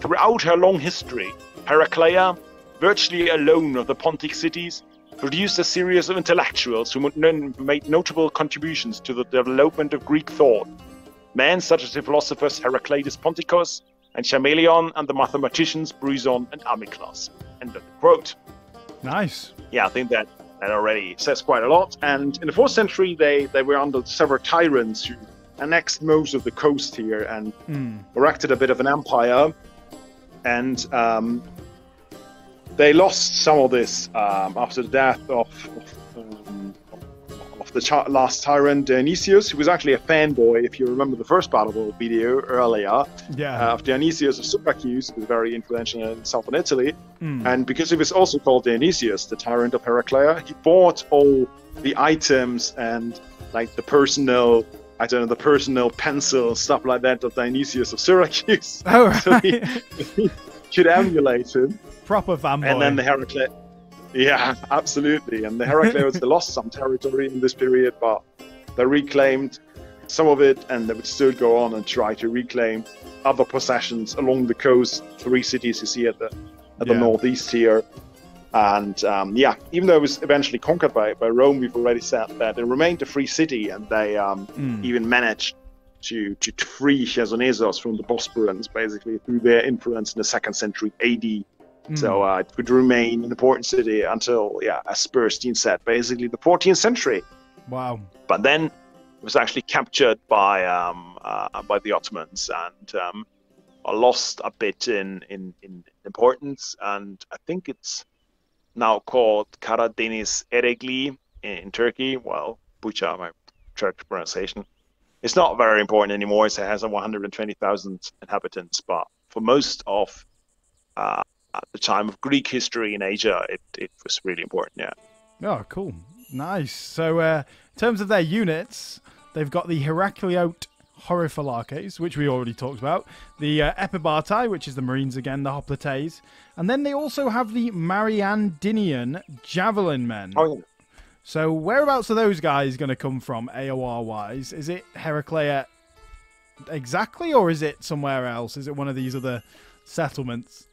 Throughout her long history, Heraclea, virtually alone of the Pontic cities, produced a series of intellectuals who made notable contributions to the development of Greek thought. Men such as the philosophers Heraclides Ponticus and Chammeleon, and the mathematicians Bryson and Amyclas. End of the quote. Nice. Yeah, I think that already says quite a lot. And in the 4th century, they were under several tyrants who annexed most of the coast here and erected a bit of an empire. And they lost some of this after the death of the last tyrant, Dionysius, who was actually a fanboy, if you remember the first Battle World video earlier, of Dionysius of Syracuse, who was very influential in southern Italy. And because he was also called Dionysius, the tyrant of Heraclea, he bought all the items and like the personal, I don't know, the personal pencil, stuff like that, of Dionysius of Syracuse. Oh, right. So he could emulate him. Proper fanboy. And then the Heraclea. Yeah, absolutely. And the Heracleans, they lost some territory in this period, but they reclaimed some of it, and they would still go on and try to reclaim other possessions along the coast. 3 cities you see at the northeast here. And even though it was eventually conquered by Rome, we've already said that it remained a free city, and they even managed to free Chersonesos from the Bosporans, basically, through their influence in the 2nd century AD. So it would remain an important city until, as Spursteen said, basically the 14th century. Wow. But then it was actually captured by the Ottomans and lost a bit in importance. And I think it's now called Karadeniz Eregli in Turkey. Well, butcher my Turkish pronunciation. It's not very important anymore. It has 120,000 inhabitants. But for most of... at the time of Greek history in Asia, it was really important, Oh, cool. Nice. So in terms of their units, they've got the Heracleote Horophylakes, which we already talked about, the Epibartae, which is the Marines again, the Hoplites, and then they also have the Mariandinian Javelin Men. Oh, yeah. So whereabouts are those guys going to come from, AOR-wise? Is it Heraclea exactly, or is it somewhere else? Is it one of these other settlements?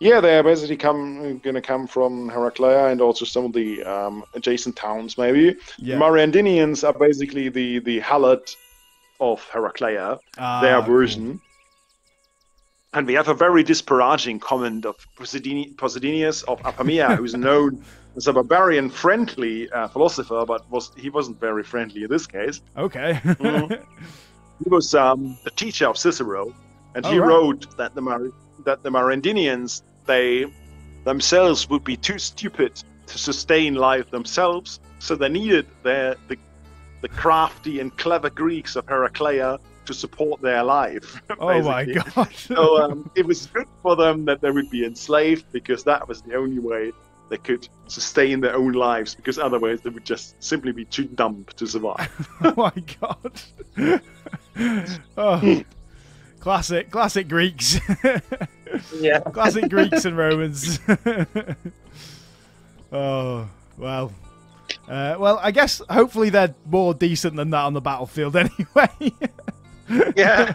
Yeah, they're basically going to come from Heraclea and also some of the adjacent towns, maybe. Yeah. Mariandinians are basically the Helot of Heraclea, their version. Cool. And we have a very disparaging comment of Posidonius of Apamea, who's known as a barbarian-friendly philosopher, but he wasn't very friendly in this case. Okay. He was a teacher of Cicero, and he wrote that the Mariandinians, they themselves would be too stupid to sustain life themselves, so they needed the crafty and clever Greeks of Heraclea to support their life. Oh my God! So it was good for them that they would be enslaved, because that was the only way they could sustain their own lives, because otherwise they would just simply be too dumb to survive. Oh my God! Oh. Classic Greeks. Yeah. Classic Greeks and Romans. Oh, well. Well, I guess hopefully they're more decent than that on the battlefield anyway. Yeah.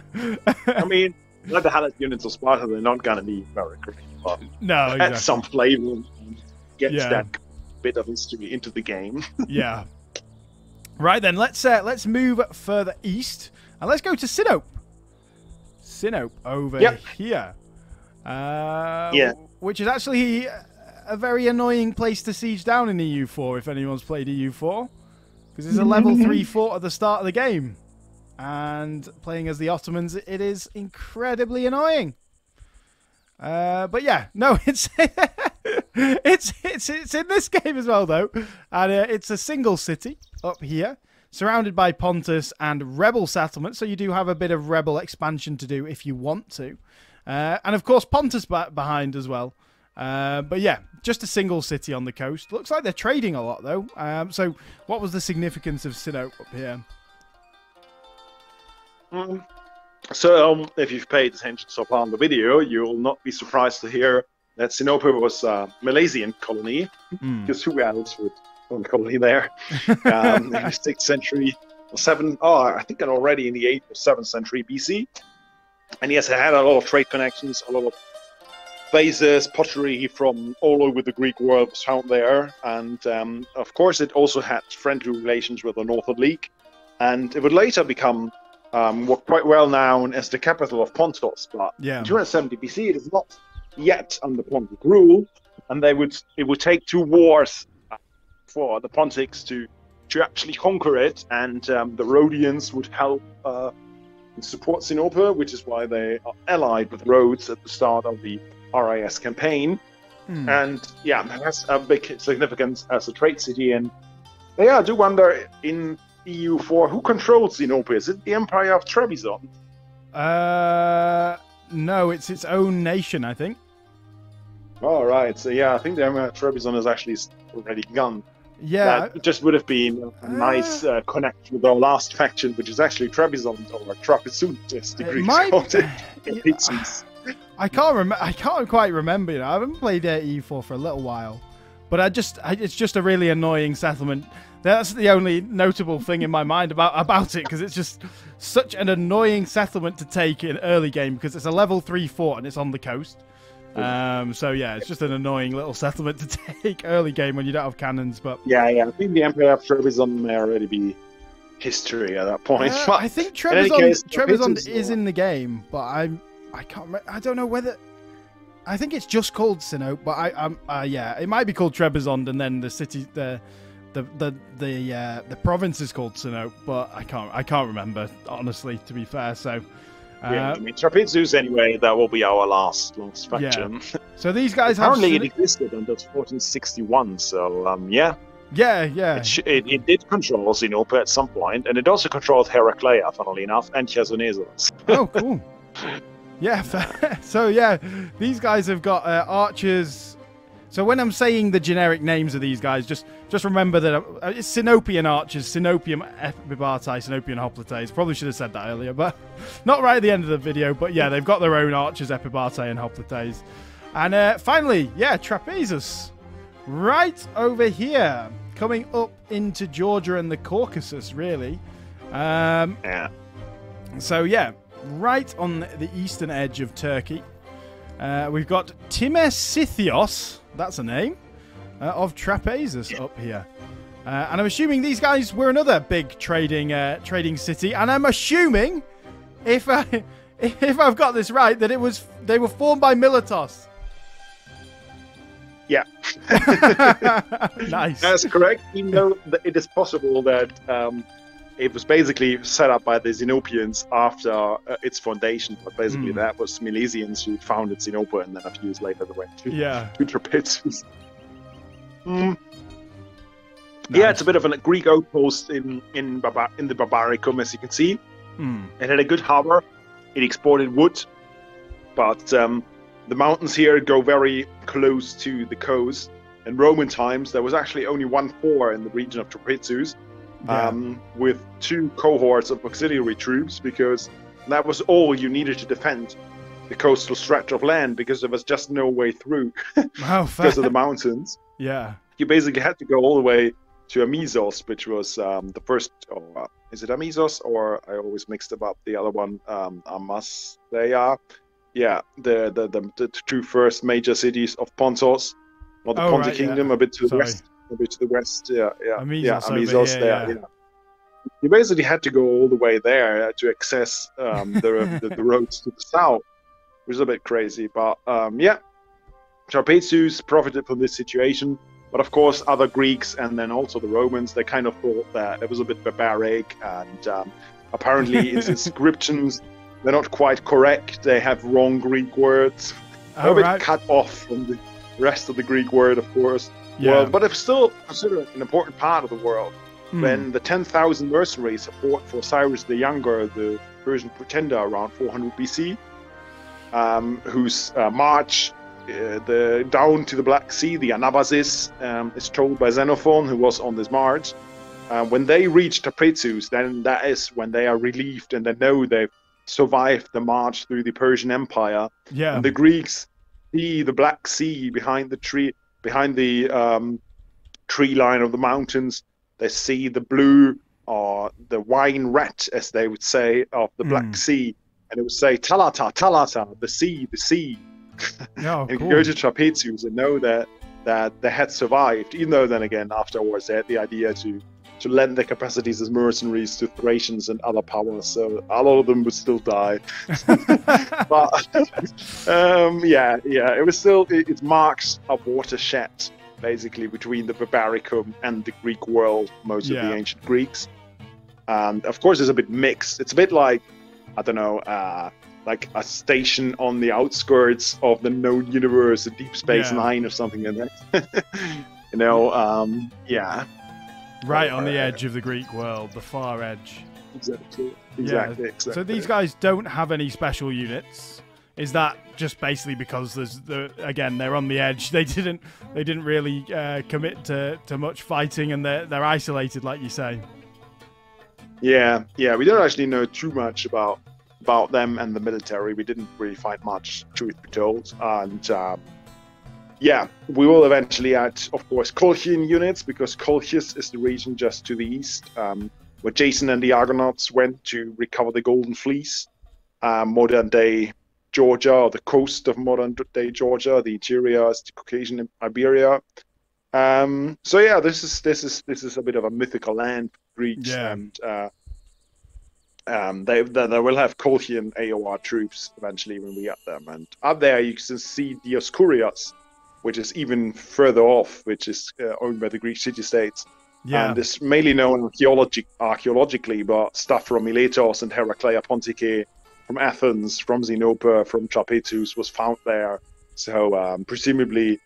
I mean, like the Helot units of Sparta, they're not going to be very great. But no, exactly. Some flavor gets that bit of history into the game. Yeah. Right then, let's move further east and let's go to Sinope. Sinope over here, which is actually a very annoying place to siege down in EU4 if anyone's played EU4, because it's a level 3 fort at the start of the game, and playing as the Ottomans, it is incredibly annoying. But yeah, no, it's it's in this game as well though, and it's a single city up here, surrounded by Pontus and rebel settlements, so you do have a bit of rebel expansion to do if you want to. And of course Pontus behind as well, But yeah, just a single city on the coast. Looks like they're trading a lot, though. So what was the significance of Sinope up here? So if you've paid attention so far on the video, you'll not be surprised to hear that Sinope was a Milesian colony, because who else would own a colony there? In the 6th century, or 7th, oh, I think already in the 8th or 7th century BC. And yes, it had a lot of trade connections, a lot of vases, pottery from all over the Greek world was found there. And of course, it also had friendly relations with the Northern League. And it would later become quite well known as the capital of Pontus. But in 270 BC, it is not yet under Pontic rule. And it would take 2 wars for the Pontics to actually conquer it. And the Rhodians would help support Sinope, which is why they are allied with Rhodes at the start of the RIS campaign. And yeah, that has a big significance as a trade city. And yeah, I do wonder in EU4 who controls Sinope. Is it the Empire of Trebizond? No, it's its own nation, I think. All right, so yeah, I think the Empire of Trebizond is actually already gone. Yeah, that just would have been a nice connection with our last faction, which is actually Trebizond, or Trapezunt, as the Greeks called it. I can't quite remember. You know, I haven't played EU4 for a little while, but it's just a really annoying settlement. That's the only notable thing in my mind about it, because it's just such an annoying settlement to take in early game, because it's a level 3 fort and it's on the coast. So yeah, it's just an annoying little settlement to take early game when you don't have cannons. But yeah, I think the Empire of Trebizond may already be history at that point. I think Trebizond is in the game, but I can't remember. I don't know whether. I think it's just called Sinope, but yeah, it might be called Trebizond, and then the city, the province is called Sinope, but I can't remember, honestly, to be fair. So. Yeah, I mean, Trapezus, anyway, that will be our last faction. Yeah. So these guys apparently it existed until 1461, so yeah. Yeah. It did control Sinope at some point, and it also controlled Heraclea, funnily enough, and Chersonesus. Oh, cool. Yeah, so yeah, these guys have got archers. So when I'm saying the generic names of these guys, just remember that it's Sinopian archers, Sinopium Epibatae, Sinopian Hoplites. Probably should have said that earlier, but not right at the end of the video. But yeah, they've got their own archers, Epibatae and Hoplites. And finally, yeah, Trapezus. Right over here, coming up into Georgia and the Caucasus, really. So yeah, right on the eastern edge of Turkey. We've got Timesithios, that's a name, of Trapezus up here. And I'm assuming these guys were another big trading city. And I'm assuming, if I've got this right, that they were formed by Miletos. Yeah. Nice. That's correct, even though it is possible that it was basically set up by the Sinopians after its foundation, but basically that was Milesians who founded Sinope, and then a few years later they went to Trapezus. Nice. Yeah, it's a bit of a Greek outpost in the Barbaricum, as you can see. It had a good harbour. It exported wood, but the mountains here go very close to the coast. In Roman times, there was actually only one fort in the region of Trapezus. Yeah. With 2 cohorts of auxiliary troops, because that was all you needed to defend the coastal stretch of land, because there was just no way through because of the mountains. Yeah, you basically had to go all the way to Amisos, which was the first. Is it Amisos, or I always mixed up the other one? Amas. They are, yeah, the 2 first major cities of Pontos, or the Pontic Kingdom, a bit to the west. Amisos there. Yeah. You basically had to go all the way there to access the roads to the south, which is a bit crazy. But yeah, Trapezus profited from this situation. But of course, other Greeks and then also the Romans, they kind of thought that it was a bit barbaric, and apparently its inscriptions, they're not quite correct. They have wrong Greek words. They're a bit cut off from the rest of the Greek world, of course. Yeah. Well, but it's still considered an important part of the world. When the 10,000 mercenaries fought for Cyrus the Younger, the Persian pretender, around 400 BC, whose march down to the Black Sea, the Anabasis, is told by Xenophon, who was on this march. When they reach Tapritsus, then that is when they are relieved and they know they've survived the march through the Persian Empire. Yeah. And the Greeks see the Black Sea behind the tree, behind the tree line of the mountains. They see the blue, or the wine red, as they would say, of the Black Sea. And it would say, Talata, Talata, the sea, the sea. Oh, and cool. Go to Trapezius and know that they had survived, even though then again afterwards they had the idea to lend their capacities as mercenaries to Thracians and other powers, so a lot of them would still die. But yeah, it was still, it marks a watershed basically between the barbaricum and the Greek world, most of the ancient Greeks. And of course it's a bit mixed. It's a bit like, I don't know, like a station on the outskirts of the known universe, the Deep Space Nine or something like that. You know, right on the edge of the Greek world, the far edge. Exactly. So these guys don't have any special units. Is that just basically because there's again, they're on the edge? They didn't really commit to much fighting, and they're isolated, like you say. Yeah. We don't actually know too much about them and the military. We didn't really find much, truth be told. And we will eventually add, of course, Colchian units, because Colchis is the region just to the east, where Jason and the Argonauts went to recover the Golden Fleece. Modern-day Georgia, or the coast of modern-day Georgia, the interior is the Caucasian Iberia. So yeah, this is a bit of a mythical land for Greeks, and they will have Colchian AOR troops eventually when we get them. And up there you can see Dioscurias, which is even further off, which is owned by the Greek city-states. Yeah. And it's mainly known archaeologically, but stuff from Miletos and Heraclea Pontike, from Athens, from Sinope, from Trapetus was found there. So presumably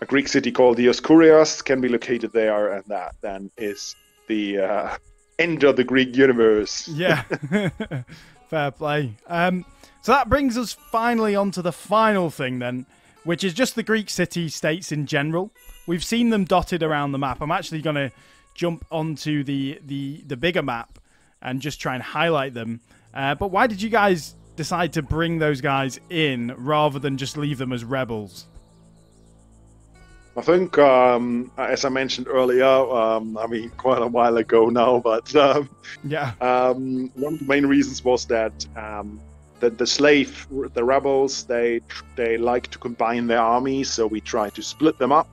a Greek city called Dioscurias can be located there, and that then is the end of the Greek universe. Yeah, fair play. So that brings us finally onto the final thing then, which is just the Greek city-states in general. We've seen them dotted around the map. I'm actually going to jump onto the bigger map and just try and highlight them. But why did you guys decide to bring those guys in rather than just leave them as rebels? I think, as I mentioned earlier, I mean, quite a while ago now, but one of the main reasons was that the rebels, they like to combine their armies, so we tried to split them up,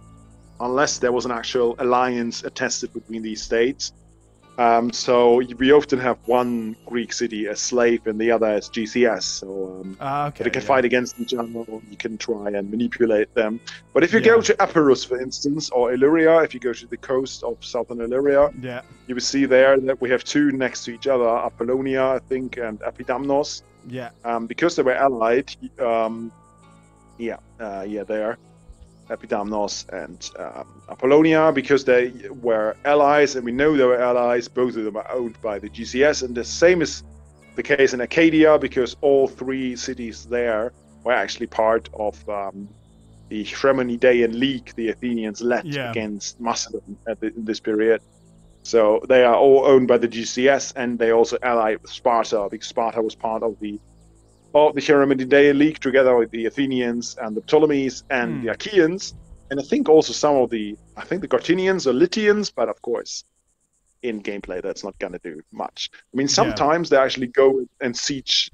unless there was an actual alliance attested between these states. So we often have one Greek city as slave and the other as GCS. So they can fight against each other, or you can try and manipulate them. But if you go to Epirus, for instance, or Illyria, if you go to the coast of southern Illyria, you will see there that we have two next to each other, Apollonia, I think, and Epidamnos. Yeah. Because they were allied, they are. Epidamnos and Apollonia, because they were allies, and we know they were allies. Both of them are owned by the GCS, and the same is the case in Acadia, because all three cities there were actually part of the Thremonidaean League the Athenians led against Macedon in this period. So they are all owned by the GCS, and they also allied with Sparta, because Sparta was part of the Thremonidaean League, together with the Athenians and the Ptolemies and the Achaeans, and I think also some of the Gortynians or Lytians, but of course in gameplay that's not going to do much. I mean, sometimes they actually go and siege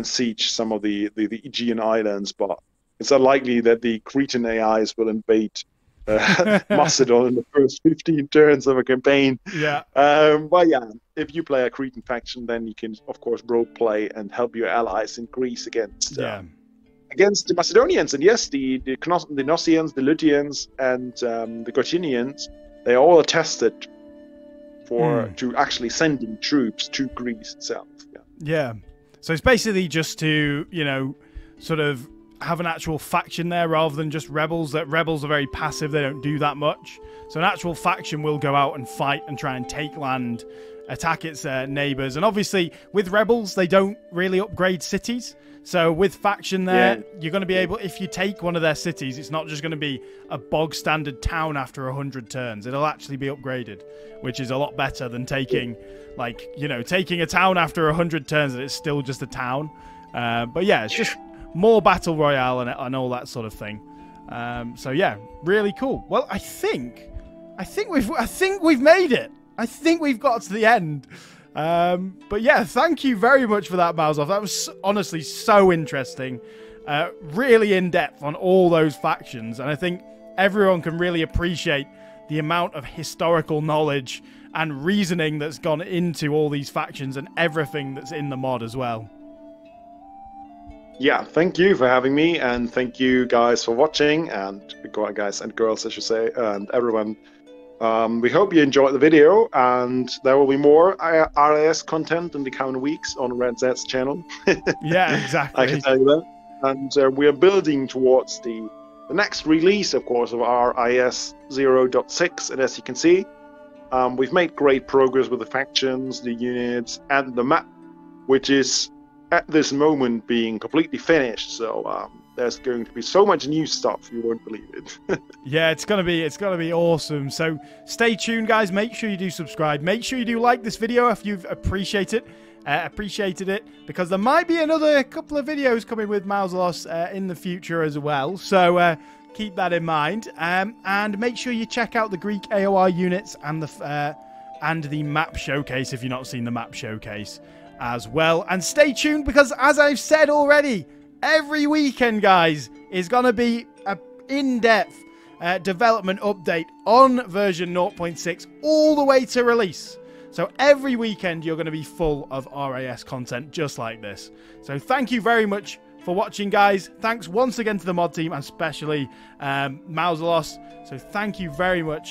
some of the Aegean islands, but it's unlikely that the Cretan AIs will invade Macedon in the first 15 turns of a campaign. But yeah, if you play a Cretan faction, then you can of course role play and help your allies in Greece against the Macedonians, and yes, the Gnossians, the Lydians, and the Gortynians, they all attested for to actually sending troops to Greece itself. So it's basically just to, you know, sort of have an actual faction there rather than just rebels. That rebels are very passive, they don't do that much. So an actual faction will go out and fight and try and take land, attack its neighbors. And obviously with rebels, they don't really upgrade cities, So with faction there, you're going to be able, if you take one of their cities, it's not just going to be a bog standard town after 100 turns. It'll actually be upgraded, which is a lot better than taking, like, you know, taking a town after 100 turns and it's still just a town. But yeah, it's just more battle royale and all that sort of thing. So yeah, really cool. Well, I think we've made it. I think we've got to the end. But yeah, thank you very much for that, Mausolos. That was honestly so interesting. Really in-depth on all those factions. And I think everyone can really appreciate the amount of historical knowledge and reasoning that's gone into all these factions and everything that's in the mod as well. Yeah, thank you for having me, and thank you guys for watching, and guys and girls, I should say, and everyone. We hope you enjoyed the video, and there will be more RIS content in the coming weeks on Red Zed's channel. Yeah, exactly. I can tell you that. And we are building towards the next release, of course, of RIS 0.6, and as you can see, we've made great progress with the factions, the units, and the map, which is at this moment being completely finished. So there's going to be so much new stuff, you won't believe it. Yeah, it's gonna be awesome. So stay tuned, guys. Make sure you do subscribe, make sure you do like this video if you've appreciated it, because there might be another couple of videos coming with Mausolos in the future as well. So keep that in mind, and make sure you check out the Greek AOR units and the map showcase if you've not seen the map showcase as well. And stay tuned, because as I've said already, every weekend, guys, is going to be an in-depth development update on version 0.6 all the way to release. So every weekend you're going to be full of RIS content just like this. So thank you very much for watching, guys. Thanks once again to the mod team, and especially Mausolos. So thank you very much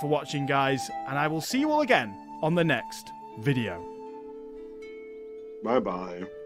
for watching, guys, and I will see you all again on the next video. Bye-bye.